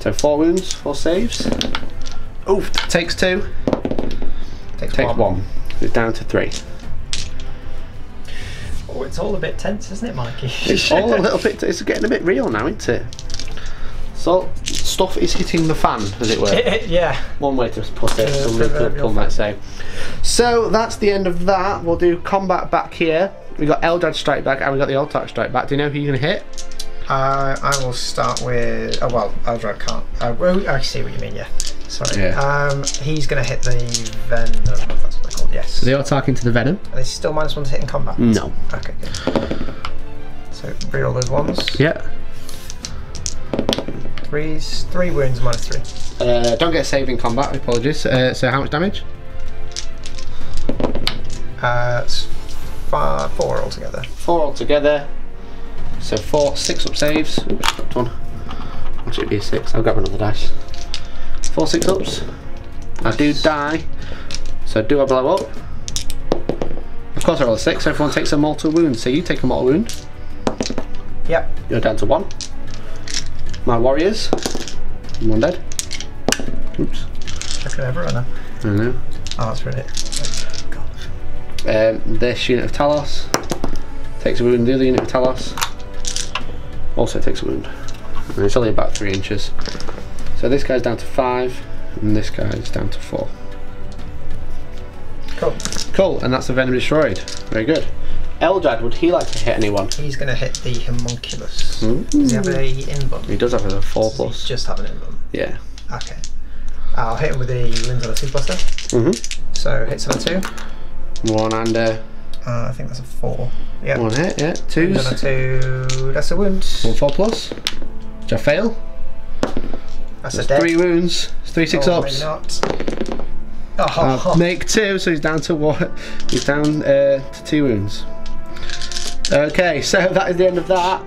So four wounds, four saves. Oof, takes two. Takes, takes one. one. It's down to three. Oh, it's all a bit tense, isn't it, Mikey? It's all a little bit, it's getting a bit real now, isn't it? So, stuff is hitting the fan, as it were. Yeah. One way to put it, uh, somebody could pull that say. So, that's the end of that. We'll do combat back here. We've got Eldrad strike back and we've got the Autarch strike back. Do you know who you're going to hit? Uh, I will start with. Oh, well, Eldrad can't. Uh, well, I see what you mean, yeah. Sorry. Yeah. Um, he's going to hit the Venom. I don't know if that's what they're called, yes. So, the Autarch into the Venom. Are they still minus one to hit in combat? No. Okay, good. So, reroll those ones. Yeah. Threes, three wounds minus three. Uh, don't get a save in combat, apologies. Uh, so how much damage? Uh, it's five, four altogether. Four altogether. So four, six up saves. Oops, dropped one. That should be a six. I'll grab another dice. Four, six ups. I do die. So do I blow up? Of course I roll a six. Everyone takes a mortal wound. So you take a mortal wound. Yep. You're down to one. My warriors, one dead. Oops. Check it over, I know. I know. Oh, that's really it. God. Um, this unit of Talos takes a wound. The other unit of Talos also takes a wound. And it's only about three inches. So this guy's down to five, and this guy's down to four. Cool. Cool, and that's the Venom destroyed. Very good. Eldrad, would he like to hit anyone? He's going to hit the homunculus. Mm. Does he have a invuln? He does have a four does plus. Just have an invuln. Yeah. Okay. I'll hit him with the limbs on a two plus then. Mm-hmm. So hits on a two. One and a. Uh, I think that's a four. Yeah. One hit. Yeah. Two. On a two. That's a wound. One four plus. Did I fail? That's, that's a dead. Three wounds. It's three six oh, ups. Maybe not. Oh. Uh, make two, so he's down to what? He's down uh, to two wounds. Okay, so that is the end of that.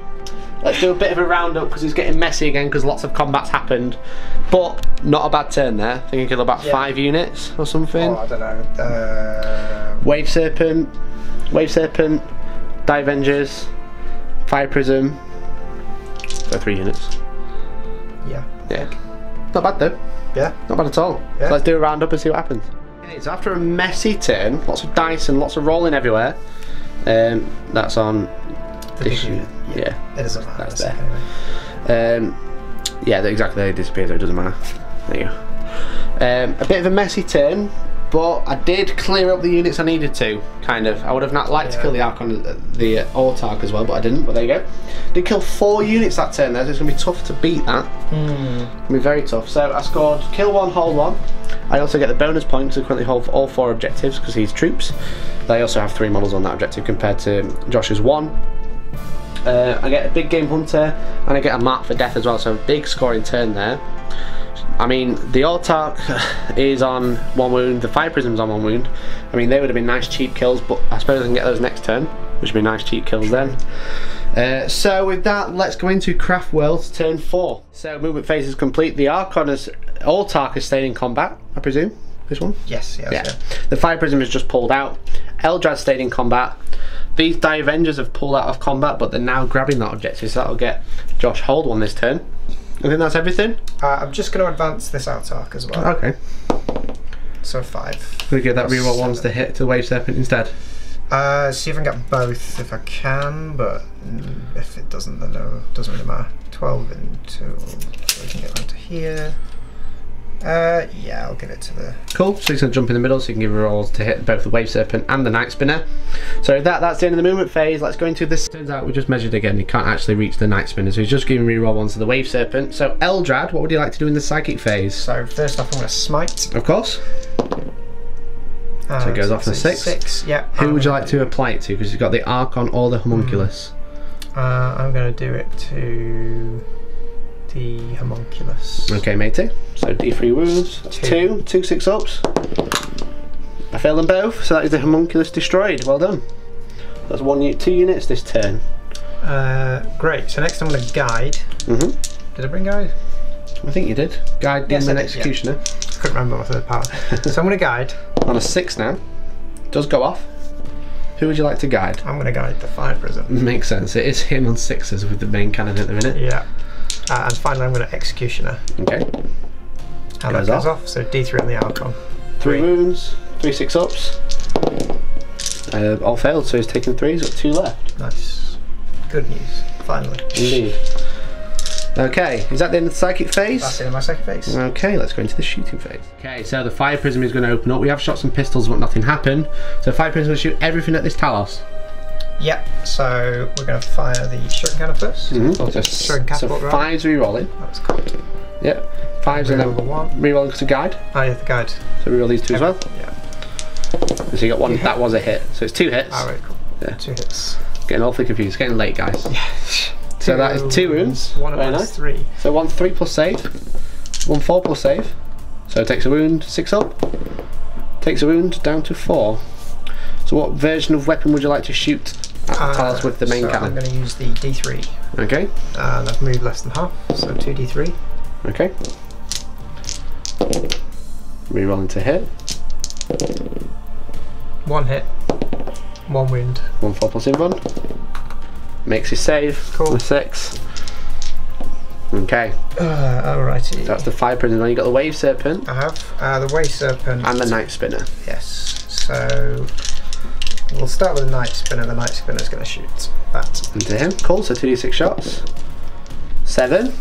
Let's do a bit of a roundup because it's getting messy again because lots of combat's happened. But not a bad turn there. I think you killed about yeah. five units or something. Oh, I don't know. Uh... Wave Serpent, Wave Serpent, Dire Avengers, Fire Prism. So three units. Yeah. Yeah. Not bad though. Yeah. Not bad at all. Yeah. So let's do a roundup and see what happens. So after a messy turn, lots of dice and lots of rolling everywhere. Um, that's on the this unit. Yeah, yeah. It doesn't matter. That's there. Anyway. Um, yeah, exactly. It disappears, so it doesn't matter. There you go. Um, a bit of a messy turn, but I did clear up the units I needed to, kind of. I would have not liked yeah. to kill the Archon, the uh, Autarch as well, but I didn't. But there you go. Did kill four units that turn there, so it's going to be tough to beat that. Mm. It's going to be very tough. So I scored kill one, hold one. I also get the bonus points to currently hold for all four objectives because he's troops. They also have three models on that objective compared to Josh's one. Uh, I get a big game hunter and I get a mark for death as well, so a big scoring turn there. I mean, the Autarch is on one wound, the Fire Prism's on one wound. I mean, they would have been nice cheap kills, but I suppose I can get those next turn, which would be nice cheap kills then. Uh, so with that, let's go into Craftworld's turn four. So movement phase is complete. The Archon is, Autarch is staying in combat, I presume. This one? Yes, yes. Yeah. Yeah. The Fire Prism is just pulled out. Eldrad stayed in combat. These Dire Avengers have pulled out of combat, but they're now grabbing that objective, so that'll get Josh Hold on this turn. I think that's everything. Uh, I'm just going to advance this Autarch as well. Okay. So five. We get that reroll ones to hit to Wave Serpent instead. Uh, see if I can get both if I can, but if it doesn't, then no, it doesn't really matter. twelve into, so we can get down to here. Uh, yeah, I'll give it to the... Cool, so he's going to jump in the middle so you can give her rolls to hit both the Wave Serpent and the Night Spinner. So that, that's the end of the movement phase. Let's go into this. Turns out we just measured again, he can't actually reach the Night Spinner, so he's just giving reroll ones to the Wave Serpent. So Eldrad, what would you like to do in the Psychic phase? So first off, I'm going to smite. Of course. Uh, so it goes off the six. six. Yep. Who um, would you like to apply it to? Because you've got the Archon or the Homunculus. Uh, I'm going to do it to... the Homunculus. Okay, matey. So D three wounds. That's two. two. Two six ups. I failed them both, so that is the Homunculus destroyed. Well done. That's one, two units this turn. Uh, great. So next I'm going to guide. Mm-hmm. Did I bring guide? I think you did. Guide, yes, and then executioner. Yeah. I couldn't remember my third part. So I'm going to guide. On a six now. Does go off. Who would you like to guide? I'm going to guide the Fire Prism. Makes sense. It is him on sixes with the main cannon at the minute. Yeah. Uh, and finally, I'm going to Executioner. Okay. And goes that goes off. off, so D three on the Archon. Three, three wounds, three six ups. Uh, all failed, so he's taken three, he's got two left. Nice. Good news, finally. Indeed. Okay, is that the end of the psychic phase? That's the end of my psychic phase. Okay, let's go into the shooting phase. Okay, so the Fire Prism is going to open up. We have shots and pistols, but nothing happened. So Fire Prism will shoot everything at this Talos. Yep, so we're going to fire the shuriken cannon first. Mm-hmm. So, so, so five's re-rolling. That's cool. Yep, five's and then re-rolling to guide. Oh yeah, the guide. So re-roll these two as well. Yeah. So you got one, that was a hit. So it's two hits. Alright, cool. Yeah. Two hits. Getting awfully confused, it's getting late guys. Yeah. So that is two wounds. One of those three. So one three plus save. One four plus save. So it takes a wound, six up. Takes a wound, down to four. So what version of weapon would you like to shoot at uh, Talos with the main so cannon? I'm going to use the D three. Okay. And I've moved less than half, so two D three. Okay. Rerolling to hit. One hit. One wound. One four plus in one. Makes his save. Cool. A six. Okay. Uh, alrighty. That's the Fire Prism. Now you got the Wave Serpent. I have. Uh, the Wave Serpent. And the Night Spinner. Yes. So... we'll start with the Night Spinner. The Night Spinner is going to shoot that. Into him. Cool, so two D six shots. Seven.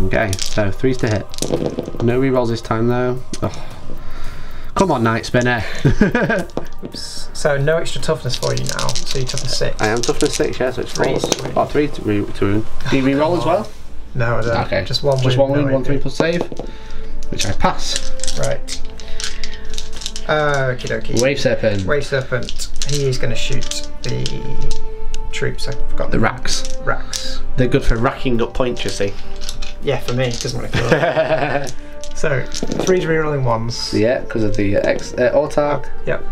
Okay, so threes to hit. No rerolls this time though. Oh. Come on, Night Spinner. Oops. So no extra toughness for you now. So you're toughness six. I am toughness six, yeah, so it's three. Four. Oh, three to re two. Do you reroll as well? No, I don't. Okay. Just one wound. Just one wound, no one three plus save, which I pass. Right. Uh, okie dokie. Wave Serpent. Wave Serpent. He is going to shoot the troops. I forgot the racks. Racks. They're good for racking up points, you see. Yeah, for me, it doesn't want to kill them. So threes rerolling ones. Yeah, because of the uh, X uh, Autarch. Oh, yep.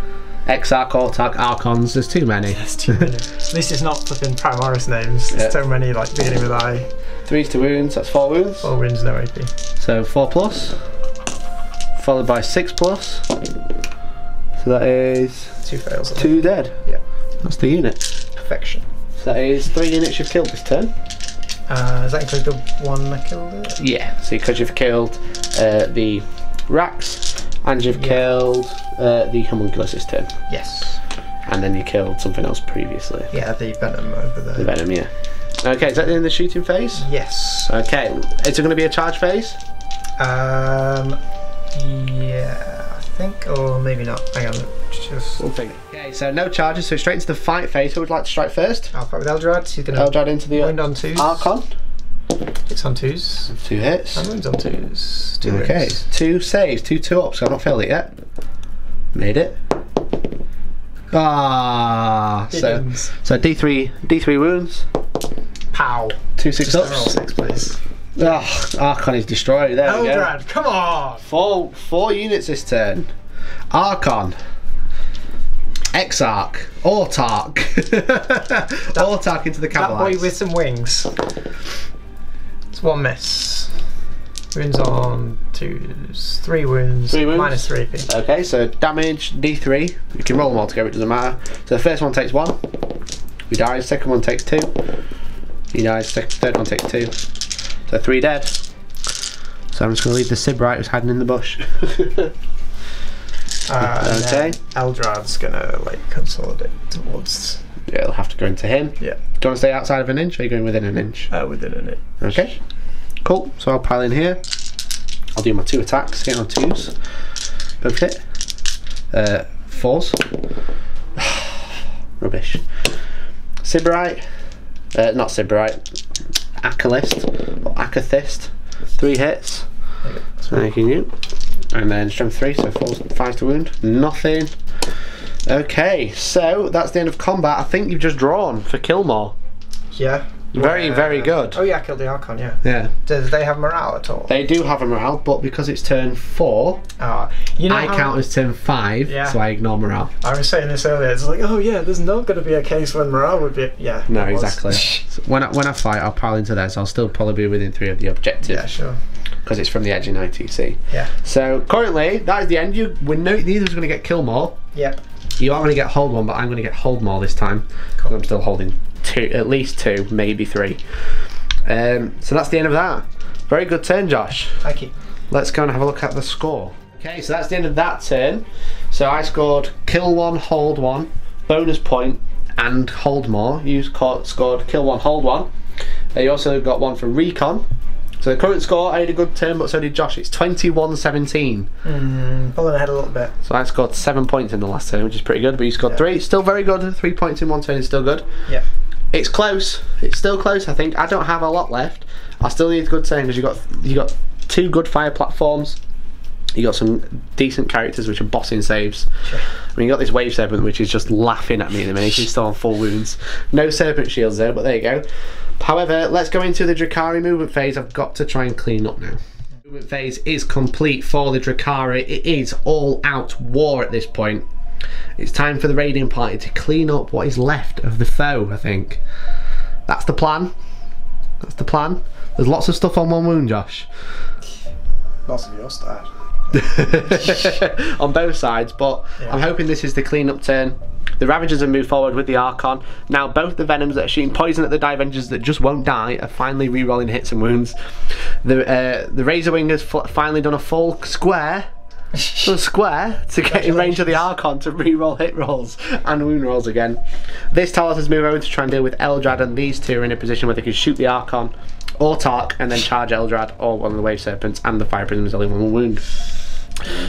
Exarch, Autarch, Archons. There's too many. There's too many. This is not flipping Primaris names. There's yep. so many like beginning with I. Threes to wounds. That's four wounds. Four wounds, no A P. So four plus. Followed by six plus. So that is two fails. Two dead. Yeah. That's the unit. Perfection. So that is three units you've killed this turn. Uh, does that include the one I killed? It? Yeah. So because you've killed uh, the racks and you've yeah. killed uh, the homunculus this turn. Yes. And then you killed something else previously. Yeah, the venom over there. The venom, yeah. Okay, is that the end of the shooting phase? Yes. Okay. Is it going to be a charge phase? Um. Yeah, I think, or maybe not. Hang on, just one thing. Okay, so no charges, so straight into the fight phase. Who would like to strike first? I'll fight with Eldrad. He's going to Eldrad into the wound on twos. Archon. It's on twos. Two hits. And wounds on twos. Two okay, wounds. Two saves, two two ups. I've not failed it yet. Made it. Ah, so, so D three, D three wounds. Pow. Two six just ups. Roll six, please. Oh, Archon is destroyed. There Eldrad, we go. Eldrad, come on! Four, four units this turn. Archon. Exarch. Autarch. Autarch into the Cavalites. That boy with some wings. It's one miss. Wounds on two, three wounds, three wounds. Minus three. P. Okay, so damage D three. You can roll them all together; it doesn't matter. So the first one takes one. He dies. Second one takes two. He dies. Second, third one takes two. So three dead. So I'm just going to leave the Sybrite who's hiding in the bush. Uh, okay. Eldrad's going to like consolidate towards. Yeah, it'll have to go into him. Yeah. Do you want to stay outside of an inch, or are you going within an inch? Uh, within an inch. Okay. Cool, so I'll pile in here. I'll do my two attacks, get on twos. Both hit. Uh, fours. Rubbish. Sybarite. Uh, not Sybarite. Acolyst. Or Acathist. Three hits. Making you. And then strength three, so four, five to wound. Nothing. Okay, so that's the end of combat. I think you've just drawn for Kilmore. Yeah. Very, uh, very good. Oh yeah, I killed the Archon, yeah. Yeah. Do they have morale at all? They do have a morale, but because it's turn four, oh, you know I count as turn five, yeah. So I ignore morale. I was saying this earlier, it's like, oh yeah, there's not going to be a case when morale would be... Yeah. No, exactly. So when, I, when I fight, I'll pile into there, so I'll still probably be within three of the objective. Yeah, sure. Because it's from the edge in I T C. Yeah. So currently, that is the end. You, we're no, neither is going to get Kilmore. Yeah. You are going to get hold one, but I'm going to get hold more this time. Cool. I'm still holding... Two, at least two, maybe three. Um, so that's the end of that. Very good turn, Josh. Thank you. Let's go and have a look at the score. Okay, so that's the end of that turn. So I scored kill one, hold one, bonus point, and hold more. You scored kill one, hold one. Uh, you also got one for recon. So the current score, I had a good turn, but so did Josh. It's twenty-one seventeen. Mm, pulling ahead a little bit. So I scored seven points in the last turn, which is pretty good, but you scored yeah. three. Still very good. Three points in one turn is still good. Yeah. It's close. It's still close, I think. I don't have a lot left. I still need a good turn because you got you got two good fire platforms. You got some decent characters which are bossing saves. Sure. I mean, you got this wave serpent which is just laughing at me in a minute. He's still on full wounds. No serpent shields there, but there you go. However, let's go into the Drukhari movement phase. I've got to try and clean up now. The movement phase is complete for the Drukhari. It is all out war at this point. It's time for the raiding party to clean up what is left of the foe, I think. That's the plan. That's the plan. There's lots of stuff on one wound, Josh. Lots of your side. On both sides, but yeah. I'm hoping this is the clean-up turn. The Ravagers have moved forward with the Archon. Now both the Venoms that are shooting poison at the Dire Avengers that just won't die are finally re-rolling hits and wounds. The, uh, the Razorwing has finally done a full square. So square to get in range of the Archon to re-roll hit rolls and wound rolls again. This Talos has moved over to try and deal with Eldrad, and these two are in a position where they can shoot the Archon or Tark and then charge Eldrad or one of the Wave Serpents, and the Fire Prism is only one wound.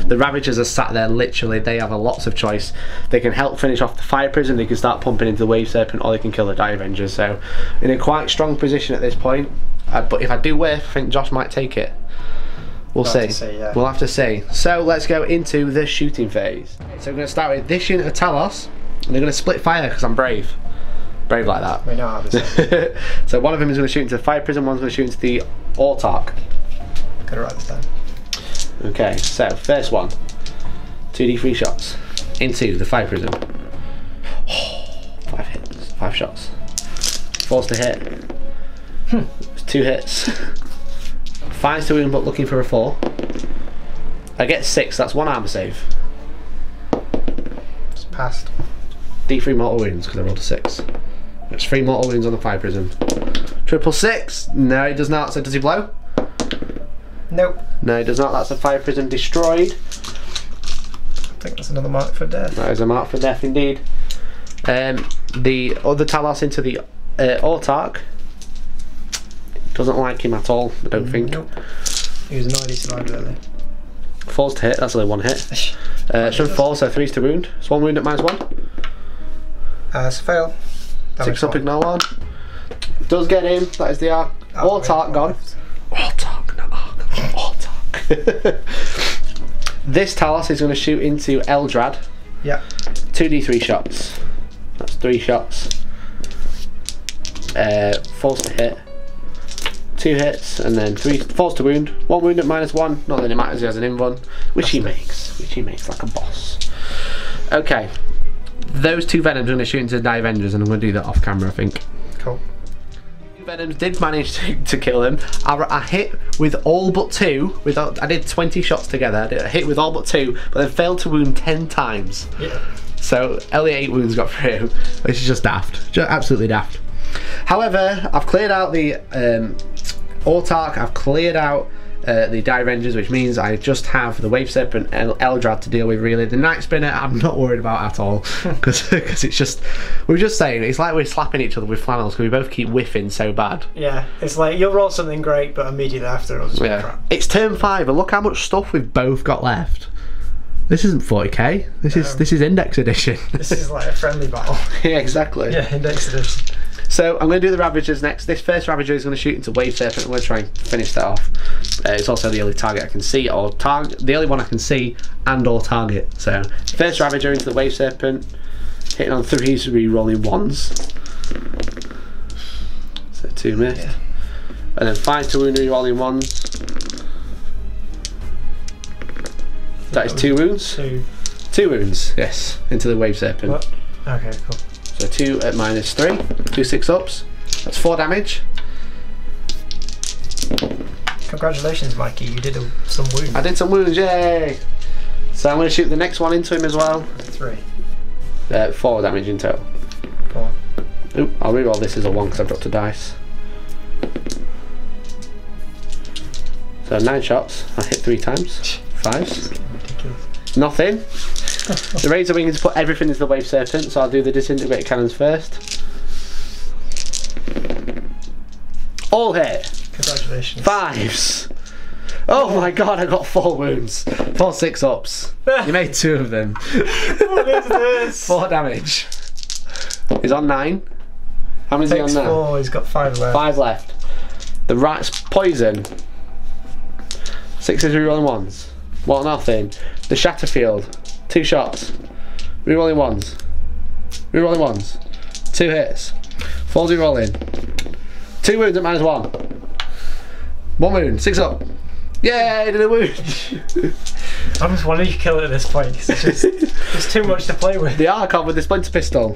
The Ravagers are sat there literally, they have a lots of choice. They can help finish off the Fire Prism, they can start pumping into the Wave Serpent, or they can kill the Dire Avengers. So in a quite strong position at this point, uh, but if I do whiff, I think Josh might take it. We'll, we'll see. see yeah. We'll have to see. So let's go into the shooting phase. So we're going to start with this unit of Talos, and they're going to split fire because I'm brave. Brave like that. We know how this is. So one of them is going to shoot into the Fire Prism, one's going to shoot into the Autarch. Gotta write this down. Okay, so first one. two D three shots into the Fire Prism. Oh, five hits, five shots. Forced to hit. Hmm. Two hits. Five to wound, but looking for a four. I get six, that's one armor save. It's passed. D three mortal wounds, because I rolled a six. That's three mortal wounds on the Fire Prism. Triple six. No, he does not. So does he blow? Nope. No, he does not. That's the Fire Prism destroyed. I think that's another mark for death. That is a mark for death indeed. Um, the other Talos into the uh, Autarch. Doesn't like him at all, I don't think. Nope. He was an I D survivor earlier. Falls to hit, that's only one hit. Uh, should fall, so three's to wound. It's one wound at minus one. Uh, it's a fail. That Six up, ignore one. Does get him, that is the Arc. Oh, Autarch gone. Autarch, not Arc. Autarch. This Talos is going to shoot into Eldrad. Yeah. two D three shots. That's three shots. Uh, falls to hit. Two hits and then three falls to wound. One wound at minus one. Not that it matters, he has an in run, which he makes, which he makes like a boss. Okay, those two Venoms are going to shoot into the Dire Avengers, and I'm going to do that off camera, I think. Cool. Venoms did manage to, to kill him. I, I hit with all but two. Without, I did twenty shots together. I, did, I hit with all but two, but then failed to wound ten times. Yeah. So only eight wounds got through, which is just daft, just absolutely daft. However, I've cleared out the um, Autarch. I've cleared out uh, the Dire Avengers, which means I just have the Wave Serpent and Eldrad to deal with. Really, the Night Spinner I'm not worried about at all, because it's just we're just saying it's like we're slapping each other with flannels because we both keep whiffing so bad. Yeah, it's like you'll roll something great, but immediately after it'll just be crap. It's turn five, and look how much stuff we've both got left. This isn't forty K. This um, is this is Index Edition. This is like a friendly battle. Yeah, exactly. Yeah, Index Edition. So I'm going to do the Ravagers next. This first Ravager is going to shoot into Wave Serpent. I'm going to try and finish that off. Uh, it's also the only target I can see, or target the only one I can see and or target. So first Ravager into the Wave Serpent, hitting on threes, re-rolling ones. So two missed, yeah. And then five to wound, re-rolling ones. That is two wounds. Two. Two wounds. Yes, into the Wave Serpent. What? Okay, cool. So two at minus three, two six ups. That's four damage. Congratulations, Mikey. You did a, some wounds. I did some wounds. Yay! So I'm going to shoot the next one into him as well. Three. Uh, four damage in total. Four. Oop! I'll reroll this as a one because I've dropped a dice. So nine shots. I hit three times. Fives. Ridiculous. Nothing. The Razor Wing is put everything into the Wave Serpent, so I'll do the Disintegrator Cannons first. All hit. Congratulations. Fives. Oh my god, I got four wounds. Four six ups. You made two of them. What is this? Four damage. He's on nine. How many is he on now? Four. He's got five left. Five left. The rat's poison. Sixes rerolling ones. What nothing. The Shatterfield. Two shots. Rerolling ones. Rerolling ones. Two hits. Four rerolling. Two wounds at minus one. One wound. Six up. Yay, did a wound. I'm just wondering if you kill it at this point. It's just there's too much to play with. The Archon with the Splinter Pistol.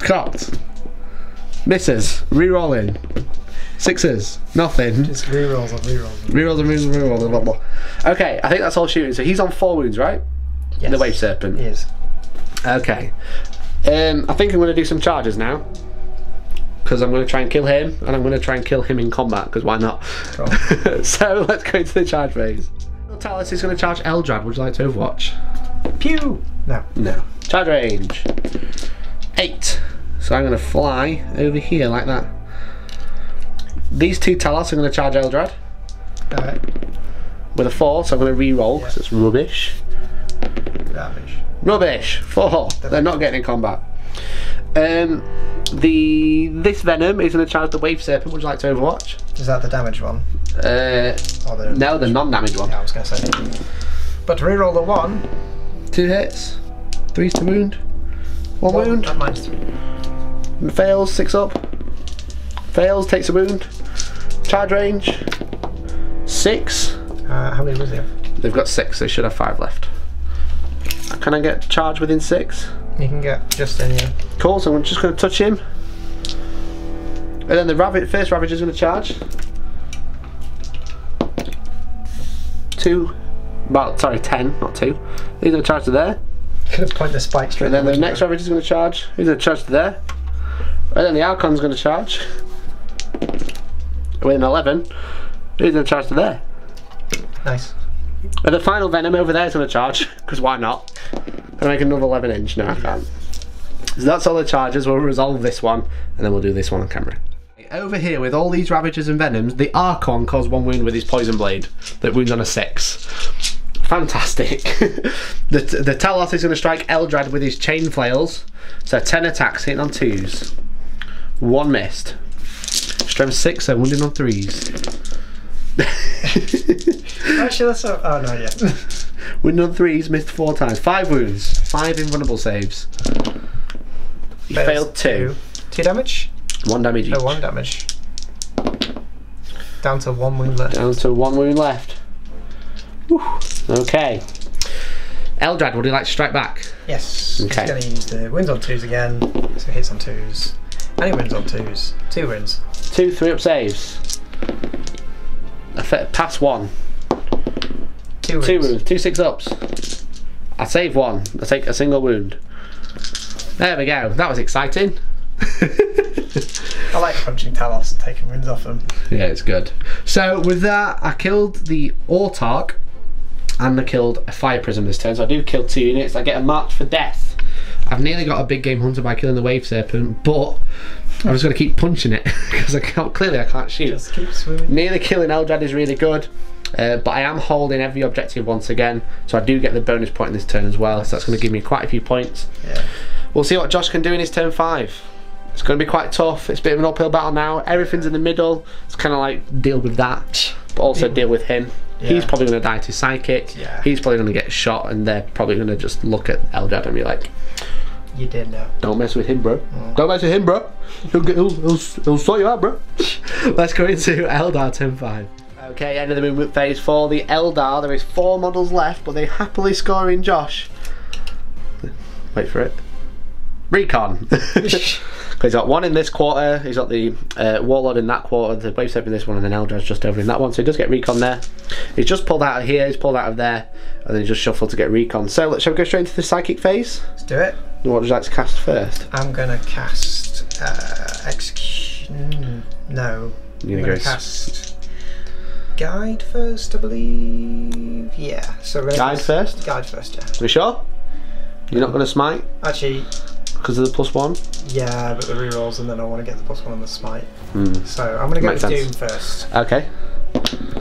Cocked. Misses. Rerolling. Sixes, nothing. Just rerolls and rerolls. Rerolls and rerolls and rerolls and blah blah. Okay, I think that's all shooting. So he's on four wounds, right? Yes. In the Wave Serpent. He is. Okay. Um, I think I'm going to do some charges now. Because I'm going to try and kill him, and I'm going to try and kill him in combat, because why not? Cool. So let's go into the charge phase. Talos is going to charge Eldrad. Would you like to overwatch? Pew! No. No. Charge range. Eight. So I'm going to fly over here like that. These two Talos are going to charge Eldrad. Alright. With a four, so I'm going to re-roll because yeah. It's rubbish. Rubbish. Rubbish. Four. They're not getting in combat. Um, the this Venom is going to charge the Wave Serpent. Would you like to overwatch? Is that the damage one? Uh, oh, the no, the non-damage one. Yeah, I was going to say. But to re-roll the one. Two hits. Three's to wound. One well, wound. That minus three. Fails. Six up. Fails, takes a wound. Charge range, six. Uh, how many was there? They've got six, they should have five left. Can I get charged within six? You can get just any. Yeah. Cool, so I'm just going to touch him. And then the Rav first Ravager's going to charge. Two, well, sorry, ten, not two. He's going to charge to there. Could point the spike straight. And then the next Ravager's going to charge. He's going to charge to there. And then the Alcon's going to charge. With an eleven, he's going to charge to there. Nice. And the final Venom over there is going to charge, because why not? And make another eleven inch. No, I can't. So that's all the charges. We'll resolve this one, and then we'll do this one on camera. Over here, with all these Ravagers and Venoms, the Archon caused one wound with his Poison Blade. That wounds on a six. Fantastic. the, the Talos is going to strike Eldrad with his Chain Flails. So ten attacks, hitting on twos. One missed. Strength six, so wounding on threes. Actually, that's not. Oh no, yeah. Wounding on threes, missed four times. Five wounds, five invulnerable saves. He Fails failed two. two. Two damage? One damage each. No, one damage. Down to one wound left. Down to one wound left. Whew. Okay. Eldrad, would you like to strike back? Yes. Okay. He's going to use the wins on twos again. So hits on twos. And he wins on twos. Two wins. Two three up saves. Pass one. Two wounds. Two wounds. Two six ups. I save one. I take a single wound. There we go. That was exciting. I like punching Talos and taking wounds off him. Yeah, it's good. So with that, I killed the Autarch. And I killed a Fire Prism this turn, so I do kill two units. I get a Marked for Death. I've nearly got a Big Game Hunter by killing the Wave Serpent, but I was going to keep punching it because I can't, clearly I can't shoot. Just keep swimming. Nearly killing Eldrad is really good, uh, but I am holding every objective once again, so I do get the bonus point in this turn as well. So that's going to give me quite a few points. Yeah. We'll see what Josh can do in his turn five. It's going to be quite tough. It's a bit of an uphill battle now. Everything's in the middle. It's kind of like deal with that, but also deal with him. Yeah. He's probably going to die to Psychic. Yeah. He's probably going to get shot, and they're probably going to just look at Eldrad and be like, "You did know. Don't mess with him, bro. Mm. Don't mess with him, bro. He'll get, he'll, he'll, he'll sort you out, bro." Let's go into Eldar turn five. Okay, end of the movement phase for the Eldar. There is four models left, but they happily score in Josh. Wait for it. Recon. He's got one in this quarter, he's got the uh, Warlord in that quarter, the Wave Serpent in this one, and then Eldrad's just over in that one, so he does get Recon there. He's just pulled out of here, he's pulled out of there, and then he just shuffled to get Recon. So, shall we go straight into the Psychic phase? Let's do it. What would you like to cast first? I'm going to cast... Uh, Executioner... No. You're going to cast... Guide first, I believe? Yeah. So Guide cast... first? Guide first, yeah. Are you sure? You're not going to smite? Actually... Because of the plus one? Yeah, but the rerolls, and then I want to get the plus one on the smite. Mm. So I'm going to go with Doom first. Okay.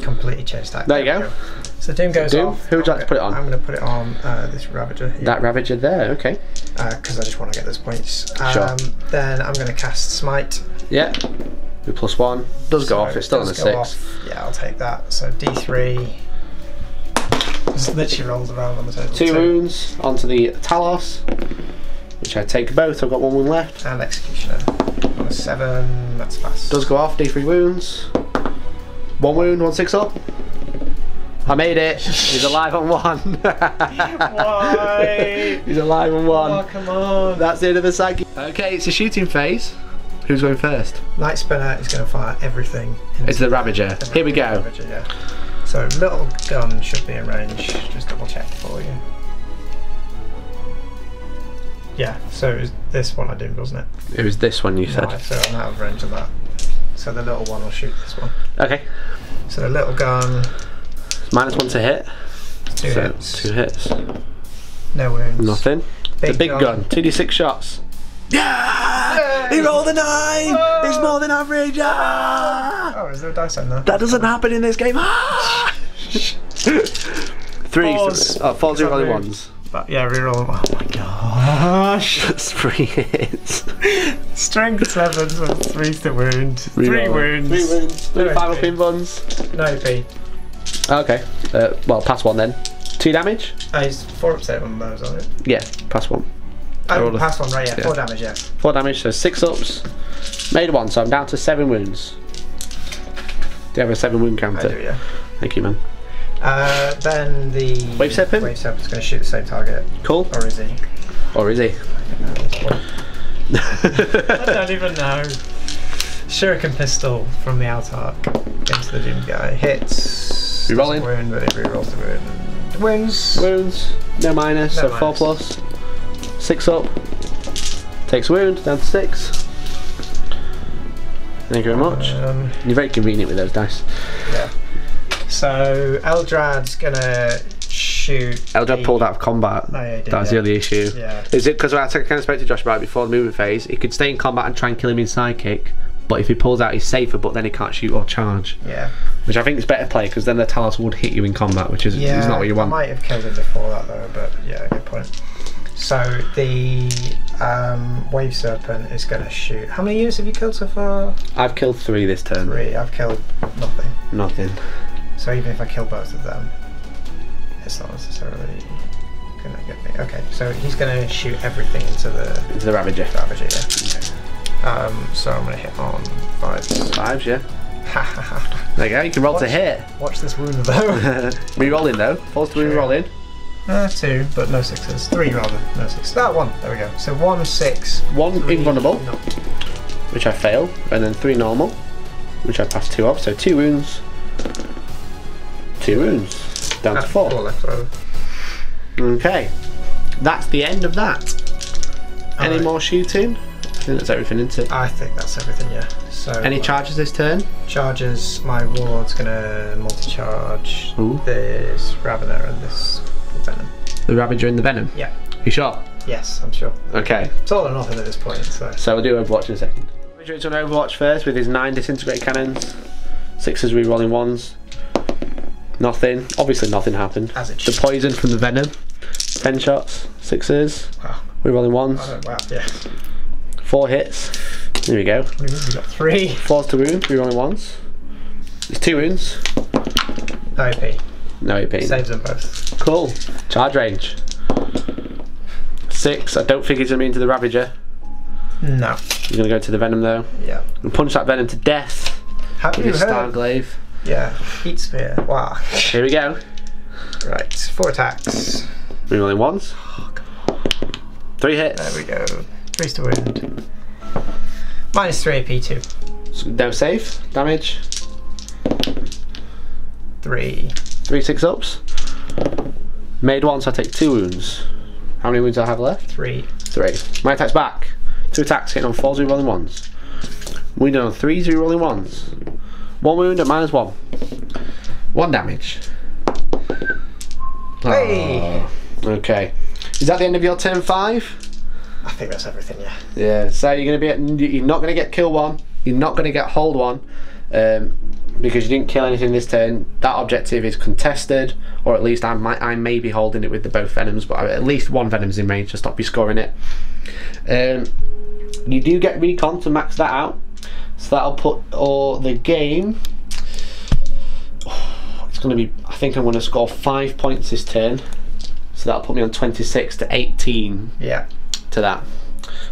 Completely changed that. There you go. go. So Doom goes Doom. off. Who would you like to put it on? I'm going to put it on uh, this Ravager here. That Ravager there, okay. Because uh, I just want to get those points. Um, sure. Then I'm going to cast Smite. Yeah. The plus one. Does go so off, it's still on a six. Off. Yeah, I'll take that. So D three. It's literally rolled around on the table. Two wounds onto the Talos. Which I take both, I've got one wound left. And Executioner. On a seven, that's fast. Does go off, D three wounds. One wound, one six up. I made it. He's alive on one. Why? He's alive on one. Oh, come on. That's the end of the psyche. Okay, it's a shooting phase. Who's going first? Night Spinner is going to fire everything. It's the, the Ravager. The Here we go. Ravager, yeah. So, little gun should be in range. Just double check for you. Yeah, so it was this one I did, wasn't it? It was this one you said. Right, so I'm out of range of that. So the little one will shoot this one. Okay. So the little gun. It's minus one to hit. Two so hits. Two hits. No wounds. Nothing. Big the big gun. two D six shots. Yeah! Yay! He rolled a nine! Whoa! He's more than average! Ah! Oh, is there a dice on there? That doesn't happen in this game. Ah! Three. Fours. Oh, four zero only ones. But yeah, reroll. Oh my gosh, that's three hits. Strength seven, so three to wound. Three wounds. Three wounds. Three final pin buns. No P. Okay. Uh, well, pass one then. Two damage. Oh, he's four upset on those, on it. Yeah, pass one. Oh, oh pass one, right? Yeah, yeah, four damage. Yeah. Four damage. So six ups. Made one, so I'm down to seven wounds. Do you have a seven wound counter? I do, yeah. Thank you, man. Uh, then the Wave Serpent? Wave Serpent's going to shoot the same target. Cool. Or is he? Or is he? I don't even know. Shuriken Pistol from the Autarch into the Doom guy. Hits. Rerolling. Wound, but it rerolls the wound. Wounds. Wounds. No minus, no so minus. four plus. Six up. Takes a wound, down to six. Thank you very much. Um, You're very convenient with those dice. Yeah. So Eldrad's gonna shoot. Eldrad pulled out of combat. No, yeah, did, that was yeah. the only issue. Yeah. Is it because I kind of spoke to Josh about it before the movement phase? He could stay in combat and try and kill him in Psychic, but if he pulls out, he's safer. But then he can't shoot or charge. Yeah. Which I think is better play because then the Talos would hit you in combat, which is, yeah, is not what you want. I might have killed him before that though, but yeah, good point. So the um, Wave Serpent is going to shoot. How many units have you killed so far? I've killed three this turn. Three. I've killed nothing. Nothing. So even if I kill both of them, it's not necessarily gonna get me. Okay, so he's gonna shoot everything into the into the Ravager. Ravager, yeah. Okay. Um, so I'm gonna hit on fives. Fives, yeah. There you go. You can roll watch, to hit. Watch this wound though. Rerolling though. Forced to rerolling. Uh, two, but no sixes. Three rather, no six. That one. There we go. So one six. One three, invulnerable, not. which I fail, and then three normal, which I pass two of. So two wounds. Two wounds. Down that's to four. four left over. Okay, that's the end of that. All Any right. more shooting? I think that's everything, isn't it? I think that's everything, yeah. So any charges this turn? Charges, my ward's gonna multi-charge this Ravager and this Venom. The Ravager and the Venom? Yeah. You sure? Yes, I'm sure. Okay. It's all or nothing at this point, so. So we'll do Overwatch in a second. Ravager's on Overwatch first with his nine disintegrator cannons, sixes rerolling ones. Nothing. Obviously nothing happened. As it should. The poison from the Venom. Ten shots, sixes. Wow. Rerolling ones. Oh, wow, yeah. Four hits. There we go. We got three. Four's to wound. Three rolling ones. There's two wounds. No A P. No A P. Saves them both. Cool. Charge range. Six. I don't think he's going to be into the Ravager. No. He's going to go to the Venom though. Yeah. And punch that Venom to death. Have with you his heard? Starglaive. Yeah. Heat spear. Wow. Here we go. Right. Four attacks. Three rolling ones. Oh, come on. Three hits. There we go. Three's to wound. Minus three A P two. So no save. Damage. Three. Three six ups. Made one, so I take two wounds. How many wounds do I have left? Three. Three. My attack's back. Two attacks hitting on fours, we rolling ones. Wounded on threes, we rolling ones. One wound at minus one. One damage. Hey. Oh, okay. Is that the end of your turn five? I think that's everything, yeah. Yeah, so you're gonna be at, you're not gonna get kill one, you're not gonna get hold one, um, because you didn't kill anything this turn. That objective is contested, or at least I might, I may be holding it with the both Venoms, but at least one Venom's in range to stop you scoring it. Um, you do get Recon to max that out, so that'll put all the game. Oh, it's gonna be. I think I'm gonna score five points this turn, so that'll put me on twenty-six to eighteen. Yeah. To that.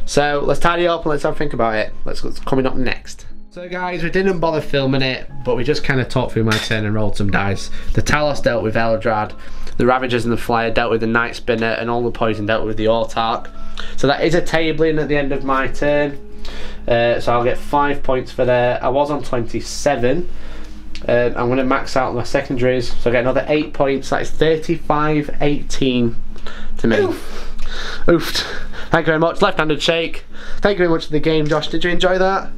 So let's tidy up and let's have a think about it. Let's what's coming up next. So guys, we didn't bother filming it, but we just kind of talked through my turn and rolled some dice. The Talos dealt with Eldrad, the Ravagers and the Flyer dealt with the Night Spinner, and all the poison dealt with the Autarch. So that is a tabling at the end of my turn. Uh, so I'll get five points for there. I was on twenty-seven. Uh, I'm going to max out my secondaries, so I get another eight points. That is thirty-five eighteen to me. Oof. Oofed. Thank you very much. Left-handed shake. Thank you very much for the game, Josh. Did you enjoy that?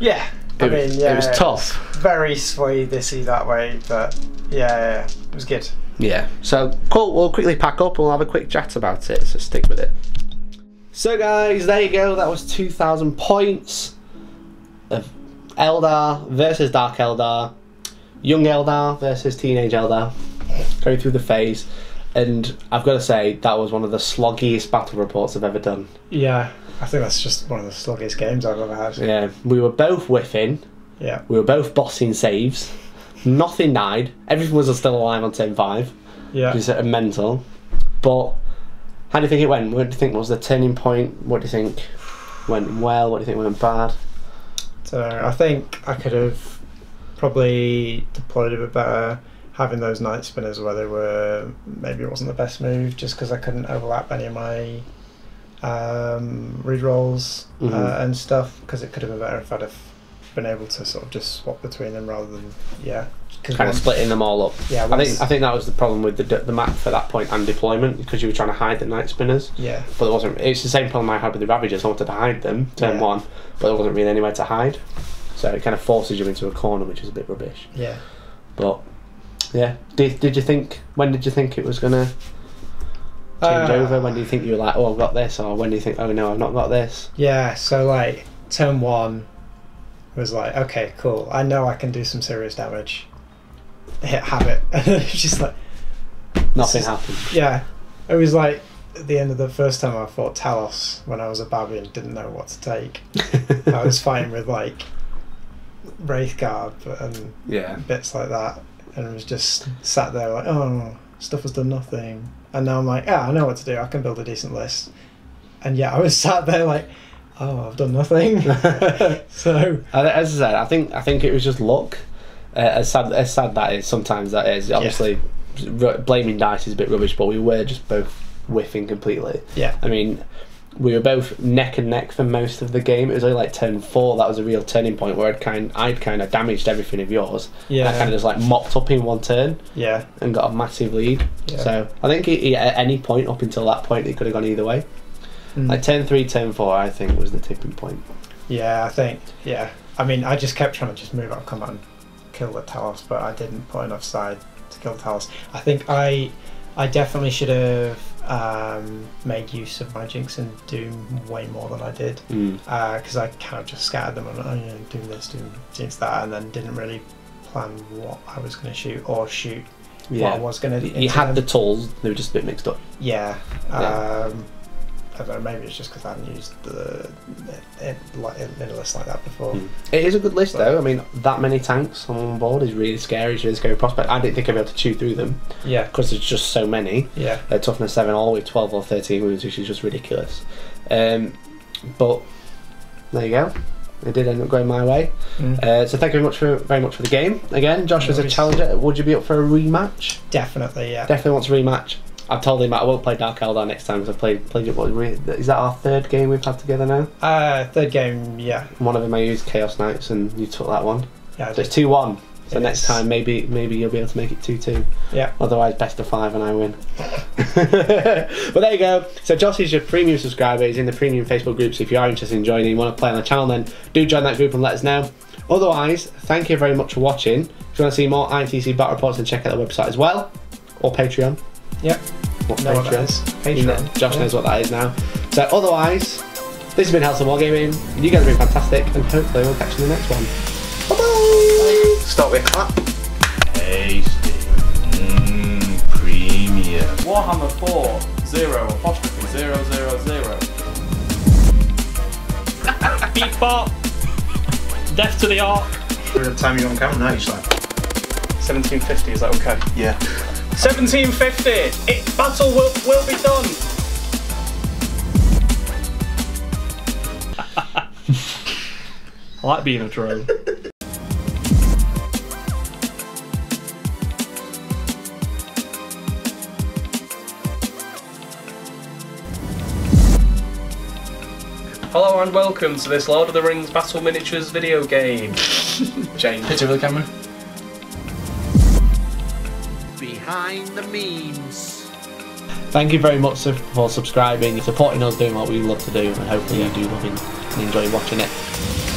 Yeah. It I was, mean, yeah, it was tough. It was very sway-dissy that way, but yeah, yeah, it was good. Yeah. So cool. We'll quickly pack up and we'll have a quick chat about it. So stick with it. So guys, there you go. That was two thousand points of Eldar versus Dark Eldar, Young Eldar versus Teenage Eldar, going through the phase. And I've got to say, that was one of the sloggiest battle reports I've ever done. Yeah, I think that's just one of the sloggiest games I've ever had. Yeah, we were both whiffing. Yeah. We were both bossing saves. Nothing died. Everything was still alive on turn five. Yeah. Which is sort of mental. But how do you think it went? What do you think was the turning point? What do you think went well? What do you think went bad? So I think I could have probably deployed a bit better. Having those Night Spinners where they were, maybe it wasn't the best move just because I couldn't overlap any of my um, rerolls mm-hmm. uh, and stuff, because it could have been better if I'd have been able to sort of just swap between them rather than, yeah. Kind once, of splitting them all up. Yeah, once, I think I think that was the problem with the, the map for that point and deployment, because you were trying to hide the Night Spinners. Yeah. But it wasn't, it's the same problem I had with the Ravagers. I wanted to hide them, turn yeah. one, but there wasn't really anywhere to hide. So it kind of forces you into a corner, which is a bit rubbish. Yeah. But... yeah. Did, did you think, when did you think it was going to change uh, over? When do you think you were like, oh, I've got this? Or when do you think, oh, no, I've not got this? Yeah, so, like, turn one was like, okay, cool. I know I can do some serious damage. Hit habit. And it was just like... nothing happened. Yeah. It was like, at the end of the first time I fought Talos, when I was a baby and didn't know what to take. I was fighting with, like, Wraith Guard and yeah. bits like that. And was just sat there like, oh, stuff has done nothing. And now I'm like, yeah, I know what to do. I can build a decent list. And yeah, I was sat there like, oh, I've done nothing. So as I said, I think I think it was just luck. Uh, as sad as sad that is, sometimes that is. Obviously, yeah. blaming dice is a bit rubbish, but we were just both whiffing completely. Yeah. I mean, we were both neck and neck for most of the game. It was only like turn four that was a real turning point where I'd kind I'd kind of damaged everything of yours. Yeah. And I kind of just like mopped up in one turn. Yeah. And got a massive lead. Yeah. So I think he, he, at any point up until that point, it could have gone either way. Mm. Like turn three, turn four, I think was the tipping point. Yeah, I think. Yeah. I mean, I just kept trying to just move on command, kill the Talos, but I didn't put enough side to kill the Talos. I think I, I definitely should have. Um, made use of my Jinx and Doom way more than I did, because mm. uh, I kind of just scattered them and oh, you know, Doom this, Doom Jinx that, and then didn't really plan what I was going to shoot or shoot yeah. what I was going to do. You had them. The tools, they were just a bit mixed up. Yeah, yeah. Um, I don't know, maybe it's just because I hadn't used the it, like, it, it list like that before. Mm. It is a good list but, though, I mean that many tanks on board is really scary, it's a really scary prospect. I didn't think I'd be able to chew through them. Yeah. Because there's just so many. Yeah. They're toughness seven all the way twelve or thirteen wounds, which is just ridiculous. Um, but there you go. It did end up going my way. Mm. Uh, so thank you very much for very much for the game. Again, Josh was a challenger. Would you be up for a rematch? Definitely, yeah. Definitely wants a rematch. I've told him I won't play Dark Eldar next time because I've played, played it. What, is that our third game we've had together now? Uh, third game, yeah. One of them I used Chaos Knights and you took that one. Yeah, so it's two one. So it next is. time maybe maybe you'll be able to make it two two. Yeah. Otherwise, best of five and I win. But there you go. So Josh is your premium subscriber. He's in the premium Facebook group. So if you are interested in joining, you want to play on the channel, then do join that group and let us know. Otherwise, thank you very much for watching. If you want to see more I T C battle reports, then check out the website as well. Or Patreon. Yep. What no Patreon. Is. Patreon. You know, Josh yeah. knows what that is now. So otherwise, this has been Hellstorm Wargaming. You guys have been fantastic, and hopefully we'll catch you in the next one. Bye bye. bye. Start with a clap. Tasty. Mmm. Premium. Warhammer four zero apostrophe zero zero zero. Beatbot. Death to the Ark. The time you're on camera now, you're just like seventeen fifty. Is that okay? Yeah. seventeen fifty, it, battle will, will be done. I like being a drone. Hello and welcome to this Lord of the Rings Battle Miniatures video game. James. Picture with the camera. Behind the memes. Thank you very much for subscribing, supporting us, doing what we love to do, and hopefully you do love it and enjoy watching it.